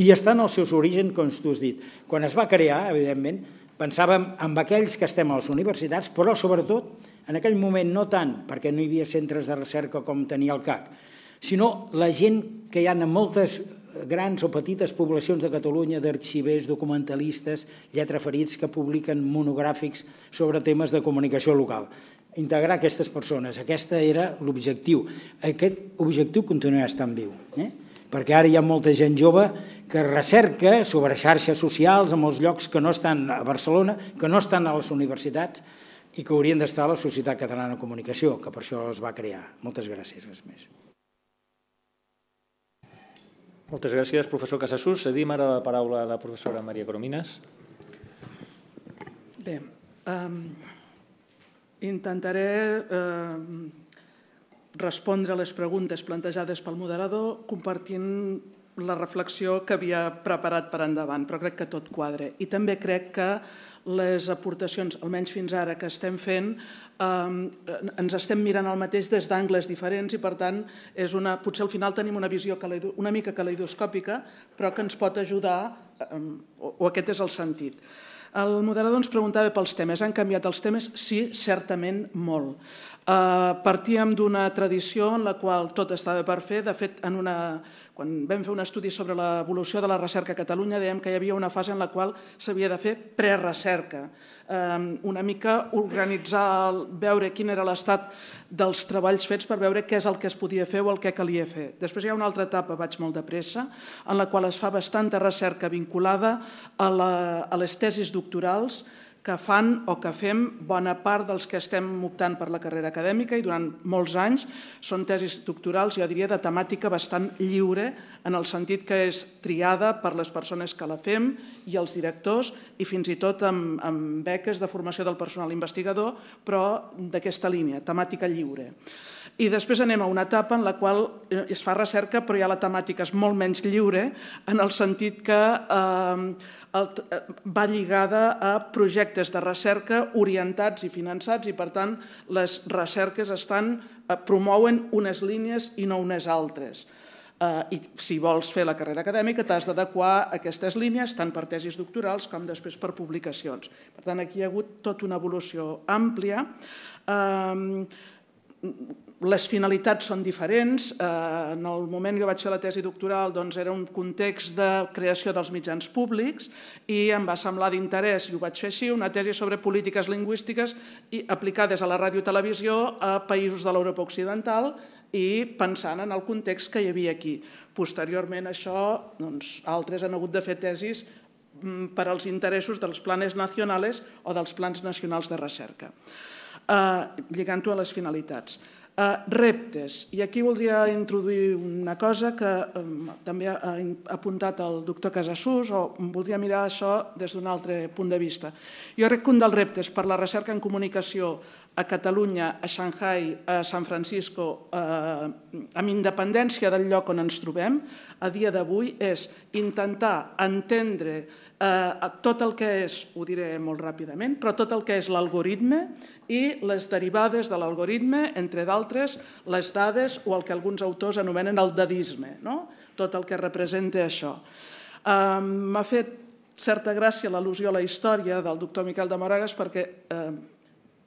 I està en els seus orígens, com tu has dit. Quan es va crear, evidentment, pensàvem en aquells que estem a les universitats, però sobretot en aquell moment no tant, perquè no hi havia centres de recerca com tenia el CAC, sinó la gent que hi ha en moltes grans o petites poblacions de Catalunya d'arxivers, documentalistes, lletraferits que publiquen monogràfics sobre temes de comunicació local. Integrar aquestes persones, aquest era l'objectiu. Aquest objectiu continuarà estant viu, perquè ara hi ha molta gent jove que recerca sobre xarxes socials en molts llocs que no estan a Barcelona, que no estan a les universitats i que haurien d'estar a la Societat Catalana de Comunicació, que per això es va crear. Moltes gràcies, res més. Moltes gràcies, professor Casasús. Cedim ara la paraula a la professora Maria Corominas. Bé, intentaré respondre a les preguntes plantejades pel moderador compartint la reflexió que havia preparat per endavant, però crec que tot quadra. I també crec que les aportacions, almenys fins ara, que estem fent, ens estem mirant el mateix des d'angles diferents i, per tant, potser al final tenim una visió una mica caleidoscòpica, però que ens pot ajudar, o aquest és el sentit. El moderador ens preguntava pels temes. Han canviat els temes? Sí, certament molt. Partíem d'una tradició en la qual tot estava per fer. De fet, quan vam fer un estudi sobre l'evolució de la recerca a Catalunya, dèiem que hi havia una fase en la qual s'havia de fer prerecerca, una mica organitzar, veure quin era l'estat dels treballs fets per veure què és el que es podia fer o el que calia fer. Després hi ha una altra etapa, vaig molt de pressa, en la qual es fa bastanta recerca vinculada a les tesis doctorals que fan o que fem bona part dels que estem optant per la carrera acadèmica i durant molts anys són tesis doctorals, jo diria, de temàtica bastant lliure en el sentit que és triada per les persones que la fem i els directors i fins i tot amb beques de formació del personal investigador, però d'aquesta línia, temàtica lliure. I després anem a una etapa en la qual es fa recerca, però ja la temàtica és molt menys lliure, en el sentit que va lligada a projectes de recerca orientats i finançats i, per tant, les recerques promouen unes línies i no unes altres. I si vols fer la carrera acadèmica t'has d'adequar aquestes línies tant per tesis doctorals com després per publicacions. Per tant, aquí hi ha hagut tota una evolució àmplia. Les finalitats són diferents. En el moment que vaig fer la tesi doctoral era un context de creació dels mitjans públics i em va semblar d'interès, i ho vaig fer així, una tesi sobre polítiques lingüístiques aplicades a la ràdio-televisió a països de l'Europa Occidental i pensant en el context que hi havia aquí. Posteriorment a això, altres han hagut de fer tesis per als interessos dels plans nacionals o dels plans nacionals de recerca, lligant-ho a les finalitats. Reptes. I aquí voldria introduir una cosa que també ha apuntat el doctor Casasús, o voldria mirar això des d'un altre punt de vista. Jo crec que un dels reptes per la recerca en comunicació a Catalunya, a Xangai, a San Francisco, amb independència del lloc on ens trobem, a dia d'avui és intentar entendre tot el que és, ho diré molt ràpidament, però tot el que és l'algoritme i les derivades de l'algoritme, entre d'altres, les dades o el que alguns autors anomenen el dadisme, tot el que representa això. M'ha fet certa gràcia l'al·lusió a la història del doctor Miquel de Moragas perquè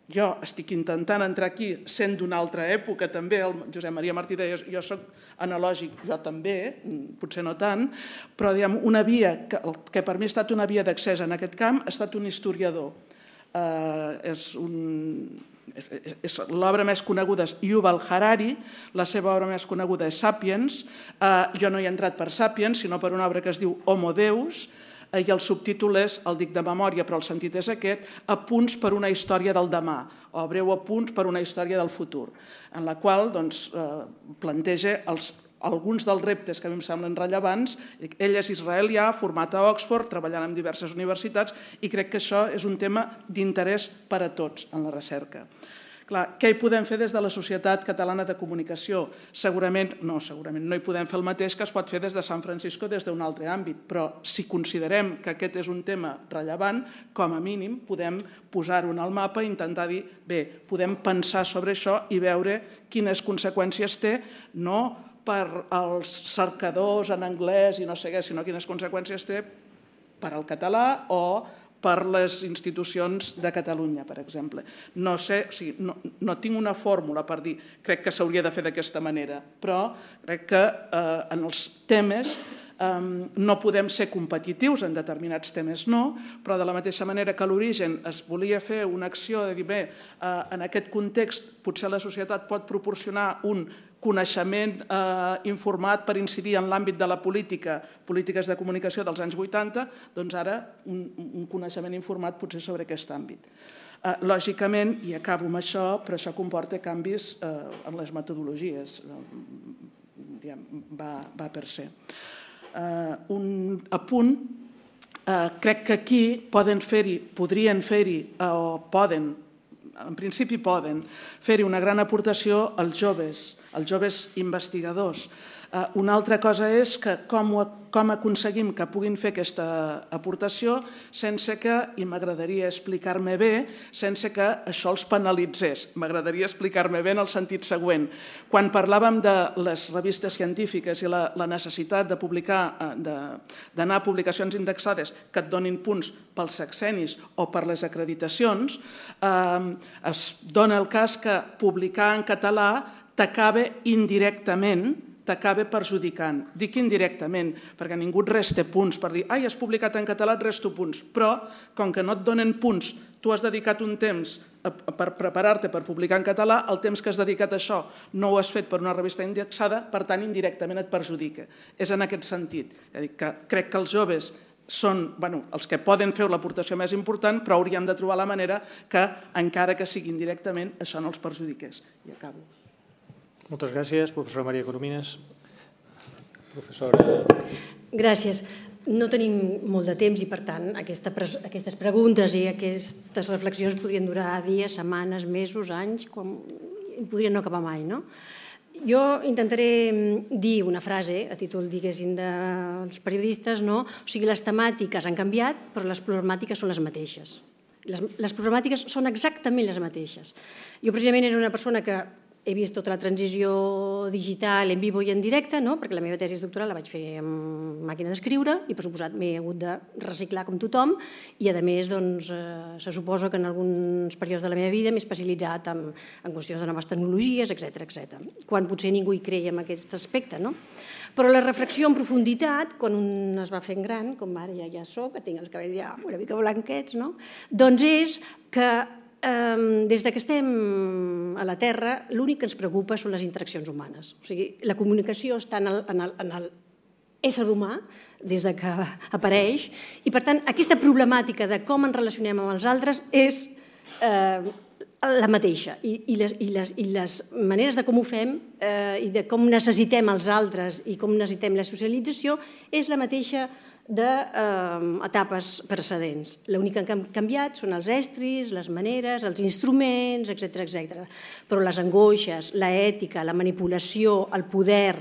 jo estic intentant entrar aquí sent d'una altra època també, el Josep Maria Martí deia jo soc analògic, jo també, potser no tant, però una via que per mi ha estat una via d'accés en aquest camp ha estat un historiador. L'obra més coneguda és Yuval Harari, la seva obra més coneguda és Sapiens, jo no hi he entrat per Sapiens sinó per una obra que es diu Homo Deus, i el subtítol és, el dic de memòria, però el sentit és aquest, Apunts per una història del demà, o breu Apunts per una història del futur, en la qual planteja alguns dels reptes que a mi em semblen rellevants. Ell és israelià, format a Oxford, treballant en diverses universitats, i crec que això és un tema d'interès per a tots en la recerca. Què hi podem fer des de la Societat Catalana de Comunicació? Segurament no hi podem fer el mateix que es pot fer des de San Francisco des d'un altre àmbit, però si considerem que aquest és un tema rellevant, com a mínim podem posar-ho en el mapa i intentar dir, bé, podem pensar sobre això i veure quines conseqüències té, no per als cercadors en anglès i no sé què, sinó quines conseqüències té per al català o per les institucions de Catalunya, per exemple. No tinc una fórmula per dir crec que s'hauria de fer d'aquesta manera, però crec que en els temes no podem ser competitius, en determinats temes no, però de la mateixa manera que a l'origen es volia fer una acció de dir, bé, en aquest context potser la societat pot proporcionar un coneixement informat per incidir en l'àmbit de la política, polítiques de comunicació dels anys 80, doncs ara un coneixement informat potser sobre aquest àmbit. Lògicament, i acabo amb això, però això comporta canvis en les metodologies, va per ser. Un apunt, crec que aquí podrien fer-hi o poden, en principi poden, fer-hi una gran aportació als joves investigadors. Una altra cosa és que com aconseguim que puguin fer aquesta aportació sense que, i m'agradaria explicar-me bé, sense que això els penalitzés. M'agradaria explicar-me bé en el sentit següent. Quan parlàvem de les revistes científiques i la necessitat d'anar a publicacions indexades que et donin punts pels sexennis o per les acreditacions, es dona el cas que publicar en català t'acaba perjudicant. Dic indirectament, perquè ningú et resta punts per dir «Ai, has publicat en català, et resto punts». Però, com que no et donen punts, tu has dedicat un temps per preparar-te per publicar en català, el temps que has dedicat a això no ho has fet per una revista indexada, per tant, indirectament et perjudica. És en aquest sentit. Crec que els joves són els que poden fer l'aportació més important, però hauríem de trobar la manera que, encara que sigui indirectament, això no els perjudiqués. I acabo. Moltes gràcies, professora Maria Corominas. Gràcies. No tenim molt de temps i, per tant, aquestes preguntes i aquestes reflexions podrien durar dies, setmanes, mesos, anys, podrien no acabar mai, no? Jo intentaré dir una frase, a títol, diguéssim, dels periodistes, no? O sigui, les temàtiques han canviat, però les problemàtiques són les mateixes. Les problemàtiques són exactament les mateixes. Jo, precisament, era una persona que he vist tota la transició digital en vivo i en directe, perquè la meva tesi doctoral la vaig fer amb màquina d'escriure i, per suposat, m'he hagut de reciclar com tothom i, a més, se suposa que en alguns períodes de la meva vida m'he especialitzat en qüestions de noves tecnologies, etcètera, quan potser ningú hi creia en aquest aspecte. Però la reflexió en profunditat, quan un es va fent gran, com ara ja soc, que tinc els cabells ja una mica blanquets, doncs és que des que estem a la Terra, l'únic que ens preocupa són les interaccions humanes. O sigui, la comunicació està en l'ésser humà des que apareix i, per tant, aquesta problemàtica de com ens relacionem amb els altres és la mateixa. I les maneres de com ho fem i de com necessitem els altres i com necessitem la socialització és la mateixa d'etapes precedents. L'únic que han canviat són els estris, les maneres, els instruments, etcètera. Però les angoixes, l'ètica, la manipulació, el poder,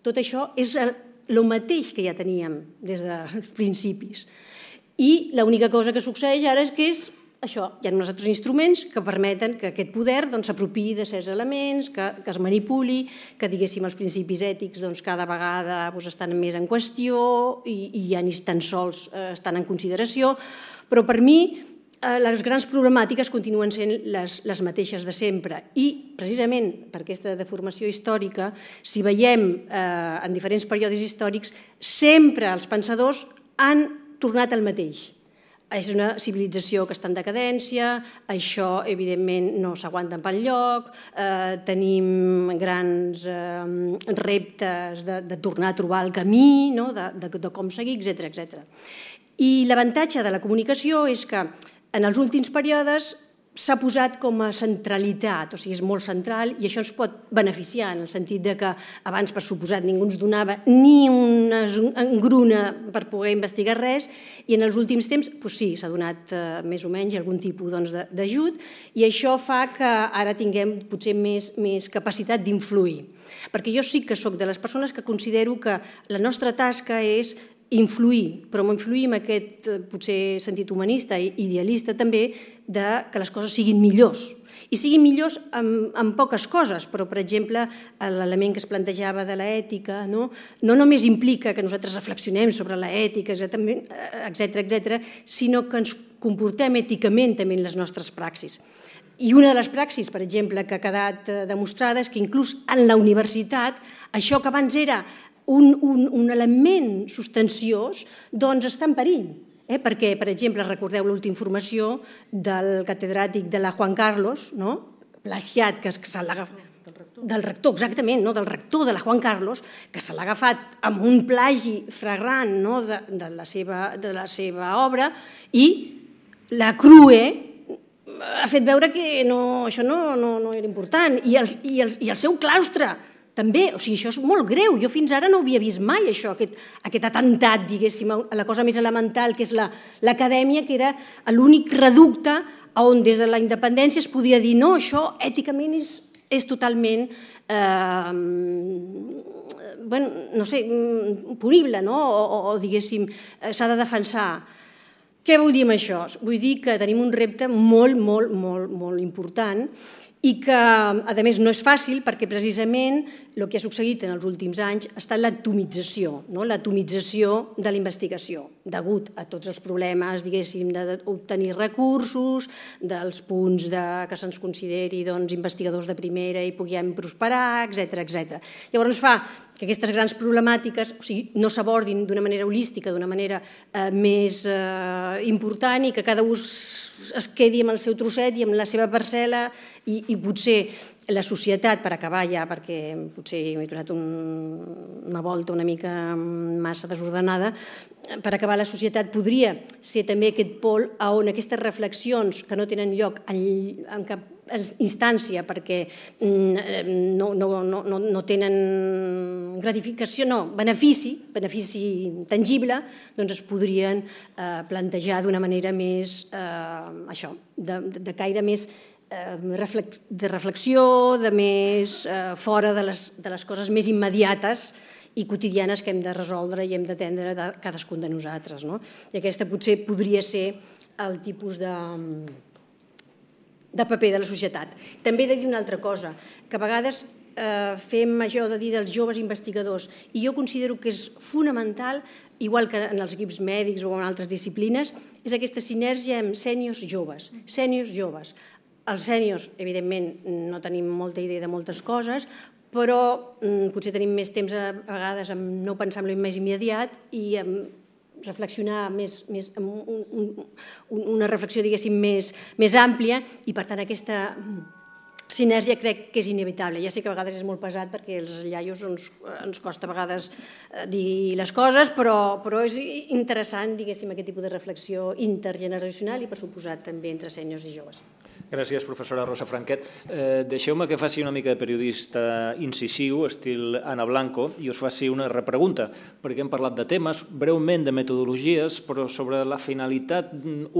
tot això és el mateix que ja teníem des dels principis. I l'única cosa que succeeix ara és que és això. Hi ha uns altres instruments que permeten que aquest poder s'apropiï de certs elements, que es manipuli, que, diguéssim, els principis ètics cada vegada estan més en qüestió i ja ni tan sols estan en consideració. Però per mi les grans problemàtiques continuen sent les mateixes de sempre. I precisament per aquesta deformació històrica, si veiem en diferents períodes històrics, sempre els pensadors han tornat al mateix. És una civilització que està en decadència, això, evidentment, no s'aguanta enlloc, tenim grans reptes de tornar a trobar el camí, de com seguir, etcètera. I l'avantatge de la comunicació és que en els últims períodes s'ha posat com a centralitat, o sigui, és molt central i això ens pot beneficiar en el sentit que abans, per suposat, ningú ens donava ni una engruna per poder investigar res i en els últims temps sí, s'ha donat més o menys algun tipus d'ajut i això fa que ara tinguem potser més capacitat d'influir. Perquè jo sí que soc de les persones que considero que la nostra tasca és influir, però influir en aquest potser sentit humanista i idealista també que les coses siguin millors. I siguin millors en poques coses, però, per exemple, l'element que es plantejava de l'ètica no només implica que nosaltres reflexionem sobre l'ètica, etcètera, sinó que ens comportem èticament també en les nostres praxis. I una de les praxis, per exemple, que ha quedat demostrada és que inclús en la universitat això que abans era un element substanciós doncs està en perill. Perquè, per exemple, recordeu l'última informació del catedràtic de la Juan Carlos, plagiat que se l'ha agafat del rector, exactament, del rector de la Juan Carlos, que se l'ha agafat amb un plagi flagrant de la seva obra i la CRUE ha fet veure que això no era important i el seu claustre també, o sigui, això és molt greu, jo fins ara no havia vist mai això, aquest atemptat, diguéssim, a la cosa més elemental que és l'acadèmia, que era l'únic reducte on des de la independència es podia dir no, això èticament és totalment, no sé, punible, o diguéssim, s'ha de defensar. Què vull dir amb això? Vull dir que tenim un repte molt, molt, molt, molt important i que, a més, no és fàcil perquè precisament el que ha succeït en els últims anys ha estat l'atomització de la investigació degut a tots els problemes, diguéssim, d'obtenir recursos, dels punts que se'ns consideri investigadors de primera i puguem prosperar, etcètera. Llavors fa que aquestes grans problemàtiques no s'abordin d'una manera holística, d'una manera més important i que cada un es quedi amb el seu trosset i amb la seva parcel·la i potser la societat, per acabar ja, perquè potser m'he donat una volta una mica massa desordenada, per acabar la societat podria ser també aquest pol on aquestes reflexions que no tenen lloc en cap instància perquè no tenen gratificació, no, benefici tangible, doncs es podrien plantejar d'una manera més, això, de caire més de reflexió, de més fora de les coses més immediates i quotidianes que hem de resoldre i hem d'atendre cadascun de nosaltres. I aquesta potser podria ser el tipus de paper de la societat. També he de dir una altra cosa, que a vegades fem això de dir dels joves investigadors i jo considero que és fonamental, igual que en els equips mèdics o en altres disciplines, és aquesta sinergia amb sèniors joves. Els sèniors, evidentment, no tenim molta idea de moltes coses, però potser tenim més temps a vegades en no pensar en el més immediat i en reflexionar més, una reflexió, diguéssim, més àmplia i, per tant, aquesta sinergia crec que és inevitable. Ja sé que a vegades és molt pesat perquè els iaios ens costa a vegades dir les coses, però és interessant, diguéssim, aquest tipus de reflexió intergeneracional i, per suposat, també entre sèniors i joves. Gràcies, professora Rosa Franquet. Deixeu-me que faci una mica de periodista incisiu, estil Ana Blanco, i us faci una repregunta, perquè hem parlat de temes, breument de metodologies, però sobre la finalitat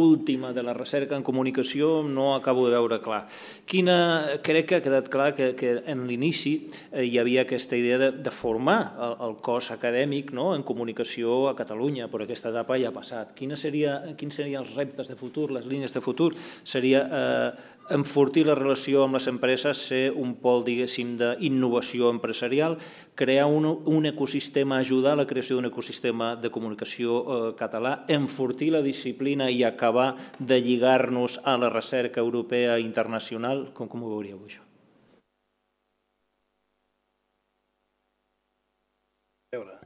última de la recerca en comunicació no acabo de veure clar. Crec que ha quedat clar que en l'inici hi havia aquesta idea de formar el cos acadèmic en comunicació a Catalunya, però aquesta etapa ja ha passat. Quins serien els reptes de futur, les línies de futur? Seria enfortir la relació amb les empreses, ser un pol, diguéssim, d'innovació empresarial, crear un ecosistema, ajudar a la creació d'un ecosistema de comunicació català, enfortir la disciplina i acabar de lligar-nos a la recerca europea i internacional. Com ho veuríeu, això? A veure,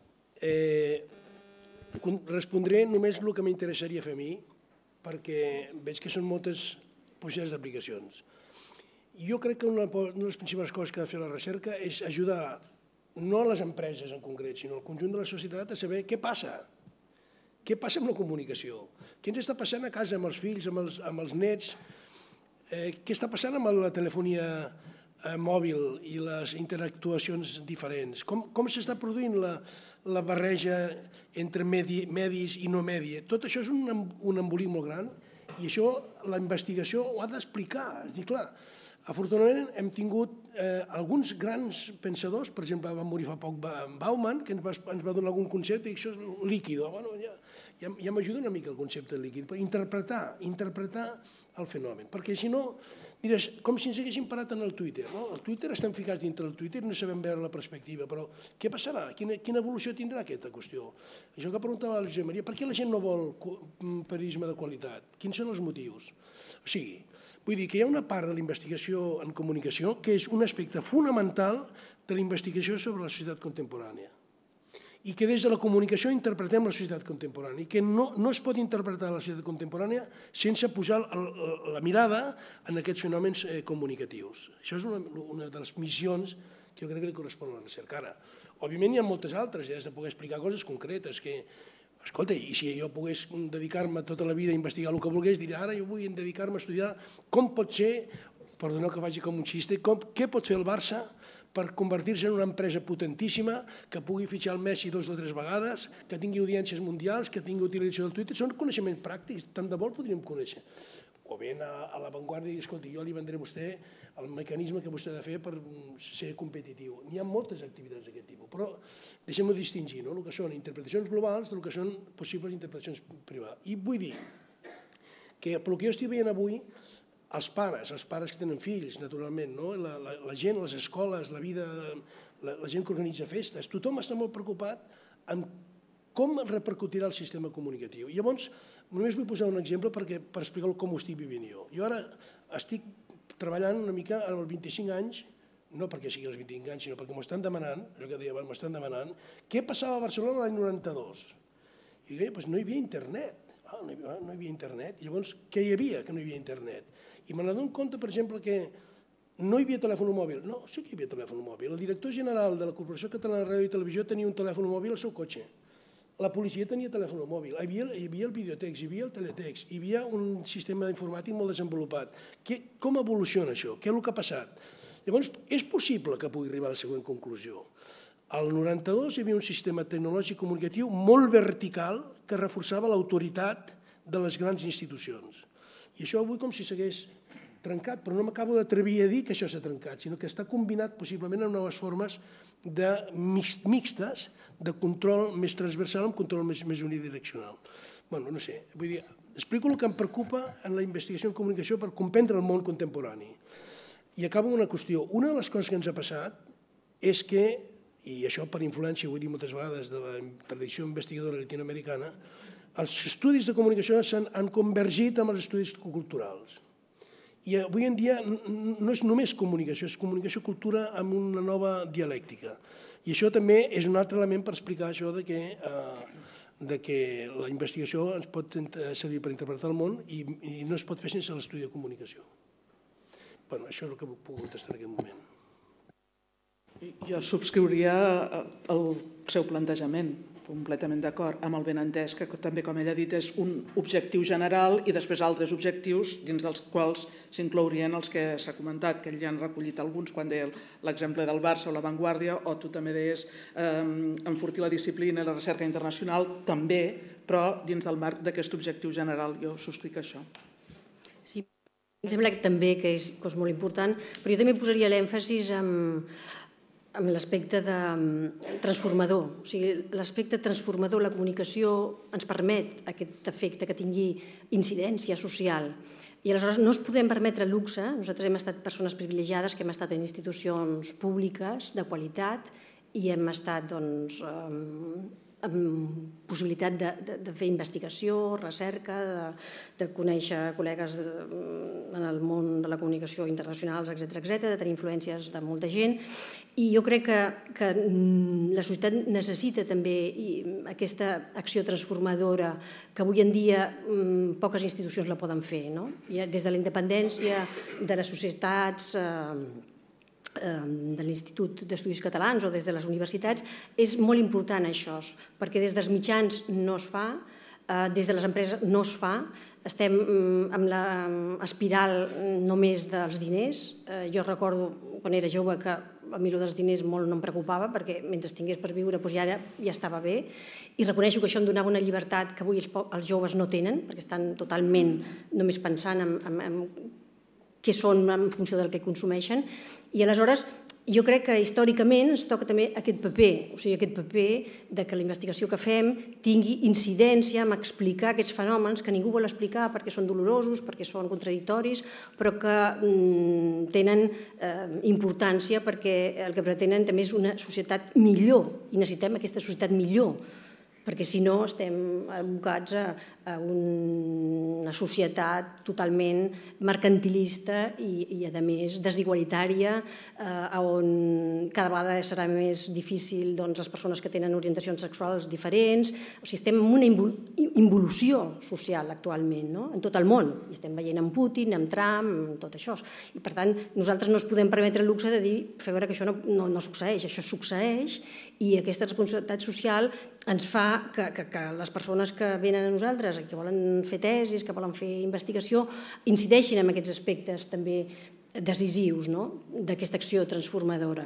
respondré només el que m'interessaria fer a mi, perquè veig que són moltes possibilitats d'aplicacions. Jo crec que una de les principals coses que ha de fer la recerca és ajudar no a les empreses en concret, sinó al conjunt de la societat a saber què passa. Què passa amb la comunicació? Què ens està passant a casa amb els fills, amb els nets? Què està passant amb la telefonia mòbil i les interactuacions diferents? Com s'està produint la barreja entre medis i no medi? Tot això és un embolic molt gran i això la investigació ho ha d'explicar. És a dir, clar, afortunadament hem tingut alguns grans pensadors, per exemple, va morir fa poc Bauman, que ens va donar algun concepte i això és líquido. Ja m'ajuda una mica el concepte líquid, però interpretar el fenomen, perquè si no, mires, com si ens haguéssim parat en el Twitter, no? El Twitter, estem ficats dintre el Twitter, no sabem veure la perspectiva, però què passarà? Quina evolució tindrà aquesta qüestió? Això que preguntava la Josep Maria, per què la gent no vol periodisme de qualitat? Quins són els motius? O sigui, vull dir que hi ha una part de la investigació en comunicació que és un aspecte fonamental de la investigació sobre la societat contemporània i que des de la comunicació interpretem la societat contemporània i que no es pot interpretar la societat contemporània sense posar la mirada en aquests fenòmens comunicatius. Això és una de les missions que jo crec que li correspon a la recerca. Ara, òbviament hi ha moltes altres, ja has de poder explicar coses concretes que, escolta, i si jo pogués dedicar-me tota la vida a investigar el que volgués, diré, ara jo vull dedicar-me a estudiar com pot ser, perdoneu que faci com un xiste, què pot fer el Barça per convertir-se en una empresa potentíssima que pugui fitxar el Messi 2 o 3 vegades, que tingui audiències mundials, que tingui utilització del Twitter, són coneixements pràctics, tant de bo el podríem conèixer. O bé a l'avantguarda i dir, escolta, jo li vendré a vostè el mecanisme que vostè ha de fer per ser competitiu. N'hi ha moltes activitats d'aquest tipus, però deixem-ho distingir, el que són interpretacions globals del que són possibles interpretacions privades. I vull dir que pel que jo estic veient avui, els pares que tenen fills, naturalment, la gent, les escoles, la vida, la gent que organitza festes, tothom està molt preocupat en com repercutirà el sistema comunicatiu. Llavors, només vull posar un exemple per explicar com ho estic vivint jo. Jo ara estic treballant una mica en els 25 anys, no perquè sigui els 25 anys, sinó perquè m'ho estan demanant, allò que deia abans, m'ho estan demanant, què passava a Barcelona l'any 92? I deia, doncs no hi havia internet. No hi havia internet. Llavors, què hi havia que no hi havia internet? I me n'adono compte, per exemple, que no hi havia telèfon mòbil. No, sí que hi havia telèfon mòbil. El director general de la Corporació Catalana de Ràdio i Televisió tenia un telèfon mòbil al seu cotxe. La policia tenia telèfon mòbil. Hi havia el videotext, hi havia el teletext, hi havia un sistema informàtic molt desenvolupat. Com evoluciona això? Què és el que ha passat? Llavors, és possible que pugui arribar a la següent conclusió. Al 92 hi havia un sistema tecnològic comunicatiu molt vertical que reforçava l'autoritat de les grans institucions. I això avui com si s'hagués trencat, però no m'acabo d'atrevir a dir que això s'ha trencat, sinó que està combinat possiblement amb noves formes mixtes de control més transversal amb control més unidireccional. Bé, no sé, vull dir, explico el que em preocupa en la investigació en comunicació per comprendre el món contemporani. I acabo amb una qüestió. Una de les coses que ens ha passat és que, i això per influència, ho he dit moltes vegades, de la tradició investigadora latinoamericana, els estudis de comunicació s'han convergit amb els estudis culturals. I avui en dia no és només comunicació, és comunicació-cultura amb una nova dialèctica. I això també és un altre element per explicar això de que la investigació ens pot servir per interpretar el món i no es pot fer sense l'estudi de comunicació. Bé, això és el que puc contestar en aquest moment. Jo subscriuria el seu plantejament, completament d'acord, amb el benentès que també, com ella ha dit, és un objectiu general i després altres objectius dins dels quals s'inclourien els que s'ha comentat, que ja han recollit alguns quan deia l'exemple del Barça o la Vanguardia, o tu també deies enfortir la disciplina i la recerca internacional, també, però dins del marc d'aquest objectiu general. Jo subscric això. Sí, em sembla també que és molt important, però jo també posaria l'èmfasi amb l'aspecte transformador. O sigui, l'aspecte transformador, la comunicació, ens permet aquest efecte que tingui incidència social. I aleshores no ens podem permetre luxe. Nosaltres hem estat persones privilegiades que hem estat en institucions públiques de qualitat i hem estat amb possibilitat de fer investigació, recerca, de conèixer col·legues en el món de la comunicació internacionals, etcètera, de tenir influències de molta gent. I jo crec que la societat necessita també aquesta acció transformadora que avui en dia poques institucions la poden fer. Des de la independència, de les societats, de l'Institut d'Estudis Catalans o des de les universitats, és molt important això, perquè des dels mitjans no es fa, des de les empreses no es fa, estem amb l'espiral només dels diners. Jo recordo quan era jove que a mi els diners molt no em preocupava perquè mentre tingués per viure ja estava bé, i reconeixo que això em donava una llibertat que avui els joves no tenen perquè estan totalment només pensant en què són en funció del que consumeixen, i aleshores jo crec que històricament ens toca també aquest paper, o sigui, aquest paper que la investigació que fem tingui incidència en explicar aquests fenòmens que ningú vol explicar perquè són dolorosos, perquè són contradictoris, però que tenen importància perquè el que pretenen també és una societat millor i necessitem aquesta societat millor, perquè si no estem abocats a una societat totalment mercantilista i a més desigualitària, on cada vegada serà més difícil les persones que tenen orientacions sexuals diferents. O sigui, estem en una involució social actualment en tot el món, i estem veient amb Putin, amb Trump, amb tot això, i per tant nosaltres no ens podem permetre el luxe de dir fer veure que això no succeeix. Això succeeix i aquesta responsabilitat social ens fa que les persones que venen a nosaltres, que volen fer tesis, que volen fer investigació, incideixin en aquests aspectes també decisius d'aquesta acció transformadora.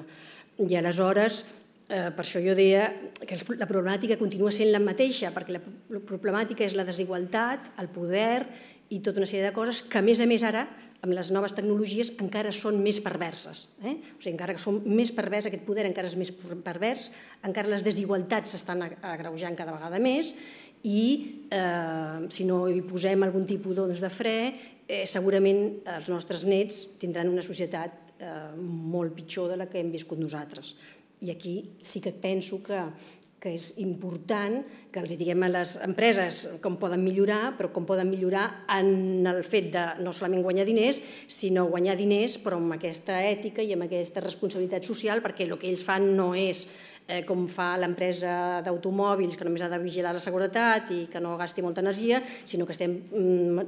I aleshores, per això jo deia que la problemàtica continua sent la mateixa, perquè la problemàtica és la desigualtat, el poder i tota una sèrie de coses que, a més ara, amb les noves tecnologies encara són més perverses. O sigui, encara que som més pervers, aquest poder encara és més pervers, encara les desigualtats s'estan agreujant cada vegada més i si no hi posem algun tipus de fre, segurament els nostres nets tindran una societat molt pitjor de la que hem viscut nosaltres. I aquí sí que penso que és important que els diguem a les empreses com poden millorar, però com poden millorar en el fet de no solament guanyar diners, sinó guanyar diners però amb aquesta ètica i amb aquesta responsabilitat social, perquè el que ells fan no és com fa l'empresa d'automòbils, que només ha de vigilar la seguretat i que no gasti molta energia, sinó que estem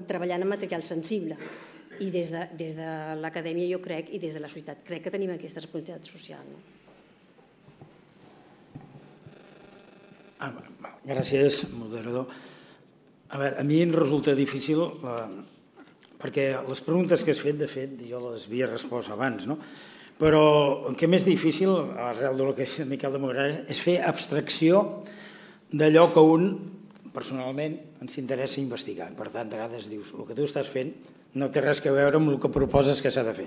treballant amb material sensible. I des de l'acadèmia, jo crec, i des de la societat, crec que tenim aquesta responsabilitat social. Gràcies, moderador. A veure, a mi em resulta difícil perquè les preguntes que has fet, de fet, jo les havia respost abans, no? Però el que més difícil, arrel del que ha dit Miquel de Moragas, és fer abstracció d'allò que un personalment ens interessa investigar. Per tant, a vegades dius, el que tu estàs fent no té res a veure amb el que proposes que s'ha de fer.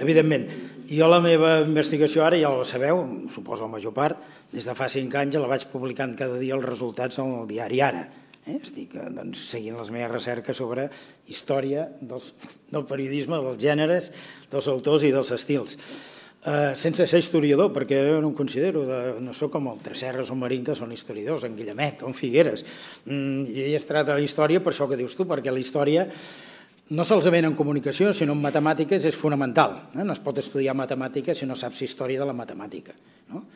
Evidentment, jo la meva investigació ara, ja la sabeu, suposo la major part, des de fa 5 anys la vaig publicant cada dia els resultats en el diari Ara. Estic seguint les meves recerques sobre història del periodisme, dels gèneres, dels autors i dels estils. Sense ser historiador, perquè jo no em considero, no sóc com el Tresserras o Marín, que són historiadors, en Guillamet o en Figueres. I es tracta de la història per això que dius tu, perquè la història no solament en comunicació, sinó en matemàtiques és fonamental. No es pot estudiar matemàtica si no saps història de la matemàtica,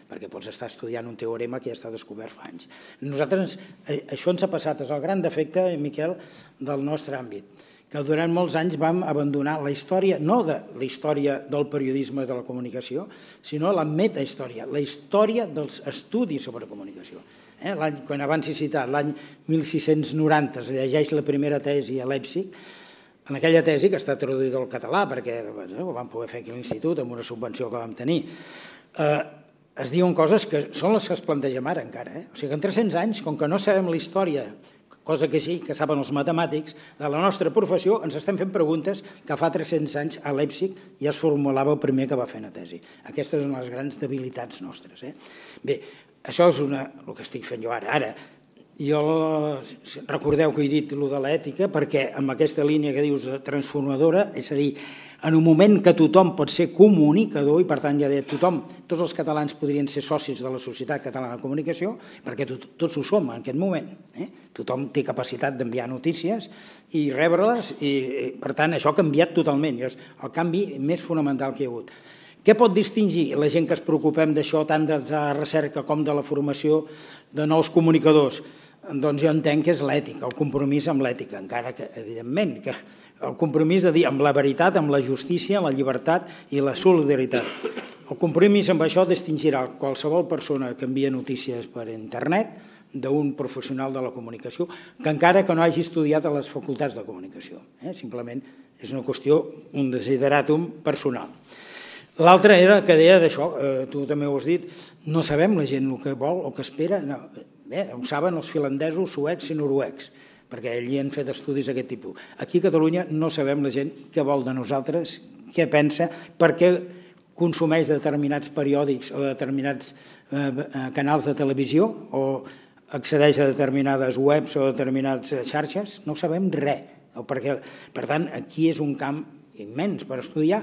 perquè pots estar estudiant un teorema que ja està descobert fa anys. Nosaltres, això ens ha passat, és el gran defecte, Miquel, del nostre àmbit, que durant molts anys vam abandonar la història, no de la història del periodisme i de la comunicació, sinó la metahistòria, la història dels estudis sobre comunicació. Quan abans he citat, l'any 1690 es llegeix la primera tesi a Leipzig, en aquella tesi que està traduïda al català, perquè ho vam poder fer aquí a l'institut amb una subvenció que vam tenir, es diuen coses que són les que es plantegem ara encara. O sigui que en 300 anys, com que no sabem la història, cosa que sí que saben els matemàtics, de la nostra professió ens estem fent preguntes que fa 300 anys a Leipzig ja es formulava el primer que va fer una tesi. Aquesta és una de les grans debilitats nostres. Bé, això és el que estic fent jo ara. Ara, jo recordeu que he dit allò de l'ètica perquè amb aquesta línia que dius transformadora, és a dir, en un moment que tothom pot ser comunicador i per tant ja deia tothom, tots els catalans podrien ser socis de la Societat Catalana de Comunicació perquè tots ho som en aquest moment. Tothom té capacitat d'enviar notícies i rebre-les i per tant això ha canviat totalment. És el canvi més fonamental que hi ha hagut. Què pot distingir la gent que es preocupem d'això tant de la recerca com de la formació de nous comunicadors? Doncs jo entenc que és l'ètica, el compromís amb l'ètica, encara que, evidentment, el compromís de dir amb la veritat, amb la justícia, la llibertat i la solidaritat. El compromís amb això distingirà qualsevol persona que envia notícies per internet d'un professional de la comunicació, que encara que no hagi estudiat a les facultats de comunicació. Simplement és una qüestió, un desideràtum personal. L'altre era que deia d'això, tu també ho has dit, no sabem la gent el que vol o que espera, ho saben els finlandesos, suecs i noruecs, perquè allí han fet estudis d'aquest tipus. Aquí a Catalunya no sabem la gent què vol de nosaltres, què pensa, per què consumeix determinats periòdics o determinats canals de televisió o accedeix a determinades webs o determinades xarxes, no sabem res. Per tant, aquí és un camp immens per estudiar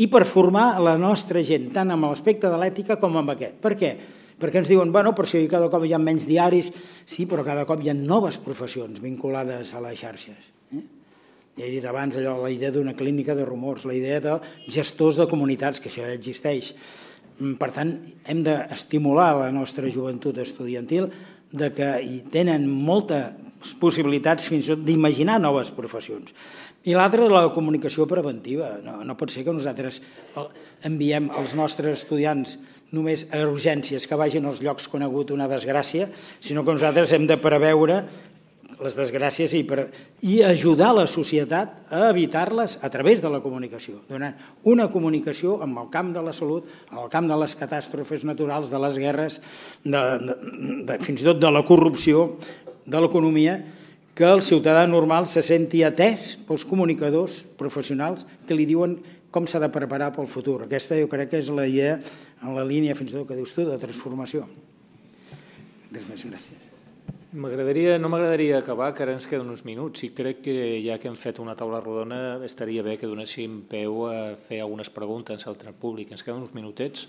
i per formar la nostra gent, tant amb l'aspecte de l'ètica com amb aquest. Per què? Perquè ens diuen, bueno, però si cada cop hi ha menys diaris, sí, però cada cop hi ha noves professions vinculades a les xarxes. Ja he dit abans allò, la idea d'una clínica de rumors, la idea de gestors de comunitats, que això ja existeix. Per tant, hem d'estimular la nostra joventut estudiantil que hi tenen moltes possibilitats fins i tot d'imaginar noves professions. I l'altra, la comunicació preventiva. No pot ser que nosaltres enviem els nostres estudiants només a urgències, que vagin als llocs on ha hagut una desgràcia, sinó que nosaltres hem de preveure les desgràcies i ajudar la societat a evitar-les a través de la comunicació, donant una comunicació en el camp de la salut, en el camp de les catàstrofes naturals, de les guerres, fins i tot de la corrupció, de l'economia, que el ciutadà normal se senti atès pels comunicadors professionals que li diuen com s'ha de preparar pel futur. Aquesta jo crec que és la idea en la línia, fins i tot, que dius tu, de transformació. Res més, gràcies. No m'agradaria acabar, que ara ens queden uns minuts, i crec que ja que hem fet una taula rodona estaria bé que donéssim peu a fer algunes preguntes al públic. Ens queden uns minutets,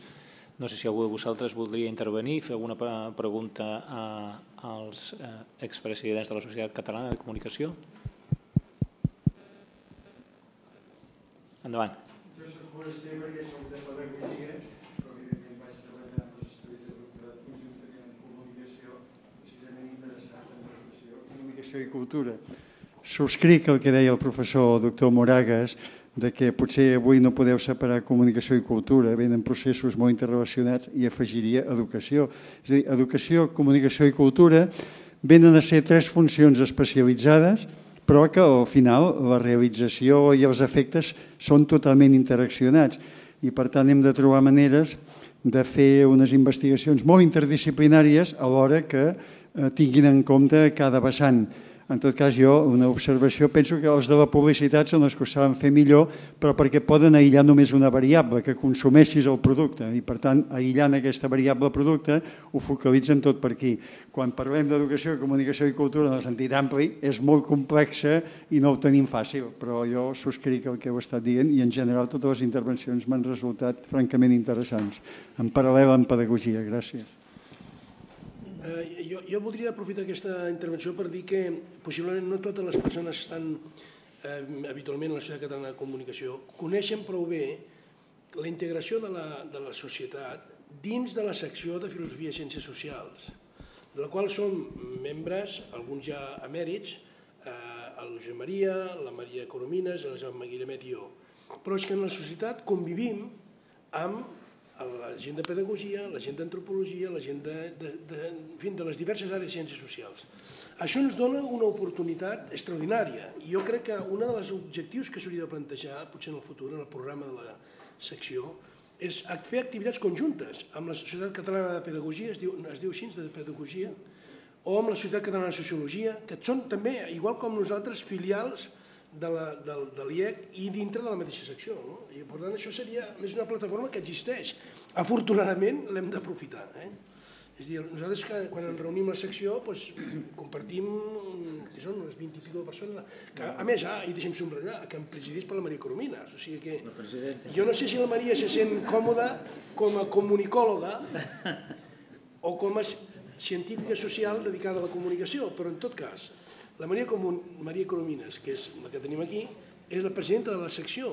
no sé si algú de vosaltres voldria intervenir, fer alguna pregunta als expresidents de la Societat Catalana de Comunicació. Endavant. Jo soc forester perquè soc de pedagogia, però evidentment vaig treballar amb els estudis de doctorat conjuntament en comunicació, precisament interessat en educació, comunicació i cultura. Subscric el que deia el professor, el doctor Moragas, que potser avui no podeu separar comunicació i cultura, venen processos molt interrelacionats i afegiria educació. És a dir, educació, comunicació i cultura venen a ser tres funcions especialitzades, però que al final la realització i els efectes són totalment interaccionats i per tant hem de trobar maneres de fer unes investigacions molt interdisciplinàries alhora que tinguin en compte cada vessant. En tot cas, jo, una observació, penso que els de la publicitat són els que ho saben fer millor, però perquè poden aïllar només una variable, que consumeixis el producte, i per tant, aïllant aquesta variable producte, ho focalitzen tot per aquí. Quan parlem d'educació, comunicació i cultura en el sentit ampli, és molt complexa i no ho tenim fàcil, però jo subscric el que heu estat dient i en general totes les intervencions m'han resultat francament interessants. En paral·lel amb pedagogia, gràcies. Jo voldria aprofitar aquesta intervenció per dir que possiblement no totes les persones que estan habitualment a la Societat Catalana de Comunicació coneixen prou bé la integració de la societat dins de la secció de Filosofia i Ciències Socials, de la qual som membres, alguns ja emèrits, el Josep Maria, la Maria Corominas, el Jaume Guillamet i jo. Però és que en la societat convivim amb la gent de pedagogia, la gent d'antropologia, la gent de les diverses àrees de ciències socials. Això ens dona una oportunitat extraordinària i jo crec que un dels objectius que s'hauria de plantejar, potser en el futur, en el programa de la secció, és fer activitats conjuntes amb la Societat Catalana de Pedagogia, es diu així, de pedagogia, o amb la Societat Catalana de Sociologia, que són també, igual com nosaltres, filials de l'IEC i dintre de la mateixa secció. Per tant, això seria més una plataforma que existeix. Afortunadament, l'hem d'aprofitar. És a dir, nosaltres quan ens reunim a la secció compartim unes 20 i pico de persones. A més, i deixem somriure, que em presideix per la Maria Corominas. Jo no sé si la Maria se sent còmoda com a comunicòloga o com a científica social dedicada a la comunicació, però en tot cas, la Maria Corominas, que és la que tenim aquí, és la presidenta de la secció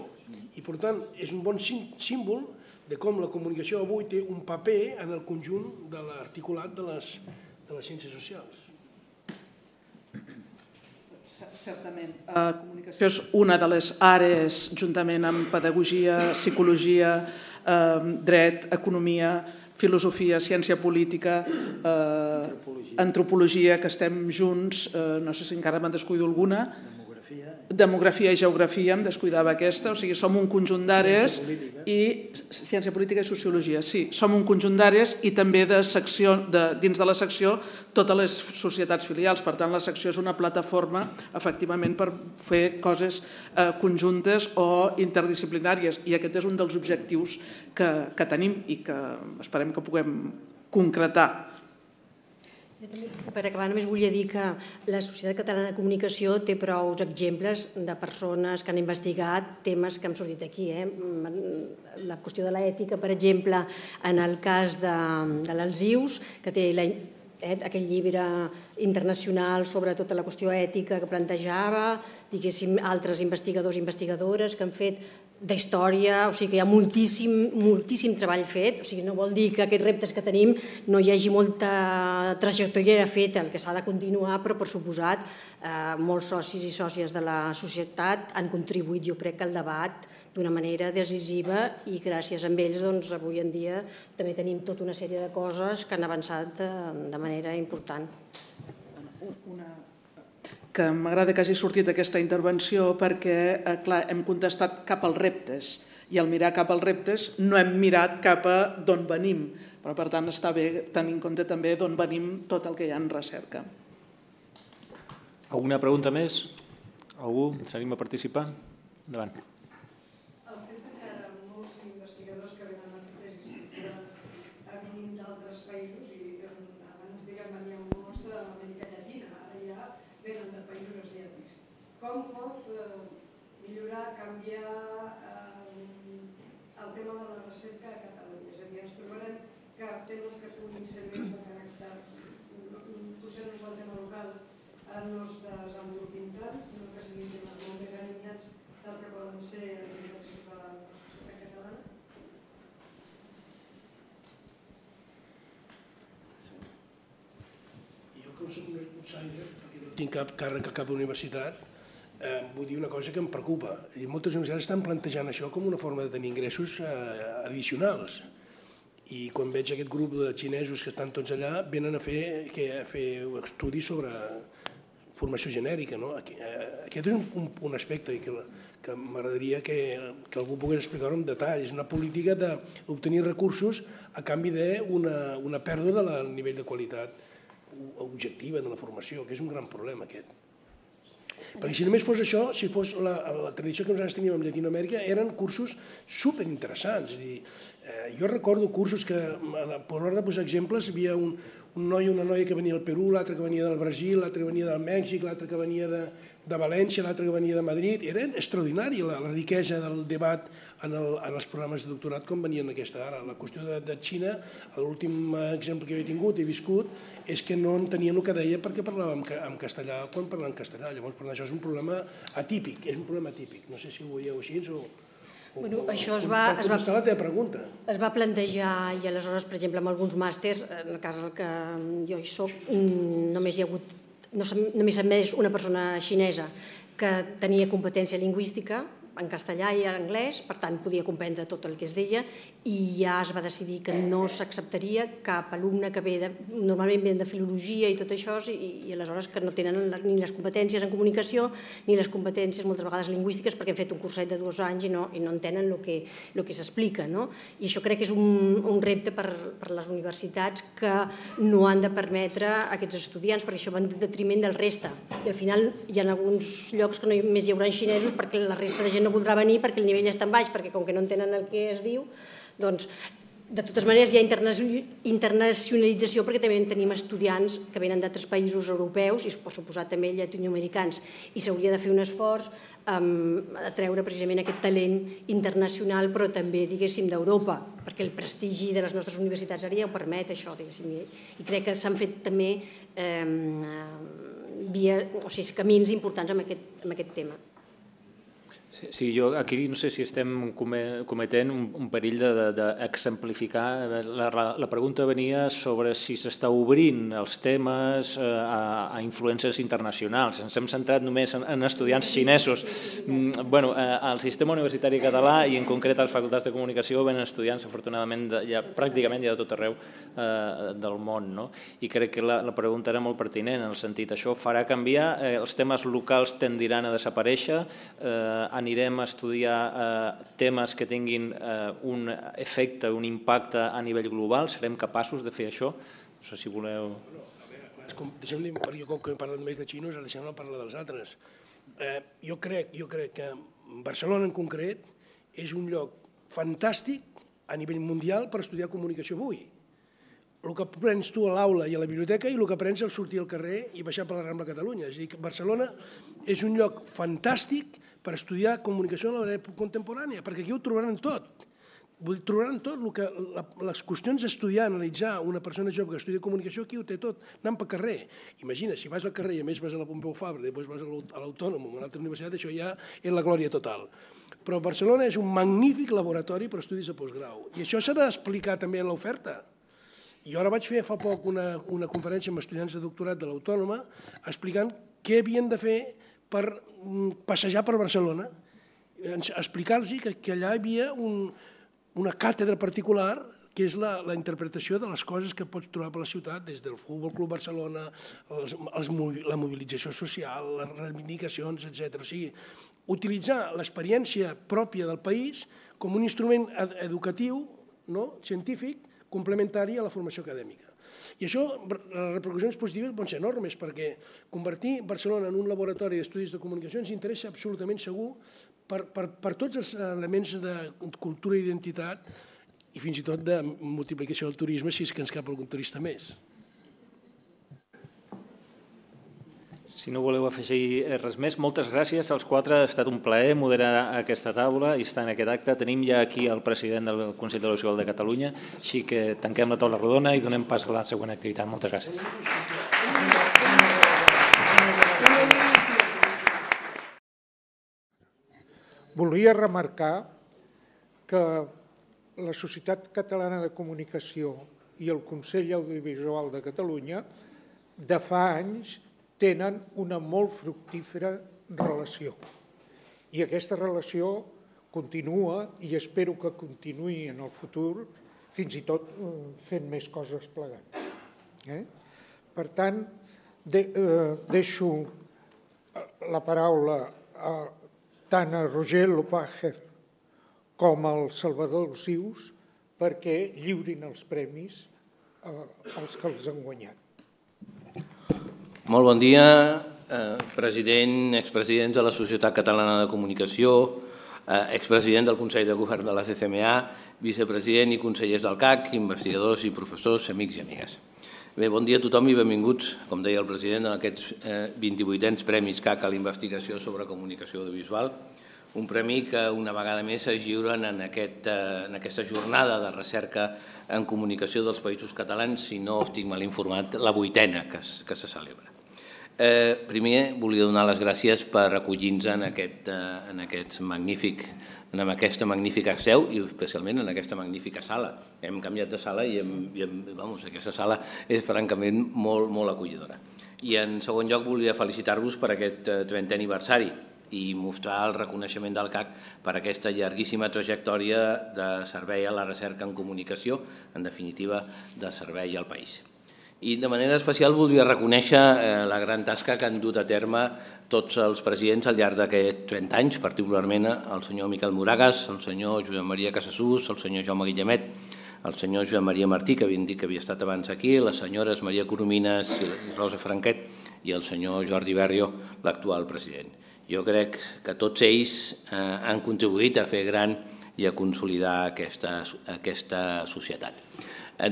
i, per tant, és un bon símbol de com la comunicació avui té un paper en el conjunt de l'articulat de les ciències socials. Certament. La comunicació és una de les àrees, juntament amb pedagogia, psicologia, dret, economia, filosofia, ciència política, antropologia, que estem junts, no sé si encara me'n descuido alguna, demografia i geografia, em descuidava aquesta, o sigui, som un conjunt d'àrees i... Ciència política i sociologia, sí. Som un conjunt d'àrees i també dins de la secció totes les societats filials. Per tant, la secció és una plataforma, efectivament, per fer coses conjuntes o interdisciplinàries i aquest és un dels objectius que tenim i que esperem que puguem concretar. Per acabar, només volia dir que la Societat Catalana de Comunicació té prou exemples de persones que han investigat temes que han sortit aquí. La qüestió de l'ètica, per exemple, en el cas de l'Alzius, que té aquell llibre internacional sobre tota la qüestió ètica que plantejava, diguéssim, altres investigadors i investigadores que han fet d'història, o sigui que hi ha moltíssim treball fet, o sigui no vol dir que aquests reptes que tenim no hi hagi molta trajectòria feta, el que s'ha de continuar, però per suposat molts socis i sòcies de la societat han contribuït, jo crec, al debat d'una manera decisiva i gràcies a ells doncs avui en dia també tenim tota una sèrie de coses que han avançat de manera important. Que m'agrada que hagi sortit aquesta intervenció perquè, clar, hem contestat cap als reptes i al mirar cap als reptes no hem mirat cap a d'on venim, però per tant està bé tenir en compte també d'on venim tot el que hi ha en recerca. Alguna pregunta més? Algú? Ens anima a participar? Endavant. El fet que molts investigadors que venen a tesis doctorals vinguin d'altres països i abans diguem hi ha un mostre de l'Amèrica Llatina, ara ja venen de països asiàtics. Com pot millorar, canviar el tema de la recerca a Catalunya? És a dir, ens trobarem que temes que puguin ser més de caràcter, potser no és el tema local, no es desenvolupin tant, sinó que siguin temes molt més alineats del que poden ser els interessos de la societat catalana? Jo com soc un outsider, tinc cap càrrec a cap universitat, vull dir una cosa que em preocupa. Moltes universitats estan plantejant això com una forma de tenir ingressos addicionals. I quan veig aquest grup de xinesos que estan tots allà, venen a fer estudis sobre formació genèrica. Aquest és un aspecte que m'agradaria que algú pogués explicar-ho amb detall. És una política d'obtenir recursos a canvi d'una pèrdua del nivell de qualitat objectiva de la formació, que és un gran problema aquest. Perquè si només fos això, si fos la tradició que nosaltres teníem amb Llatinoamèrica, eren cursos superinteressants. Jo recordo cursos que, per l'hora de posar exemples, hi havia un noi o una noia que venia del Perú, l'altre que venia del Brasil, l'altre que venia del Mèxic, l'altre que venia de València, l'altre que venia de Madrid. Era extraordinari la riquesa del debat en els programes de doctorat com venien aquesta ara. La qüestió de Xina, l'últim exemple que jo he tingut, he viscut, és que no enteníem el que deia perquè parlava en castellà quan parlava en castellà. Llavors, per tant, això és un problema atípic, és un problema atípic. No sé si ho veieu així o... Això es va plantejar i aleshores, per exemple, amb alguns màsters, en el cas que jo hi soc, només admès una persona xinesa que tenia competència lingüística en castellà i en anglès, per tant podia comprendre tot el que es deia i ja es va decidir que no s'acceptaria cap alumne que ve normalment de filologia i tot això i aleshores que no tenen ni les competències en comunicació ni les competències moltes vegades lingüístiques perquè han fet un curset de 2 anys i no entenen el que s'explica. I això crec que és un repte per les universitats que no han de permetre a aquests estudiants perquè això va en detriment del resta. I al final hi ha alguns llocs que només hi haurà xinesos perquè la resta de gent no voldrà venir perquè el nivell és tan baix, perquè com que no entenen el que es diu, doncs de totes maneres hi ha internacionalització perquè també tenim estudiants que venen d'altres països europeus i per suposat també llatinoamericans i s'hauria de fer un esforç a treure precisament aquest talent internacional però també diguéssim d'Europa perquè el prestigi de les nostres universitats ara ja ho permet això diguéssim i crec que s'han fet també camins importants amb aquest tema. Sí, jo aquí no sé si estem cometent un perill d'exemplificar. La pregunta venia sobre si s'està obrint els temes a influències internacionals. Ens hem centrat només en estudiants xinesos. Bé, al sistema universitari català i en concret a les facultats de comunicació venen estudiants, afortunadament, pràcticament ja de tot arreu del món. I crec que la pregunta era molt pertinent en el sentit això farà canviar, els temes locals tendiran a desaparèixer, anirem a estudiar temes que tinguin un efecte, un impacte a nivell global? Serem capaços de fer això? No sé si voleu... Deixem-ne, perquè jo com que he parlat més de xinos, ara deixem-ne parlar dels altres. Jo crec que Barcelona en concret és un lloc fantàstic a nivell mundial per estudiar comunicació avui. El que aprens tu a l'aula i a la biblioteca i el que aprens al sortir al carrer i baixar per la Rambla a Catalunya. És a dir, que Barcelona és un lloc fantàstic per estudiar comunicació en l'època contemporània, perquè aquí ho trobaran tot. Trobaran tot, les qüestions d'estudiar, analitzar una persona jove que estudia comunicació, aquí ho té tot, anant pel carrer. Imagina, si vas al carrer i a més vas a la Pompeu Fabra, després vas a l'Autònoma o a una altra universitat, això ja és la glòria total. Però Barcelona és un magnífic laboratori per estudis de postgrau, i això s'ha d'explicar també en l'oferta. Jo ara vaig fer fa poc una conferència amb estudiants de doctorat de l'Autònoma explicant què havien de fer per passejar per Barcelona, explicar-los que allà hi havia una càtedra particular que és la interpretació de les coses que pots trobar per la ciutat, des del Futbol Club Barcelona, la mobilització social, les reivindicacions, etc. O sigui, utilitzar l'experiència pròpia del país com un instrument educatiu, científic, complementari a la formació acadèmica. I això, les repercussions positives poden ser enormes, perquè convertir Barcelona en un laboratori d'estudis de comunicació ens interessa absolutament segur per tots els elements de cultura i identitat i fins i tot de multiplicació del turisme, si és que ens cap algun turista més. Si no voleu afegir res més, moltes gràcies als quatre. Ha estat un plaer moderar aquesta taula i estar en aquest acte. Tenim ja aquí el president del Consell de l'Audiovisual de Catalunya, així que tanquem la taula rodona i donem pas a la següent activitat. Moltes gràcies. Volia remarcar que la Societat Catalana de Comunicació i el Consell Audiovisual de Catalunya de fa anys tenen una molt fructífera relació. I aquesta relació continua i espero que continuï en el futur, fins i tot fent més coses plegats. Per tant, deixo la paraula tant a Roger Lopàcher com al Salvador Sius perquè lliurin els premis als que els han guanyat. Molt bon dia, president, expresidents de la Societat Catalana de Comunicació, expresident del Consell de Govern de la CCMA, vicepresident i consellers del CAC, investigadors i professors, amics i amigues. Bé, bon dia a tothom i benvinguts, com deia el president, en aquests 28ens Premis CAC a la investigació sobre comunicació audiovisual, un premi que una vegada més es lliuren en aquesta jornada de recerca en comunicació dels països catalans, si no estic mal informat, la 8ª que se celebra. Primer, volia donar les gràcies per acollir-nos en aquesta magnífica seu i especialment en aquesta magnífica sala. Hem canviat de sala i aquesta sala és francament molt acollidora. I en segon lloc, volia felicitar-vos per aquest 30è aniversari i mostrar el reconeixement del CAC per aquesta llarguíssima trajectòria de servei a la recerca en comunicació, en definitiva, de servei al país. I de manera especial voldria reconèixer la gran tasca que han dut a terme tots els presidents al llarg d'aquests 30 anys, particularment el senyor Miquel de Moragas, el senyor Josep Maria Casasús, el senyor Jaume Guillamet, el senyor Josep Maria Martí, que havien dit que havia estat abans aquí, les senyores Maria Corominas i Rosa Franquet i el senyor Jordi Berrio, l'actual president. Jo crec que tots ells han contribuït a fer gran i a consolidar aquesta societat.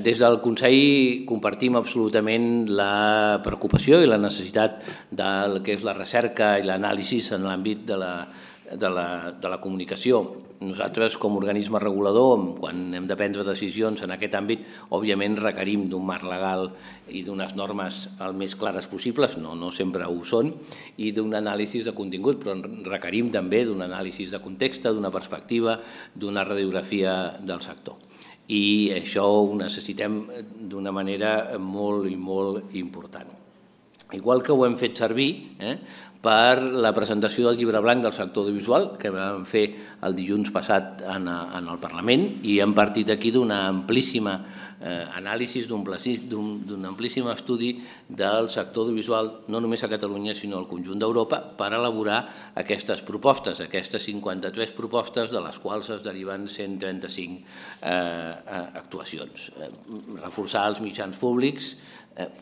Des del Consell compartim absolutament la preocupació i la necessitat del que és la recerca i l'anàlisi en l'àmbit de la de la comunicació. Nosaltres, com a organisme regulador, quan hem de prendre decisions en aquest àmbit, òbviament requerim d'un marc legal i d'unes normes el més clares possibles, no sempre ho són, i d'un anàlisi de contingut, però requerim també d'un anàlisi de context, d'una perspectiva, d'una radiografia del sector. I això ho necessitem d'una manera molt i molt important. Igual que ho hem fet servir per la presentació del llibre blanc del sector audiovisual que vam fer el dilluns passat en el Parlament, i hem partit aquí d'una amplíssima anàlisi, d'un amplíssim estudi del sector audiovisual no només a Catalunya sinó al conjunt d'Europa per elaborar aquestes propostes, aquestes 53 propostes de les quals es deriven 135 actuacions. Reforçar els mitjans públics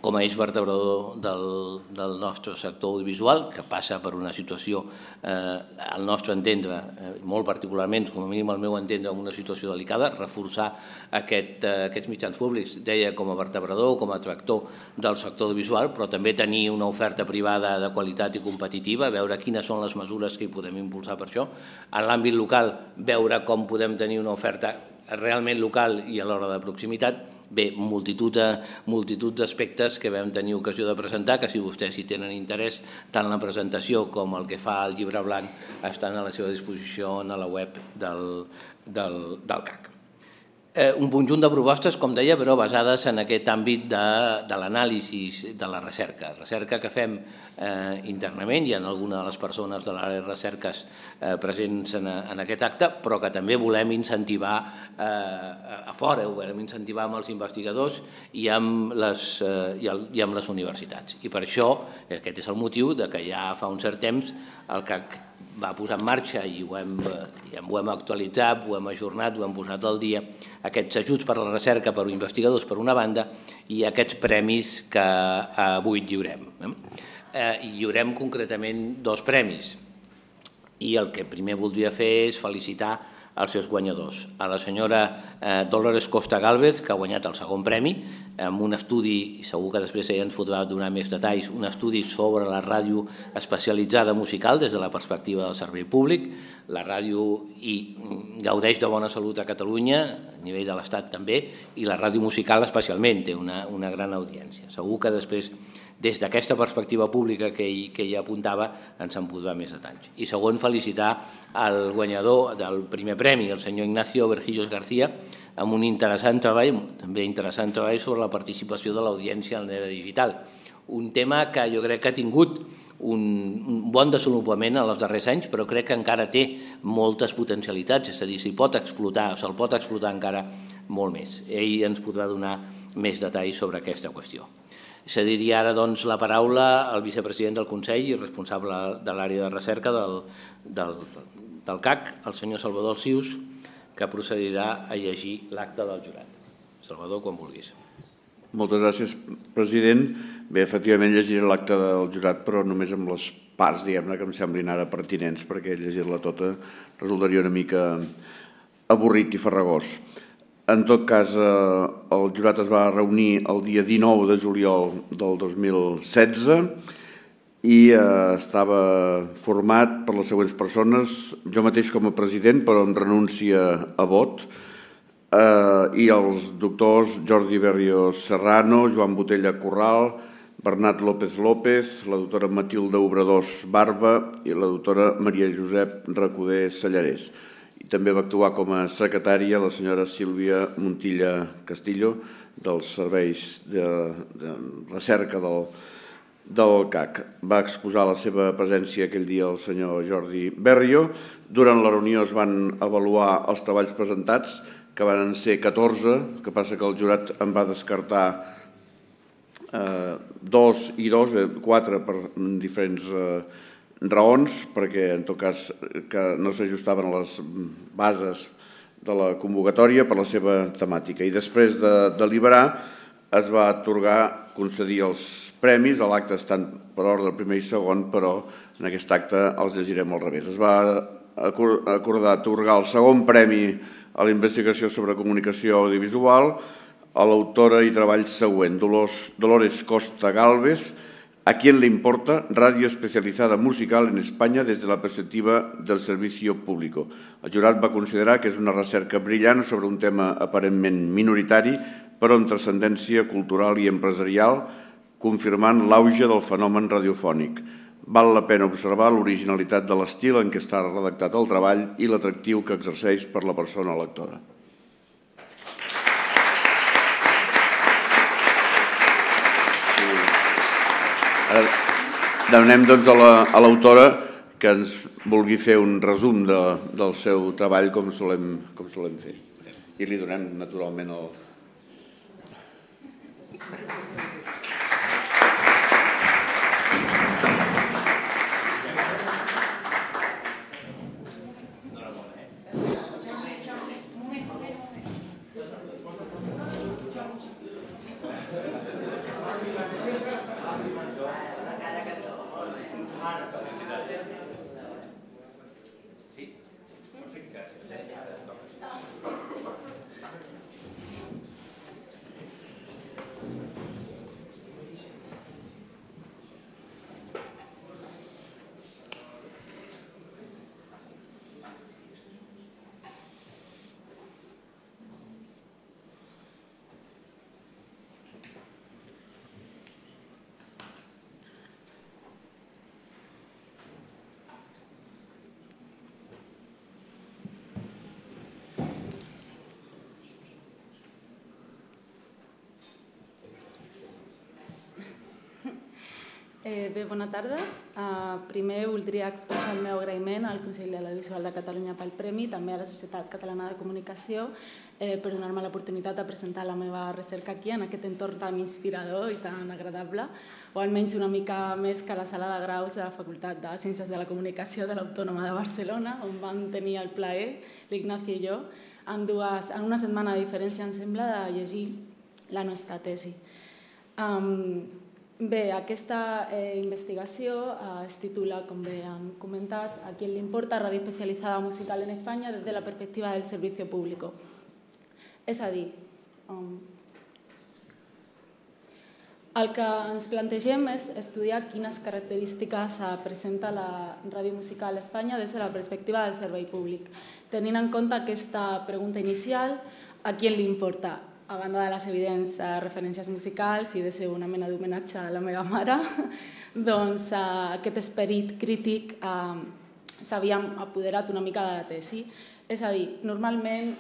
com a eix vertebrador del nostre sector audiovisual, que passa per una situació, al nostre entendre, molt particularment, com a mínim al meu entendre, en una situació delicada, reforçar aquests mitjans públics, deia, com a vertebrador, com a tractor del sector audiovisual, però també tenir una oferta privada de qualitat i competitiva, veure quines són les mesures que hi podem impulsar per això. En l'àmbit local, veure com podem tenir una oferta realment local i alhora de proximitat. Bé, multitud d'aspectes que vam tenir ocasió de presentar, que si vostès hi tenen interès, tant la presentació com el que fa el llibre blanc estan a la seva disposició a la web del CAC. Un conjunt de propostes, com deia, però basades en aquest àmbit de l'anàlisi de la recerca. Recerca que fem internament, hi ha alguna de les persones de l'àrea de recerques presents en aquest acte, però que també volem incentivar a fora, ho volem incentivar amb els investigadors i amb les universitats. I per això, aquest és el motiu que ja fa un cert temps el CAC va posar en marxa i ho hem actualitzat, ho hem ajornat, ho hem posat al dia, aquests ajuts per a la recerca per a investigadors per una banda i aquests premis que avui lliurem. Lliurem concretament 2 premis i el que primer voldria fer és felicitar els seus guanyadors. A la senyora Dolors Costa Gálvez, que ha guanyat el segon premi, amb un estudi, i segur que després ella ens podrà donar més detalls, un estudi sobre la ràdio especialitzada musical des de la perspectiva del servei públic. La ràdio gaudeix de bona salut a Catalunya, a nivell de l'Estat també, i la ràdio musical especialment té una gran audiència. Segur que després, des d'aquesta perspectiva pública que ella apuntava, ens en podrà més detalls. I segon, felicitar el guanyador del primer premi, el senyor Ignacio Bergillos García, amb un interessant treball, també interessant treball, sobre la participació de l'audiència en l'era digital. Un tema que jo crec que ha tingut un bon desenvolupament en els darrers anys, però crec que encara té moltes potencialitats, és a dir, s'hi pot explotar, se'l pot explotar encara molt més. Ell ens podrà donar més detalls sobre aquesta qüestió. Cediria ara la paraula al vicepresident del Consell i responsable de l'àrea de recerca del CAC, el senyor Salvador Sius, que procedirà a llegir l'acte del jurat. Salvador, quan vulguis. Moltes gràcies, president. Bé, efectivament llegiré l'acte del jurat, però només amb les parts, diguem-ne, que em semblin ara pertinents, perquè llegir-la tota resultaria una mica avorrit i farragós. En tot cas, el jurat es va reunir el dia 19 de juliol del 2016 i estava format per les següents persones: jo mateix com a president, però em renuncia a vot, i els doctors Jordi Berrio Serrano, Joan Botella Corral, Bernat López López, la doctora Matilde Obradors Barba i la doctora Maria Josep Recodé Sallarès. I també va actuar com a secretària la senyora Sílvia Montilla Castillo, dels serveis de recerca del CAC. Va excusar la seva presència aquell dia el senyor Jordi Berrio. Durant la reunió es van avaluar els treballs presentats, que van ser 14, que passa que el jurat en va descartar 4 per diferents raons, perquè en tot cas que no s'ajustaven a les bases de la convocatòria per la seva temàtica. I després de deliberar es va atorgar, concedir els premis. A l'acte estan per ordre primer i segon, però en aquest acte els llegirem al revés. Es va acordar atorgar el segon premi a la investigació sobre comunicació audiovisual a l'autora i treball següent, Dolors Costa Gálvez, ¿A quién le importa? Radio especializada musical en España desde la perspectiva del servicio público. El jurat va considerar que és una recerca brillant sobre un tema aparentment minoritari, però amb transcendència cultural i empresarial, confirmant l'auge del fenomen radiofònic. Val la pena observar l'originalitat de l'estil en què està redactat el treball i l'atractiu que exerceix per la persona lectora. Demanem a l'autora que ens vulgui fer un resum del seu treball, com solem fer. I li donem naturalment el... Bé, bona tarda. Primer voldria expressar el meu agraïment al Consell de l'Audiovisual de Catalunya pel Premi, també a la Societat Catalana de Comunicació, per donar-me l'oportunitat de presentar la meva recerca aquí, en aquest entorn tan inspirador i tan agradable, o almenys una mica més que la sala de graus de la Facultat de Ciències de la Comunicació de l'Autònoma de Barcelona, on vam tenir el plaer, l'Ignacio i jo, en una setmana de diferència, em sembla, de llegir la nostra tesi. Bé, aquesta investigació es titula, com bé han comentat, ¿A quién le importa? Radio especializada musical en España desde la perspectiva del servicio público. És a dir, el que ens plantegem és estudiar quines característiques presenta la ràdio musical a Espanya des de la perspectiva del servei públic. Tenint en compte aquesta pregunta inicial, ¿a quién le importa? A banda de les evidents referències musicals i de ser una mena d'homenatge a la meva mare, doncs aquest esperit crític s'havíem apoderat una mica de la tesi. És a dir, normalment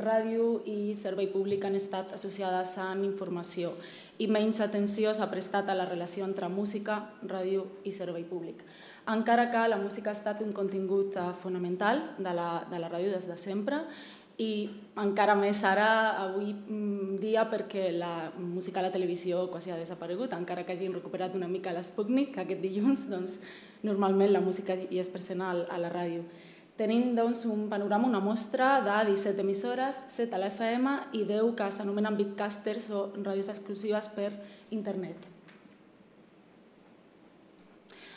ràdio i servei públic han estat associades a informació i menys atenció s'ha prestat a la relació entre música, ràdio i servei públic. Encara que la música ha estat un contingut fonamental de la ràdio des de sempre, i encara més ara, avui dia, perquè la música a la televisió quasi ha desaparegut, encara que hagin recuperat una mica l'Sputnik aquest dilluns, doncs normalment la música hi és present a la ràdio. Tenim doncs un panorama, una mostra de 17 emissores, 7 a la FM i 10 que s'anomenen bitcasters o ràdios exclusives per internet.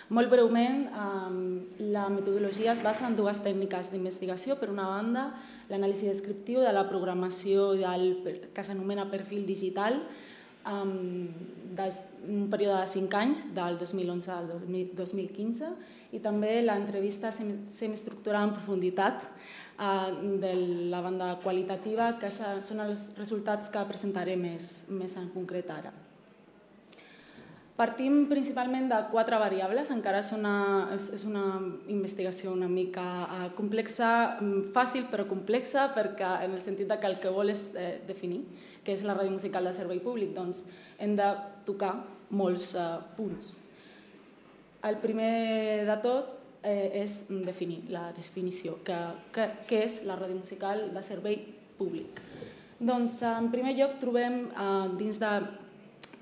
Molt breument, la metodologia es basa en dues tècniques d'investigació. Per una banda, l'anàlisi descriptiu de la programació que s'anomena perfil digital d'un període de 5 anys, del 2011 al 2015, i també l'entrevista semiestructurada en profunditat de la banda qualitativa, que són els resultats que presentaré més en concret ara. Partim principalment de 4 variables, encara és una investigació una mica complexa, fàcil però complexa, perquè en el sentit que el que vol és definir què és la ràdio musical de servei públic, doncs hem de tocar molts punts. El primer de tot és definir la definició, què és la ràdio musical de servei públic. Doncs en primer lloc trobem dins de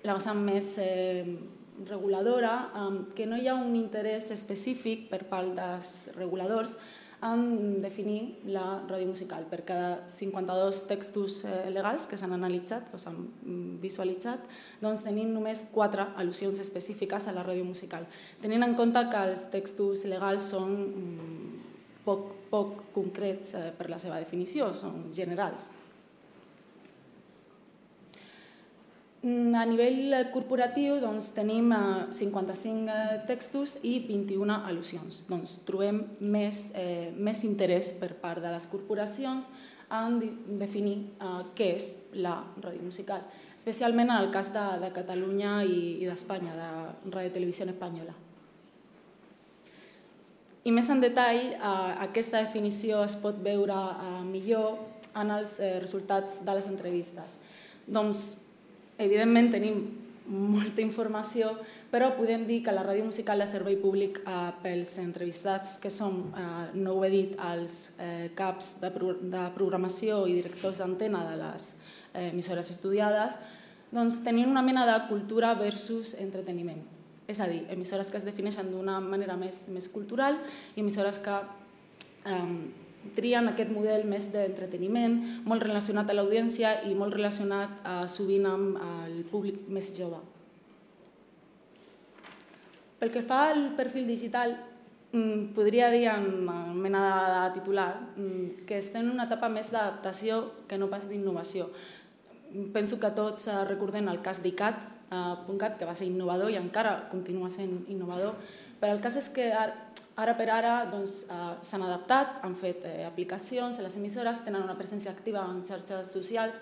la vessant més reguladora, que no hi ha un interès específic per part dels reguladors en definir la ràdio musical. Per cada 52 textos legals que s'han analitzat o s'han visualitzat, doncs tenim només 4 al·lusions específiques a la ràdio musical. Tenint en compte que els textos legals són poc concrets per la seva definició, són generals. A nivell corporatiu tenim 55 textos i 21 al·lusions. Trobem més interès per part de les corporacions en definir què és la ràdio musical, especialment en el cas de Catalunya i d'Espanya, de Radiotelevisió Espanyola. I més en detall, aquesta definició es pot veure millor en els resultats de les entrevistes. Evidentment tenim molta informació, però podem dir que la ràdio musical de servei públic pels entrevistats, que som, no ho he dit, els caps de programació i directors d'antena de les emissores estudiades, tenien una mena de cultura versus entreteniment. És a dir, emissores que es defineixen d'una manera més cultural i emissores que trien aquest model més d'entreteniment, molt relacionat a l'audiència i molt relacionat sovint amb el públic més jove. Pel que fa al perfil digital, podria dir en mena de titular que estem en una etapa més d'adaptació que no pas d'innovació. Penso que tots recordem el cas d'ICAT.cat, que va ser innovador i encara continua sent innovador, però el cas és que ara per ara s'han adaptat, han fet aplicacions a les emissores, tenen una presència activa en xarxes socials.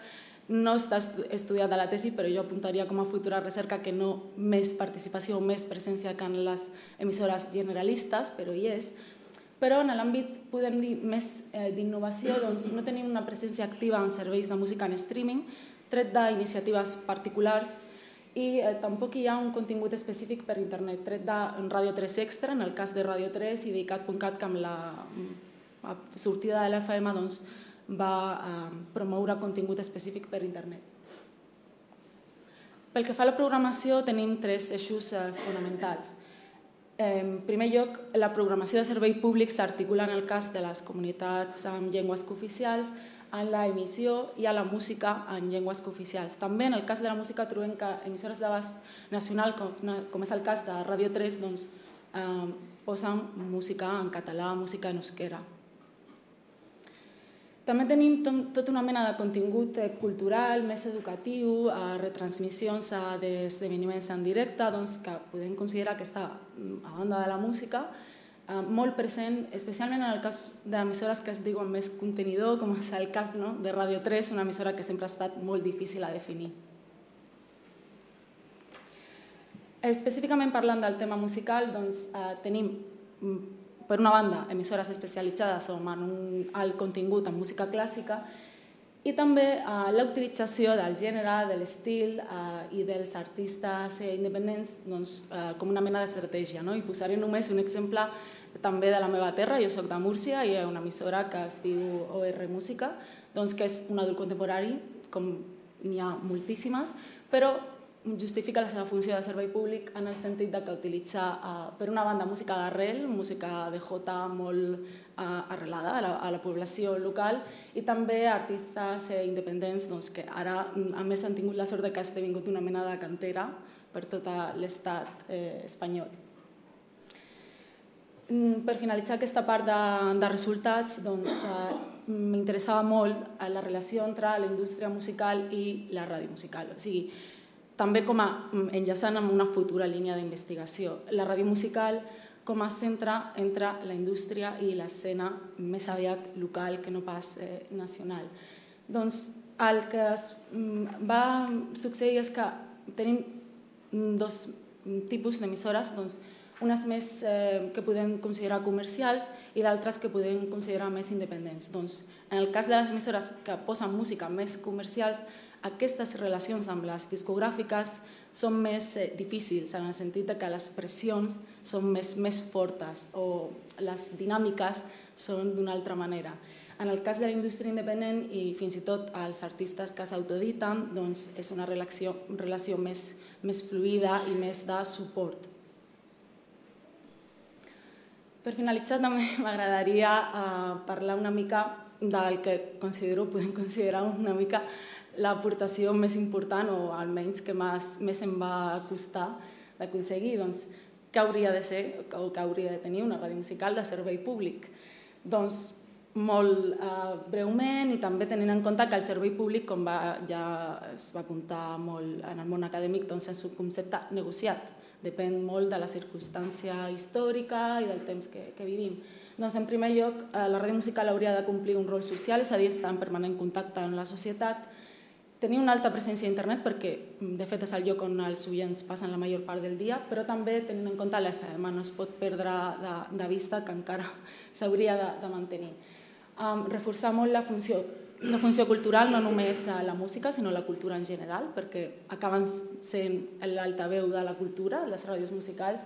No està estudiat a la tesi, però jo apuntaria com a futura recerca que no més participació o més presència que en les emissores generalistes, però hi és. Però en l'àmbit, podem dir, més d'innovació, no tenim una presència activa en serveis de música en streaming, tret d'iniciatives particulars, i tampoc hi ha un contingut específic per internet, tret de Ràdio 3 Extra, en el cas de Ràdio 3 i d'ICAT.cat, que amb la sortida de l'FM va promoure contingut específic per internet. Pel que fa a la programació tenim tres eixos fonamentals. En primer lloc, la programació de servei públic s'articula en el cas de les comunitats amb llengües cooficials, en l'emissió i a la música en llengües cooficials. També en el cas de la música trobem que emissores d'abast nacional, com és el cas de Ràdio 3, posen música en català, música en euskera. També tenim tota una mena de contingut cultural, més educatiu, retransmissions d'esdeveniments en directe, que podem considerar que està a banda de la música, molt present, especialment en el cas d'emissores que es diuen més contenidor, com és el cas de Ràdio 3, una emissora que sempre ha estat molt difícil a definir. Específicament parlant del tema musical, tenim, per una banda, emissores especialitzades en un alt contingut en música clàssica i també la utilització del gènere, de l'estil i dels artistes independents com una mena d'estratègia. I posaré només un exemple també de la meva terra. Jo soc de Múrcia i hi ha una emissora que es diu OR Música, que és un adult contemporani, com n'hi ha moltíssimes, però justifica la seva funció de servei públic en el sentit que utilitza, per una banda, música d'arrel, música de jota molt arrelada a la població local i també artistes independents que ara, a més, han tingut la sort que ha esdevingut una mena de cantera per tot l'estat espanyol. Per finalitzar aquesta part de resultats, m'interessava molt la relació entre la indústria musical i la ràdio musical. O sigui, també com a enllaçant amb una futura línia d'investigació. La ràdio musical com a centre entre la indústria i l'escena més aviat local que no pas nacional. El que va succeir és que tenim dos tipus d'emissores, unes més que podem considerar comercials i d'altres que podem considerar més independents. En el cas de les emissores que posen música més comercials, aquestes relacions amb les discogràfiques són més difícils en el sentit que les pressions són més fortes o les dinàmiques són d'una altra manera. En el cas de la indústria independent i fins i tot els artistes que s'autoditen és una relació més fluida i més de suport. Per finalitzar també m'agradaria parlar una mica del que podem considerar una mica l'aportació més important o almenys que més em va costar d'aconseguir, què hauria de ser o què hauria de tenir una ràdio musical de servei públic. molt breument, i també tenint en compte que el servei públic, com ja es va apuntar molt en el món acadèmic, és un concepte negociat, depèn molt de la circumstància històrica i del temps que vivim. Doncs, en primer lloc, la ràdio musical hauria de complir un rol social, és a dir, estar en permanent contacte amb la societat, tenir una alta presència a internet perquè, de fet, és el lloc on els oients passen la major part del dia, però també tenint en compte l'FM, no es pot perdre de vista que encara s'hauria de mantenir. Reforçar molt la funció cultural, no només la música, sinó la cultura en general, perquè acaben sent l'altaveu de la cultura, les ràdios musicals.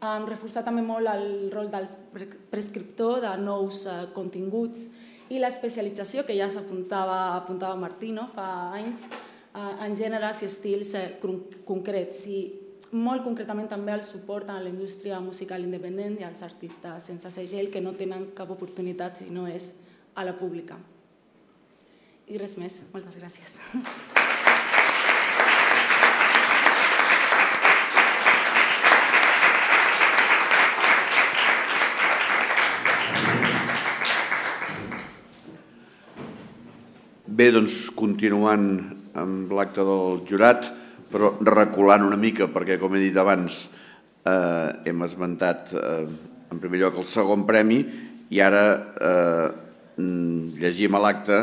Reforçar també molt el rol del prescriptor de nous continguts, i l'especialització, que ja s'apuntava Martí fa anys, en gèneres i estils concrets, i molt concretament també el suport a la indústria musical independent i als artistes sense segell que no tenen cap oportunitat si no és a la pública. I res més, moltes gràcies. Bé, doncs continuant amb l'acte del jurat, però reculant una mica, perquè com he dit abans hem esmentat en primer lloc el segon premi, i ara llegim a l'acte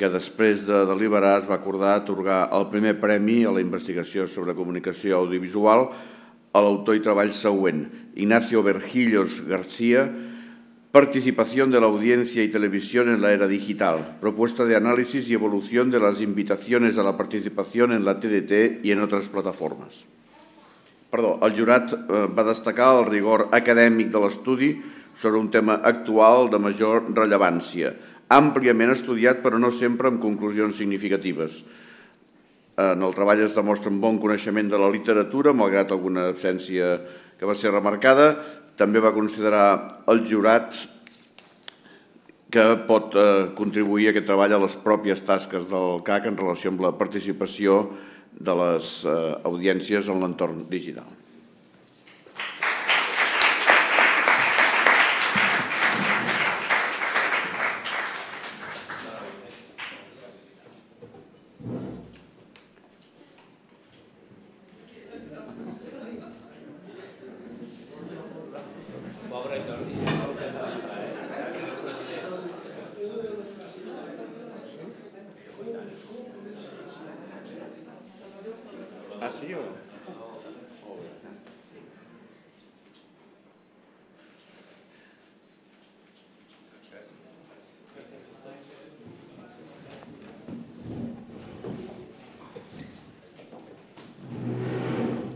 que després de deliberar es va acordar atorgar el primer premi a la investigació sobre comunicació audiovisual a l'autor i treball següent: Ignacio Bergillos García, Participación de la audiencia y televisión en la era digital, propuesta de análisis y evolución de las invitaciones a la participación en la TDT y en otras plataformes. Perdó, el jurat va destacar el rigor acadèmic de l'estudi sobre un tema actual de major rellevància, àmpliament estudiat però no sempre amb conclusions significatives. En el treball es demostra un bon coneixement de la literatura, malgrat alguna absència que va ser remarcada. També va considerar el jurat que pot contribuir a aquest treball a les pròpies tasques del CAC en relació amb la participació de les audiències en l'entorn digital.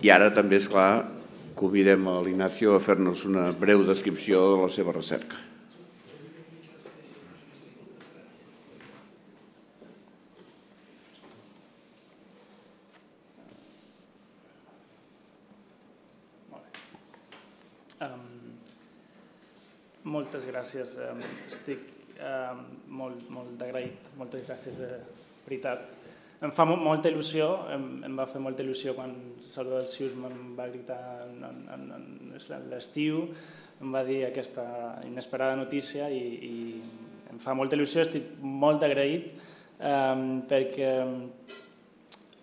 I ara també, és clar, convidem a l'Ignacio a fer-nos una breu descripció de la seva recerca. Moltes gràcies. Estic molt agraït. Moltes gràcies, de veritat. Em fa molta il·lusió, em va fer molta il·lusió quan Salvador Sius em va gritar en l'estiu, em va dir aquesta inesperada notícia, i em fa molta il·lusió, estic molt agraït, perquè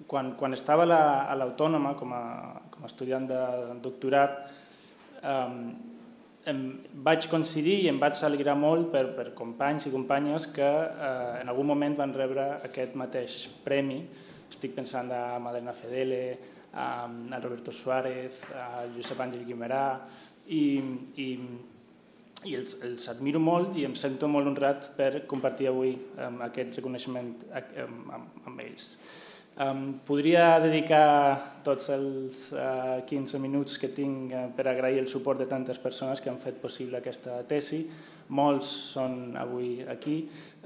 quan estava a l'Autònoma com a estudiant de doctorat vaig coincidir i em vaig alegrar molt per companys i companyes que en algun moment van rebre aquest mateix premi. Estic pensant a Madalena Fedele, a Roberto Suárez, a Josep Àngel Guimerà, i els admiro molt i em sento molt honrat per compartir avui aquest reconeixement amb ells. Podria dedicar tots els 15 minuts que tinc per agrair el suport de tantes persones que han fet possible aquesta tesi. Molts són avui aquí,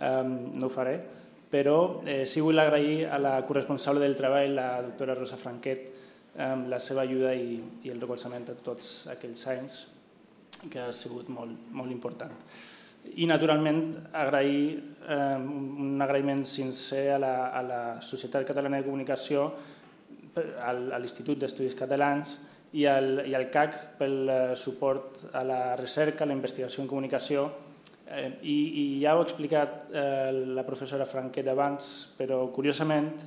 no ho faré, però sí vull agrair a la corresponsable del treball, la doctora Rosa Franquet, la seva ajuda i el recolzament de tots aquells anys, que ha sigut molt important. I, naturalment, agrair un agraïment sincer a la Societat Catalana de Comunicació, a l'Institut d'Estudis Catalans i al CAC pel suport a la recerca, a la investigació en comunicació I ja ho ha explicat la professora Franquet abans, però curiosament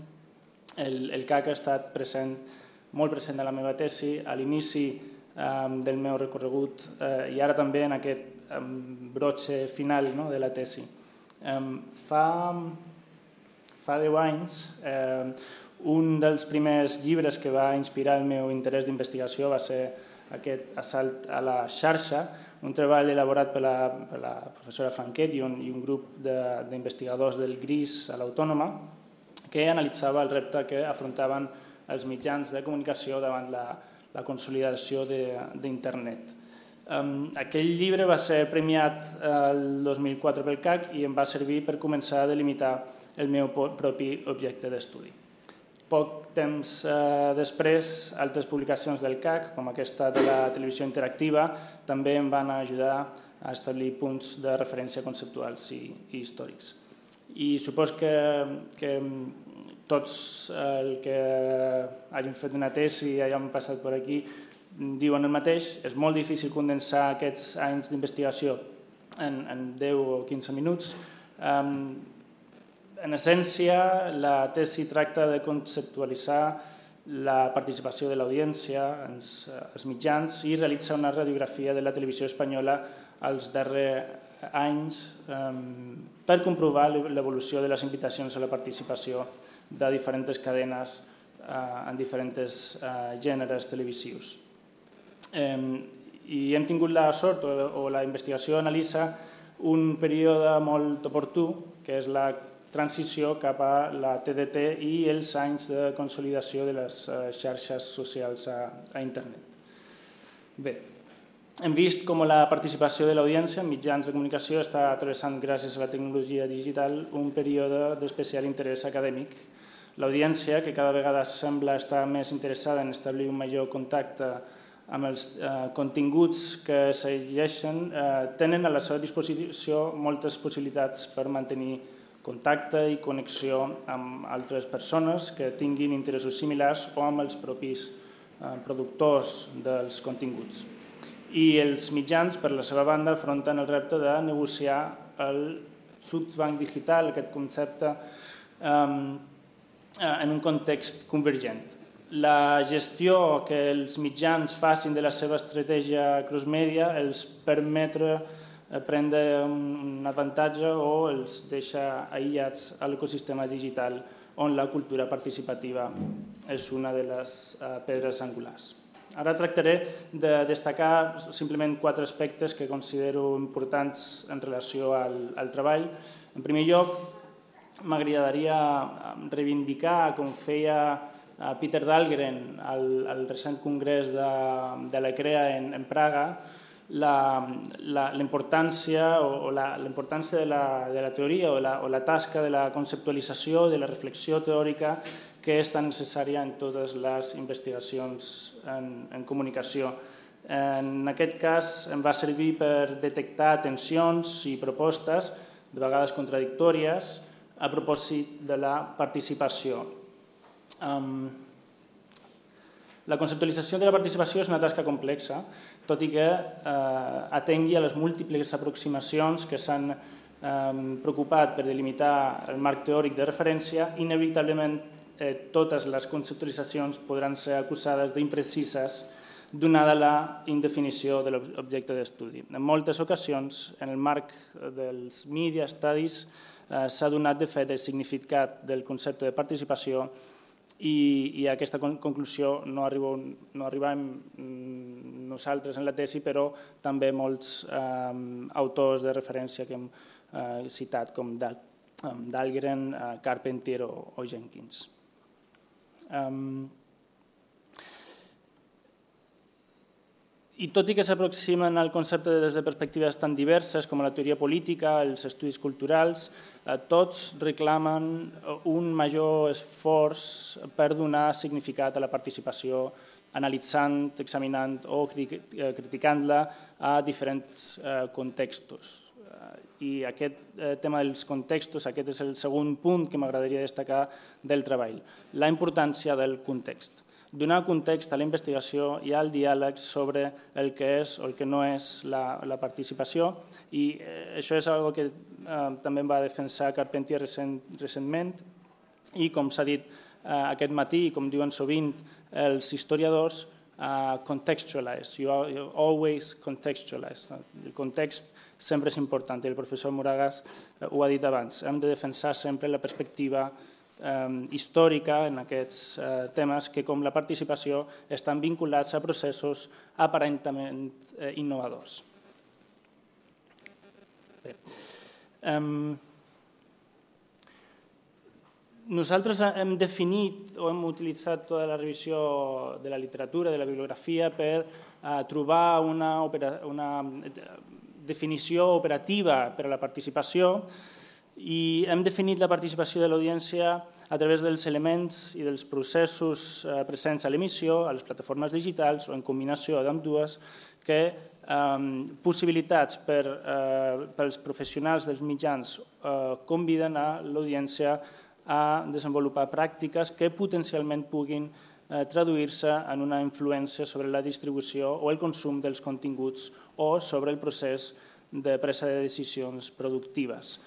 el CAC ha estat molt present en la meva tesi, a l'inici del meu recorregut i ara també en aquest brotxe final de la tesi. Fa 10 anys, un dels primers llibres que va inspirar el meu interès d'investigació va ser aquest assalt a la xarxa, un treball elaborat per la professora Franquet i un grup d'investigadors del GRIS a l'Autònoma que analitzava el repte que afrontaven els mitjans de comunicació davant la consolidació d'internet. Aquell llibre va ser premiat el 2004 pel CAC i em va servir per començar a delimitar el meu propi objecte d'estudi. Poc temps després, altres publicacions del CAC, com aquesta de la televisió interactiva, també em van ajudar a establir punts de referència conceptuals i històrics. I suposo que tots els que hagin fet una tesi i hagin passat per aquí diuen el mateix. És molt difícil condensar aquests anys d'investigació en 10 o 15 minuts. En essència, la tesi tracta de conceptualitzar la participació de l'audiència als mitjans i realitza una radiografia de la televisió espanyola als darrers anys per comprovar l'evolució de les invitacions a la participació de diferents cadenes en diferents gèneres televisius. I hem tingut la sort, o la investigació analitza un període molt oportú, que és la transició cap a la TDT i els anys de consolidació de les xarxes socials a internet. Bé, hem vist com la participació de l'audiència en mitjans de comunicació està travessant, gràcies a la tecnologia digital, un període d'especial interès acadèmic. L'audiència, que cada vegada sembla estar més interessada en establir un major contacte amb els continguts que segueixen, tenen a la seva disposició moltes possibilitats per mantenir contacte i connexió amb altres persones que tinguin interessos similars o amb els propis productors dels continguts. I els mitjans, per la seva banda, afronten el repte de negociar el subbanc digital, aquest concepte, en un context convergent. La gestió que els mitjans facin de la seva estratègia crossmèdia els permetrà prendre un avantatge o els deixa aïllats a l'ecosistema digital on la cultura participativa és una de les pedres angulars. Ara tractaré de destacar simplement 4 aspectes que considero importants en relació al treball. En primer lloc, m'agradaria reivindicar, com feia Peter Dahlgren al recent congrés de l'ECREA en Praga, l'importància de la teoria o la tasca de la conceptualització, de la reflexió teòrica que és tan necessària en totes les investigacions en comunicació. En aquest cas em va servir per detectar tensions i propostes, de vegades contradictòries, a propòsit de la participació. La conceptualització de la participació és una tasca complexa, tot i que atengui a les múltiples aproximacions que s'han preocupat per delimitar el marc teòric de referència. Inevitablement, totes les conceptualitzacions podran ser acusades d'imprecises donada la indefinició de l'objecte d'estudi. En moltes ocasions, en el marc dels media studies, s'ha donat de fet el significat del concepte de participació i a aquesta conclusió no arribem nosaltres en la tesi, però també molts autors de referència que hem citat, com Dahlgren, Carpenter o Jenkins. I tot i que s'aproximen al concepte des de perspectives tan diverses com la teoria política, els estudis culturals, tots reclamen un major esforç per donar significat a la participació, analitzant, examinant o criticant-la a diferents contextos. I aquest tema dels contextos, aquest és el segon punt que m'agradaria destacar del treball, la importància del context. donar context a la investigació i al diàleg sobre el que és o el que no és la participació, i això és una cosa que també va defensar Carpentier recentment, i com s'ha dit aquest matí i com diuen sovint els historiadors, contextualize, you always contextualize. El context sempre és important, i el professor Moragas ho ha dit abans. Hem de defensar sempre la perspectiva històrica en aquests temes que, com la participació, estan vinculats a processos aparentament innovadors. Bé. Nosaltres hem definit o hem utilitzat tota la revisió de la literatura, de la bibliografia, per trobar una definició operativa per a la participació, i hem definit la participació de l'audiència a través dels elements i dels processos presents a l'emissió, a les plataformes digitals o en combinació d'ambdues, que possibilitats per als professionals dels mitjans conviden a l'audiència a desenvolupar pràctiques que potencialment puguin traduir-se en una influència sobre la distribució o el consum dels continguts o sobre el procés de presa de decisions productives.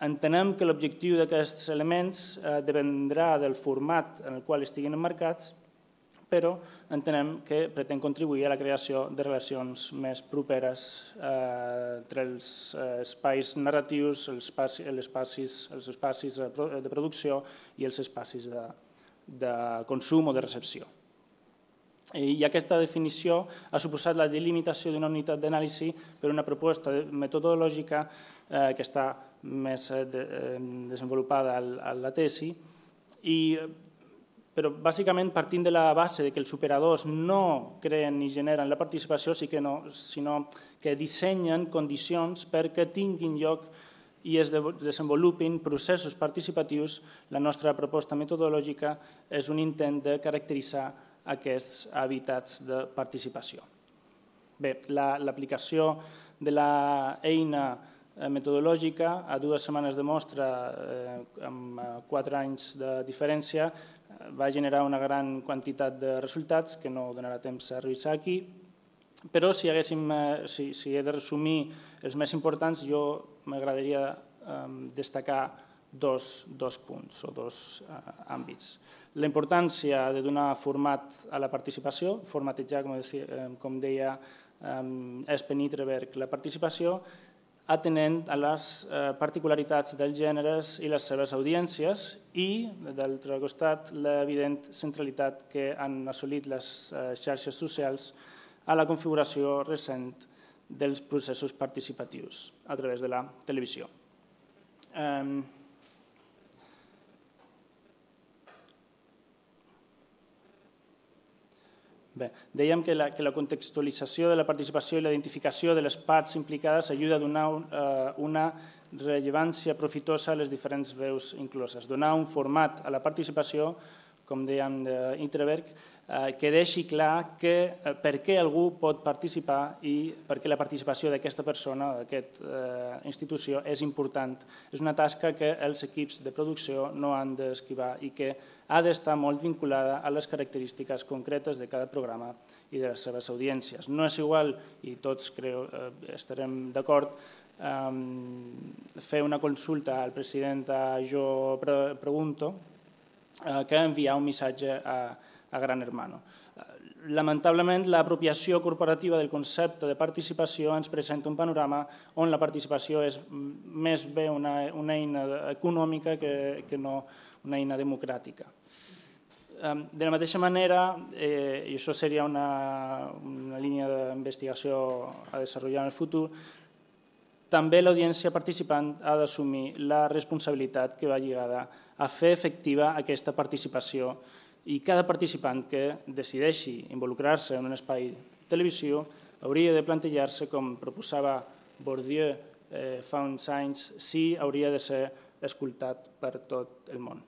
Entenem que l'objectiu d'aquests elements dependrà del format en el qual estiguin emmarcats, però entenem que pretén contribuir a la creació de relacions més properes entre els espais narratius, els espais de producció i els espais de consum o de recepció. I aquesta definició ha suposat la delimitació d'una unitat d'anàlisi per una proposta metodològica que està més desenvolupada a la tesi, i però bàsicament partint de la base que els operadors no creen ni generen la participació, sinó que dissenyen condicions perquè tinguin lloc i es desenvolupin processos participatius, la nostra proposta metodològica és un intent de caracteritzar aquests hàbitats de participació. Bé, l'aplicació de l'eina metodològica a 2 setmanes de mostra amb 4 anys de diferència va generar una gran quantitat de resultats que no donarà temps a revisar aquí, però si he de resumir els més importants, jo m'agradaria destacar 2 punts o 2 àmbits. La importància de donar format a la participació, formatejar, com deia Espen Hitreberg, la participació, atenent a les particularitats dels gèneres i les seves audiències, i, d'altre costat, l'evident centralitat que han assolit les xarxes socials a la configuració recent dels processos participatius a través de la televisió. Bé, dèiem que la contextualització de la participació i la identificació de les parts implicades ajuda a donar una rellevància profitosa a les diferents veus incloses. Donar un format a la participació, com dèiem d'Hitreberg, que deixi clar per què algú pot participar i per què la participació d'aquesta persona, d'aquesta institució, és important. És una tasca que els equips de producció no han d'esquivar i que ha d'estar molt vinculada a les característiques concretes de cada programa i de les seves audiències. No és igual, i tots estarem d'acord, fer una consulta al president a Jo Pregunto que enviar un missatge a Gran Hermano. Lamentablement, l'apropiació corporativa del concepte de participació ens presenta un panorama on la participació és més bé una eina econòmica que no una eina democràtica. De la mateixa manera, i això seria una línia d'investigació a desenvolupar en el futur, també l'audiència participant ha d'assumir la responsabilitat que va lligada a fer efectiva aquesta participació, i cada participant que decideixi involucrar-se en un espai de televisió hauria de plantejar-se, com proposava Bourdieu fa uns anys, si hauria de ser escoltat per tot el món.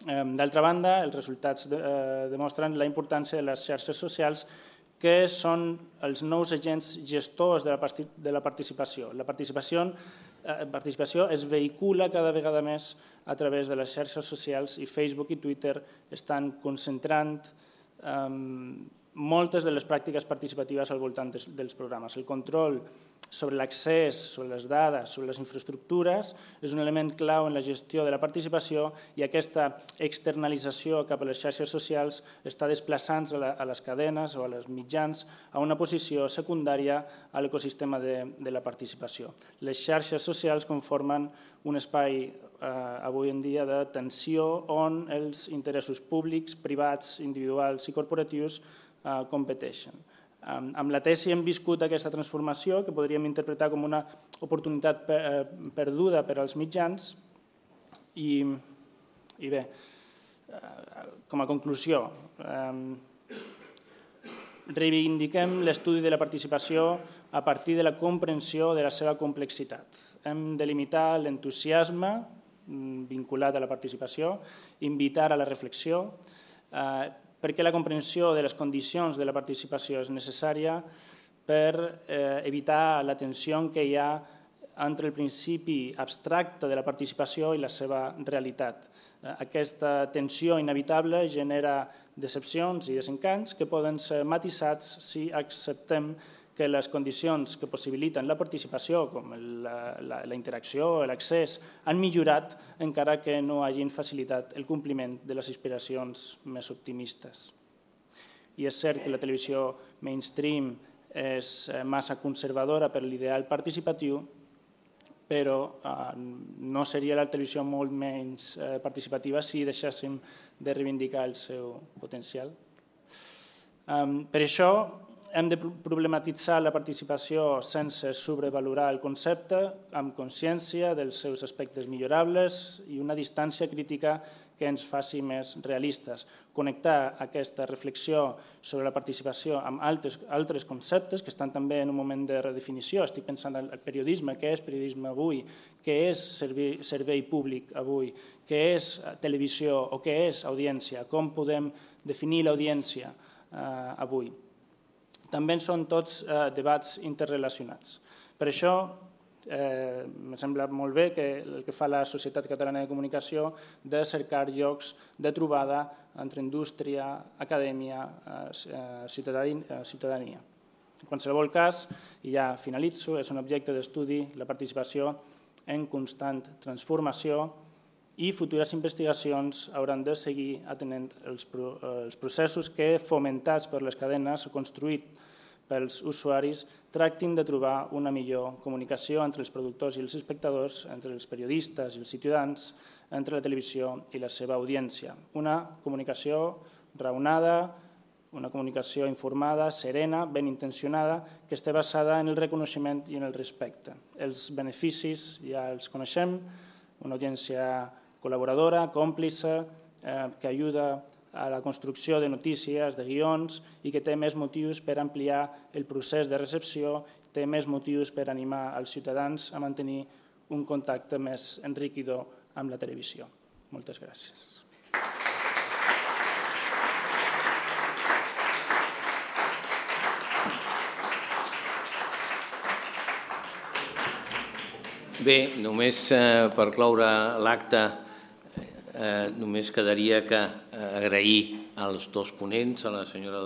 D'altra banda, els resultats demostren la importància de les xarxes socials, que són els nous agents gestors de la participació. La participació participació es vehicula cada vegada més a través de les xarxes socials i Facebook i Twitter estan concentrant moltes de les pràctiques participatives al voltant dels programes. El control sobre l'accés, sobre les dades, sobre les infraestructures és un element clau en la gestió de la participació i aquesta externalització cap a les xarxes socials està desplaçant-se a les cadenes o a les mitjans a una posició secundària a l'ecosistema de la participació. Les xarxes socials conformen un espai avui en dia de tensió on els interessos públics, privats, individuals i corporatius competeixen. Amb la tesi hem viscut aquesta transformació que podríem interpretar com una oportunitat perduda per als mitjans i bé, com a conclusió, reivindiquem l'estudi de la participació a partir de la comprensió de la seva complexitat. Hem de limitar l'entusiasme vinculat a la participació, invitar a la reflexió, perquè la comprensió de les condicions de la participació és necessària per evitar la tensió que hi ha entre el principi abstracte de la participació i la seva realitat. Aquesta tensió inevitable genera decepcions i desencanys que poden ser matisats si acceptem que les condicions que possibiliten la participació, com la interacció, l'accés, han millorat encara que no hagin facilitat el compliment de les aspiracions més optimistes. I és cert que la televisió mainstream és massa conservadora per l'ideal participatiu, però no seria la televisió molt menys participativa si deixéssim de reivindicar el seu potencial. Per això, hem de problematitzar la participació sense sobrevalorar el concepte, amb consciència dels seus aspectes millorables i una distància crítica que ens faci més realistes. Connectar aquesta reflexió sobre la participació amb altres conceptes que estan també en un moment de redefinició. Estic pensant en el periodisme, què és periodisme avui, què és servei públic avui, què és televisió o què és audiència, com podem definir l'audiència avui. També són tots debats interrelacionats. Per això, em sembla molt bé el que fa la Societat Catalana de Comunicació de cercar llocs de trobada entre indústria, acadèmia, ciutadania. En qualsevol cas, i ja finalitzo, és un objecte d'estudi la participació en constant transformació i futures investigacions hauran de seguir atenent els processos que, fomentats per les cadenes o construïts pels usuaris, tractin de trobar una millor comunicació entre els productors i els espectadors, entre els periodistes i els ciutadans, entre la televisió i la seva audiència. Una comunicació raonada, una comunicació informada, serena, ben intencionada, que estigui basada en el reconeixement i en el respecte. Els beneficis ja els coneixem, una audiència col·laboradora, còmplice, que ajuda a la construcció de notícies, de guions i que té més motius per ampliar el procés de recepció, té més motius per animar els ciutadans a mantenir un contacte més enriquidor amb la televisió. Moltes gràcies. Bé, només per cloure l'acte, només quedaria que agrair als dos ponents, a la senyora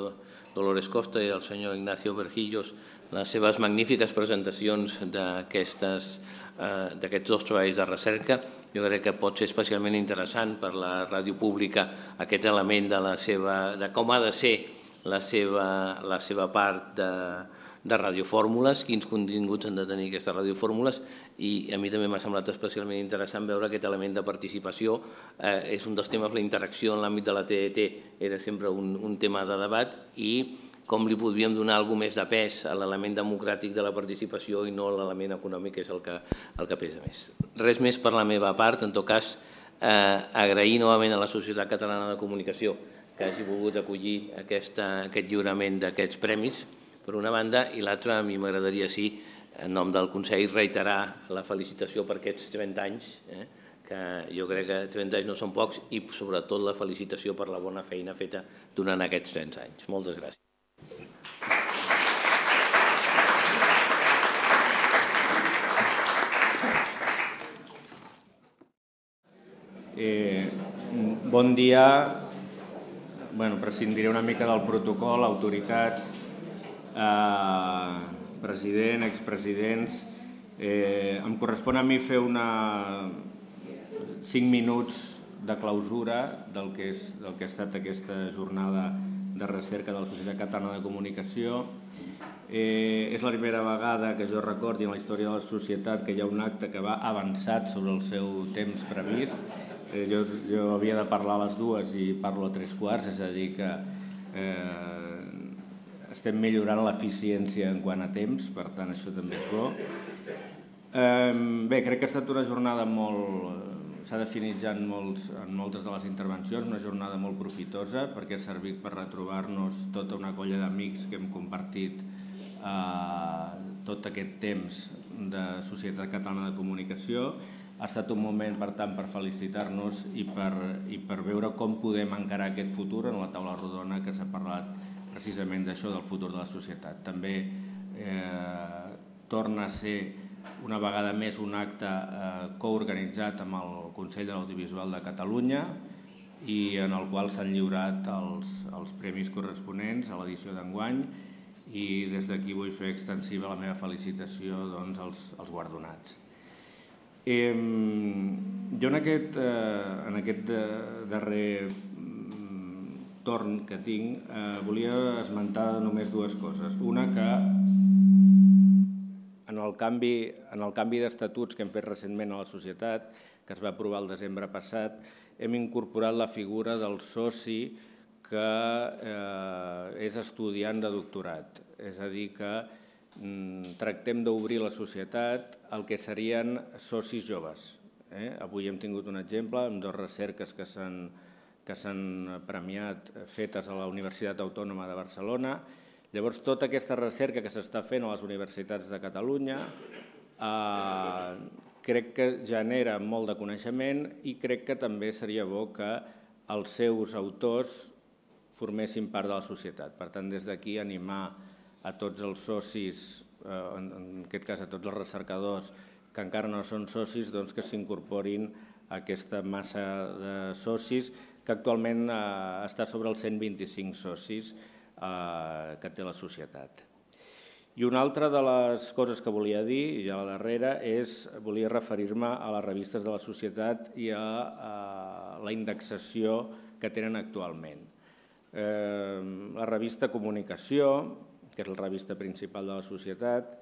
Dolors Costa i al senyor Ignacio Bergillos, les seves magnífiques presentacions d'aquests dos treballs de recerca. Jo crec que pot ser especialment interessant per la ràdio pública aquest element de com ha de ser la seva part de radiofórmules, quins continguts han de tenir aquestes radiofórmules, i a mi també m'ha semblat especialment interessant veure aquest element de participació. És un dels temes, la interacció en l'àmbit de la TDT era sempre un tema de debat, i com li podríem donar alguna cosa més de pes a l'element democràtic de la participació i no a l'element econòmic, que és el que pesa més. Res més per la meva part, en tot cas, agrair novament a la Societat Catalana de Comunicació que hagi volgut acollir aquest lliurament d'aquests premis, per una banda, i l'altra, a mi m'agradaria, sí, en nom del Consell, reiterar la felicitació per aquests 30 anys, que jo crec que 30 anys no són pocs, i sobretot la felicitació per la bona feina feta durant aquests 30 anys. Moltes gràcies. Bon dia. Prescindiré una mica del protocol, autoritats, president, expresidents. Em correspon a mi fer 5 minuts de clausura del que ha estat aquesta jornada de recerca de la Societat Catalana de Comunicació. És la primera vegada que jo recordi en la història de la societat que hi ha un acte que va avançat sobre el seu temps previst. Jo havia de parlar a les dues i parlo a 3 quarts, és a dir que estem millorant l'eficiència en quant a temps, per tant això també és bo. Bé, crec que ha estat una jornada molt... s'ha definit ja en moltes de les intervencions, una jornada molt profitosa perquè ha servit per retrobar-nos tota una colla d'amics que hem compartit tot aquest temps de Societat Catalana de Comunicació. Ha estat un moment, per tant, per felicitar-nos i per veure com podem encarar aquest futur en la taula rodona que s'ha parlat precisament d'això, del futur de la societat. També torna a ser una vegada més un acte coorganitzat amb el Consell de l'Audiovisual de Catalunya i en el qual s'han lliurat els premis corresponents a l'edició d'enguany, i des d'aquí vull fer extensiva la meva felicitació als guardonats. Jo en aquest darrer torn que tinc volia esmentar només dues coses. Una, que en el canvi d'estatuts que hem fet recentment a la societat, que es va aprovar el desembre passat, hem incorporat la figura del soci que és estudiant de doctorat. És a dir, que tractem d'obrir la societat al que serien socis joves. Avui hem tingut un exemple amb 2 recerques que s'han premiat fetes a la Universitat Autònoma de Barcelona. Llavors, tota aquesta recerca que s'està fent a les universitats de Catalunya crec que genera molt de coneixement i crec que també seria bo que els seus autors formessin part de la societat. Per tant, des d'aquí animar a tots els socis, en aquest cas a tots els recercadors que encara no són socis, doncs que s'incorporin a aquesta massa de socis que actualment està sobre els 125 socis que té la societat. I una altra de les coses que volia dir, i a la darrera, és volia referir-me a les revistes de la societat i a la indexació que tenen actualment. La revista Comunicació, que és la revista principal de la societat,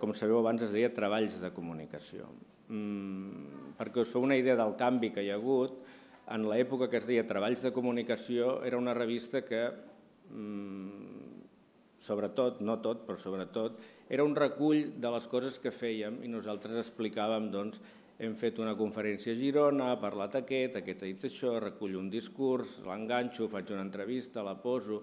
com sabeu abans es deia Treballs de Comunicació. Perquè us feu una idea del canvi que hi ha hagut, en l'època que es deia Treballs de Comunicació era una revista que, sobretot, no tot, però sobretot, era un recull de les coses que fèiem i nosaltres explicàvem, doncs, hem fet una conferència a Girona, ha parlat aquest ha dit això, recullo un discurs, l'enganxo, faig una entrevista, la poso...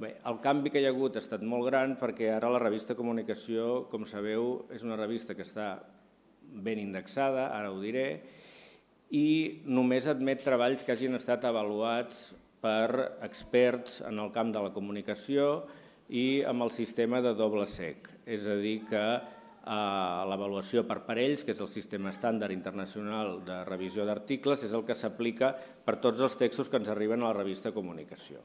Bé, el canvi que hi ha hagut ha estat molt gran perquè ara la revista Comunicació, com sabeu, és una revista que està ben indexada, ara ho diré, i només admet treballs que hagin estat avaluats per experts en el camp de la comunicació i amb el sistema de doble sec. És a dir, que l'avaluació per parells, que és el sistema estàndard internacional de revisió d'articles, és el que s'aplica per tots els textos que ens arriben a la revista Comunicació.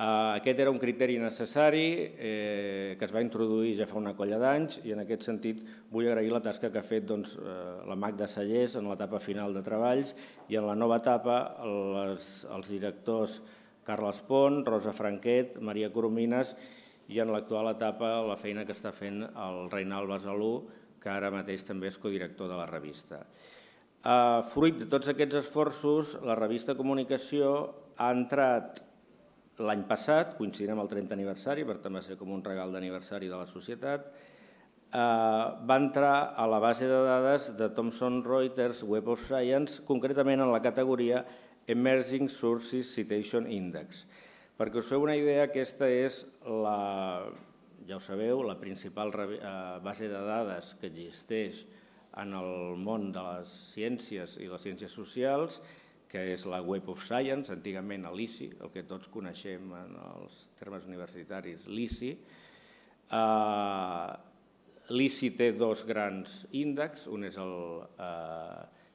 Aquest era un criteri necessari que es va introduir ja fa una colla d'anys i en aquest sentit vull agrair la tasca que ha fet la Magda Sallés en l'etapa final de treballs i en la nova etapa els directors Carles Pont, Rosa Franquet, Maria Corominas i en l'actual etapa la feina que està fent el Reinald Besalú, que ara mateix també és codirector de la revista. Fruit de tots aquests esforços, la revista Comunicació ha entrat l'any passat, coincidint amb el 30 aniversari, per tant va ser com un regal d'aniversari de la societat, va entrar a la base de dades de Thomson Reuters Web of Science, concretament en la categoria Emerging Sources Citation Index. Perquè us feu una idea, aquesta és la, ja ho sabeu, la principal base de dades que existeix en el món de les ciències i les ciències socials, que és la Web of Science, antigament l'ICI, el que tots coneixem en els termes universitaris, l'ICI. L'ICI té 2 grans índexs, un és el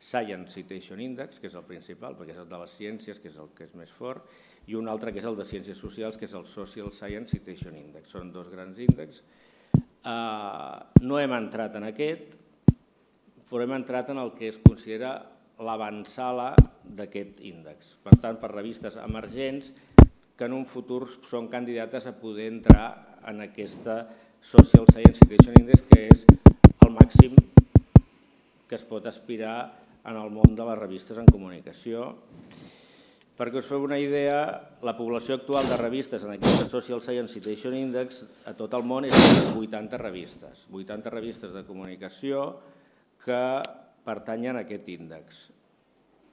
Science Citation Index, que és el principal, perquè és el de les ciències, que és el que és més fort, i un altre que és el de ciències socials, que és el Social Science Citation Index. Són dos grans índexs. No hem entrat en aquest, però hem entrat en el que es considera l'avançala d'aquest índex. Per tant, per revistes emergents que en un futur són candidates a poder entrar en aquesta Social Science Citation Index, que és el màxim que es pot aspirar en el món de les revistes en comunicació. Perquè us feu una idea, la població actual de revistes en aquesta Social Science Citation Index a tot el món és de 80 revistes. 80 revistes de comunicació que pertanyen a aquest índex.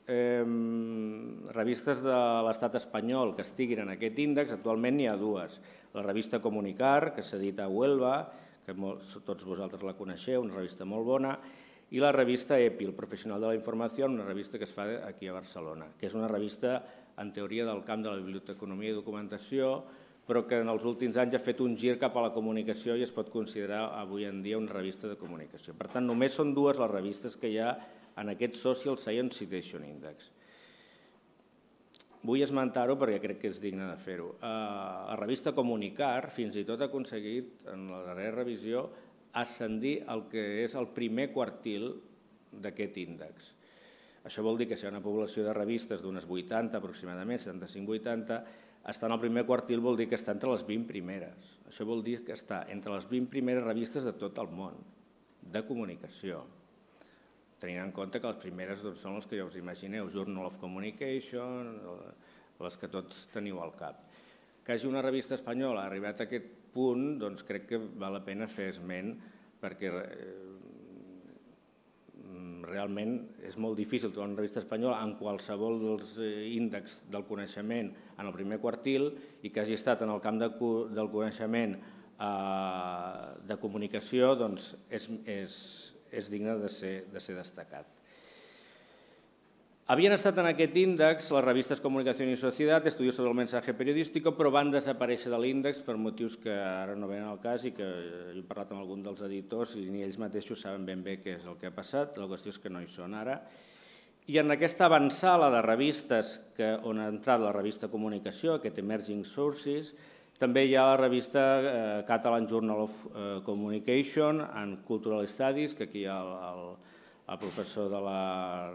Revistes de l'estat espanyol que estiguin en aquest índex, actualment n'hi ha dues. La revista Comunicar, que s'edita a Huelva, que tots vosaltres la coneixeu, una revista molt bona, i la revista EPI, el Professional de la Informació, una revista que es fa aquí a Barcelona, que és una revista, en teoria, del camp de la biblioteconomia i documentació, però que en els últims anys ha fet un gir cap a la comunicació i es pot considerar avui en dia una revista de comunicació. Per tant, només són dues les revistes que hi ha en aquest Social Science Citation Index. Vull esmentar-ho perquè crec que és digne de fer-ho. La revista Comunicar fins i tot ha aconseguit, en la darrera revisió, ascendir al que és el primer quartil d'aquest índex. Això vol dir que si hi ha una població de revistes d'unes 80, aproximadament, 75-80, estar en el primer quartil vol dir que està entre les 20 primeres. Això vol dir que està entre les 20 primeres revistes de tot el món, de comunicació. Tenint en compte que les primeres són les que ja us imagineu, Journal of Communication, les que tots teniu al cap. Que hagi una revista espanyola arribat a aquest punt, doncs crec que val la pena fer esment perquè realment és molt difícil trobar una revista espanyola en qualsevol dels índexs del coneixement en el primer quartil i que hagi estat en el camp del coneixement de comunicació, doncs és digne de ser destacat. Havien estat en aquest índex les revistes Comunicación y Sociedad, Estudios sobre el Mensaje Periodístico, però van desaparèixer de l'índex per motius que ara no venen al cas i que he parlat amb algun dels editors i ni ells mateixos saben ben bé què és el que ha passat, la qüestió és que no hi són ara. I en aquesta avançada de revistes on ha entrat la revista Comunicació, aquest Emerging Sources, també hi ha la revista Catalan Journal of Communication and Cultural Studies, que aquí hi ha el professor de la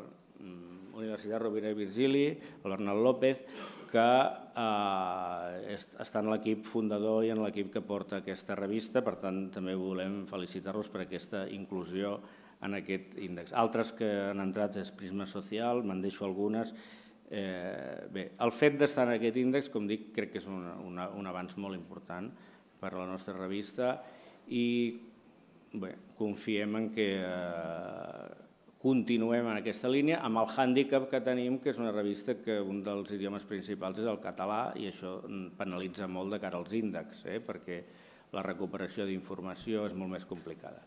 Universitat Rovira i Virgili, l'Arnal López, que està en l'equip fundador i en l'equip que porta aquesta revista, per tant també volem felicitar-los per aquesta inclusió en aquest índex. Altres que han entrat és Prisma Social, me'n deixo algunes. Bé, el fet d'estar en aquest índex, com dic, crec que és un avanç molt important per a la nostra revista i bé, confiem en que continuem en aquesta línia amb el hàndicap que tenim, que és una revista que un dels idiomes principals és el català i això penalitza molt de cara als índexs, perquè la recuperació d'informació és molt més complicada.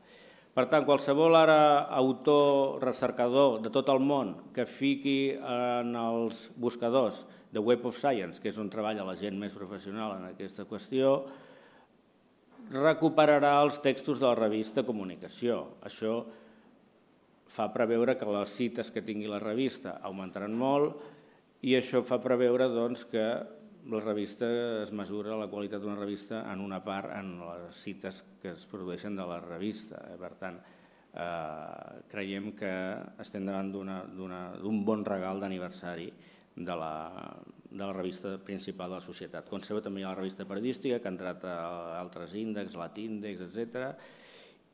Per tant, qualsevol ara autor recercador de tot el món que fiqui en els buscadors de Web of Science, que és on treballa la gent més professional en aquesta qüestió, recuperarà els textos de la revista Comunicació. Això fa preveure que les cites que tingui la revista augmentaran molt i això fa preveure que la revista es mesura la qualitat d'una revista en una part en les cites que es produeixen de la revista. Per tant, creiem que estem davant d'un bon regal d'aniversari de la revista principal de la societat. Com sabeu, també hi ha la revista periodística que ha entrat a altres índexs, l'Atíndex, etcètera.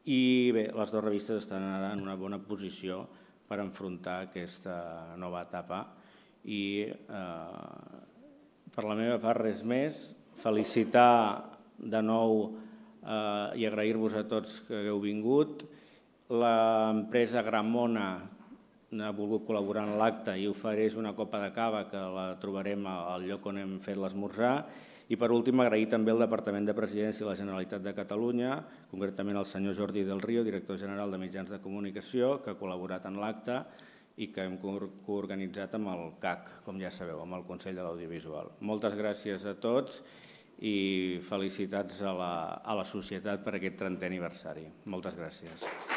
I bé, les dues revistes estan ara en una bona posició per enfrontar aquesta nova etapa i per la meva part res més, felicitar de nou i agrair-vos a tots que heu vingut. L'empresa Gramona ha volgut col·laborar en l'acte i ofereix una copa de cava que la trobarem al lloc on hem fet l'esmorzar. I per últim agrair també al Departament de Presidència i la Generalitat de Catalunya, concretament al senyor Jordi Berrio, director general de Mitjans de Comunicació, que ha col·laborat en l'acte i que hem coorganitzat amb el CAC, com ja sabeu, amb el Consell de l'Audiovisual. Moltes gràcies a tots i felicitats a la societat per aquest 30è aniversari. Moltes gràcies.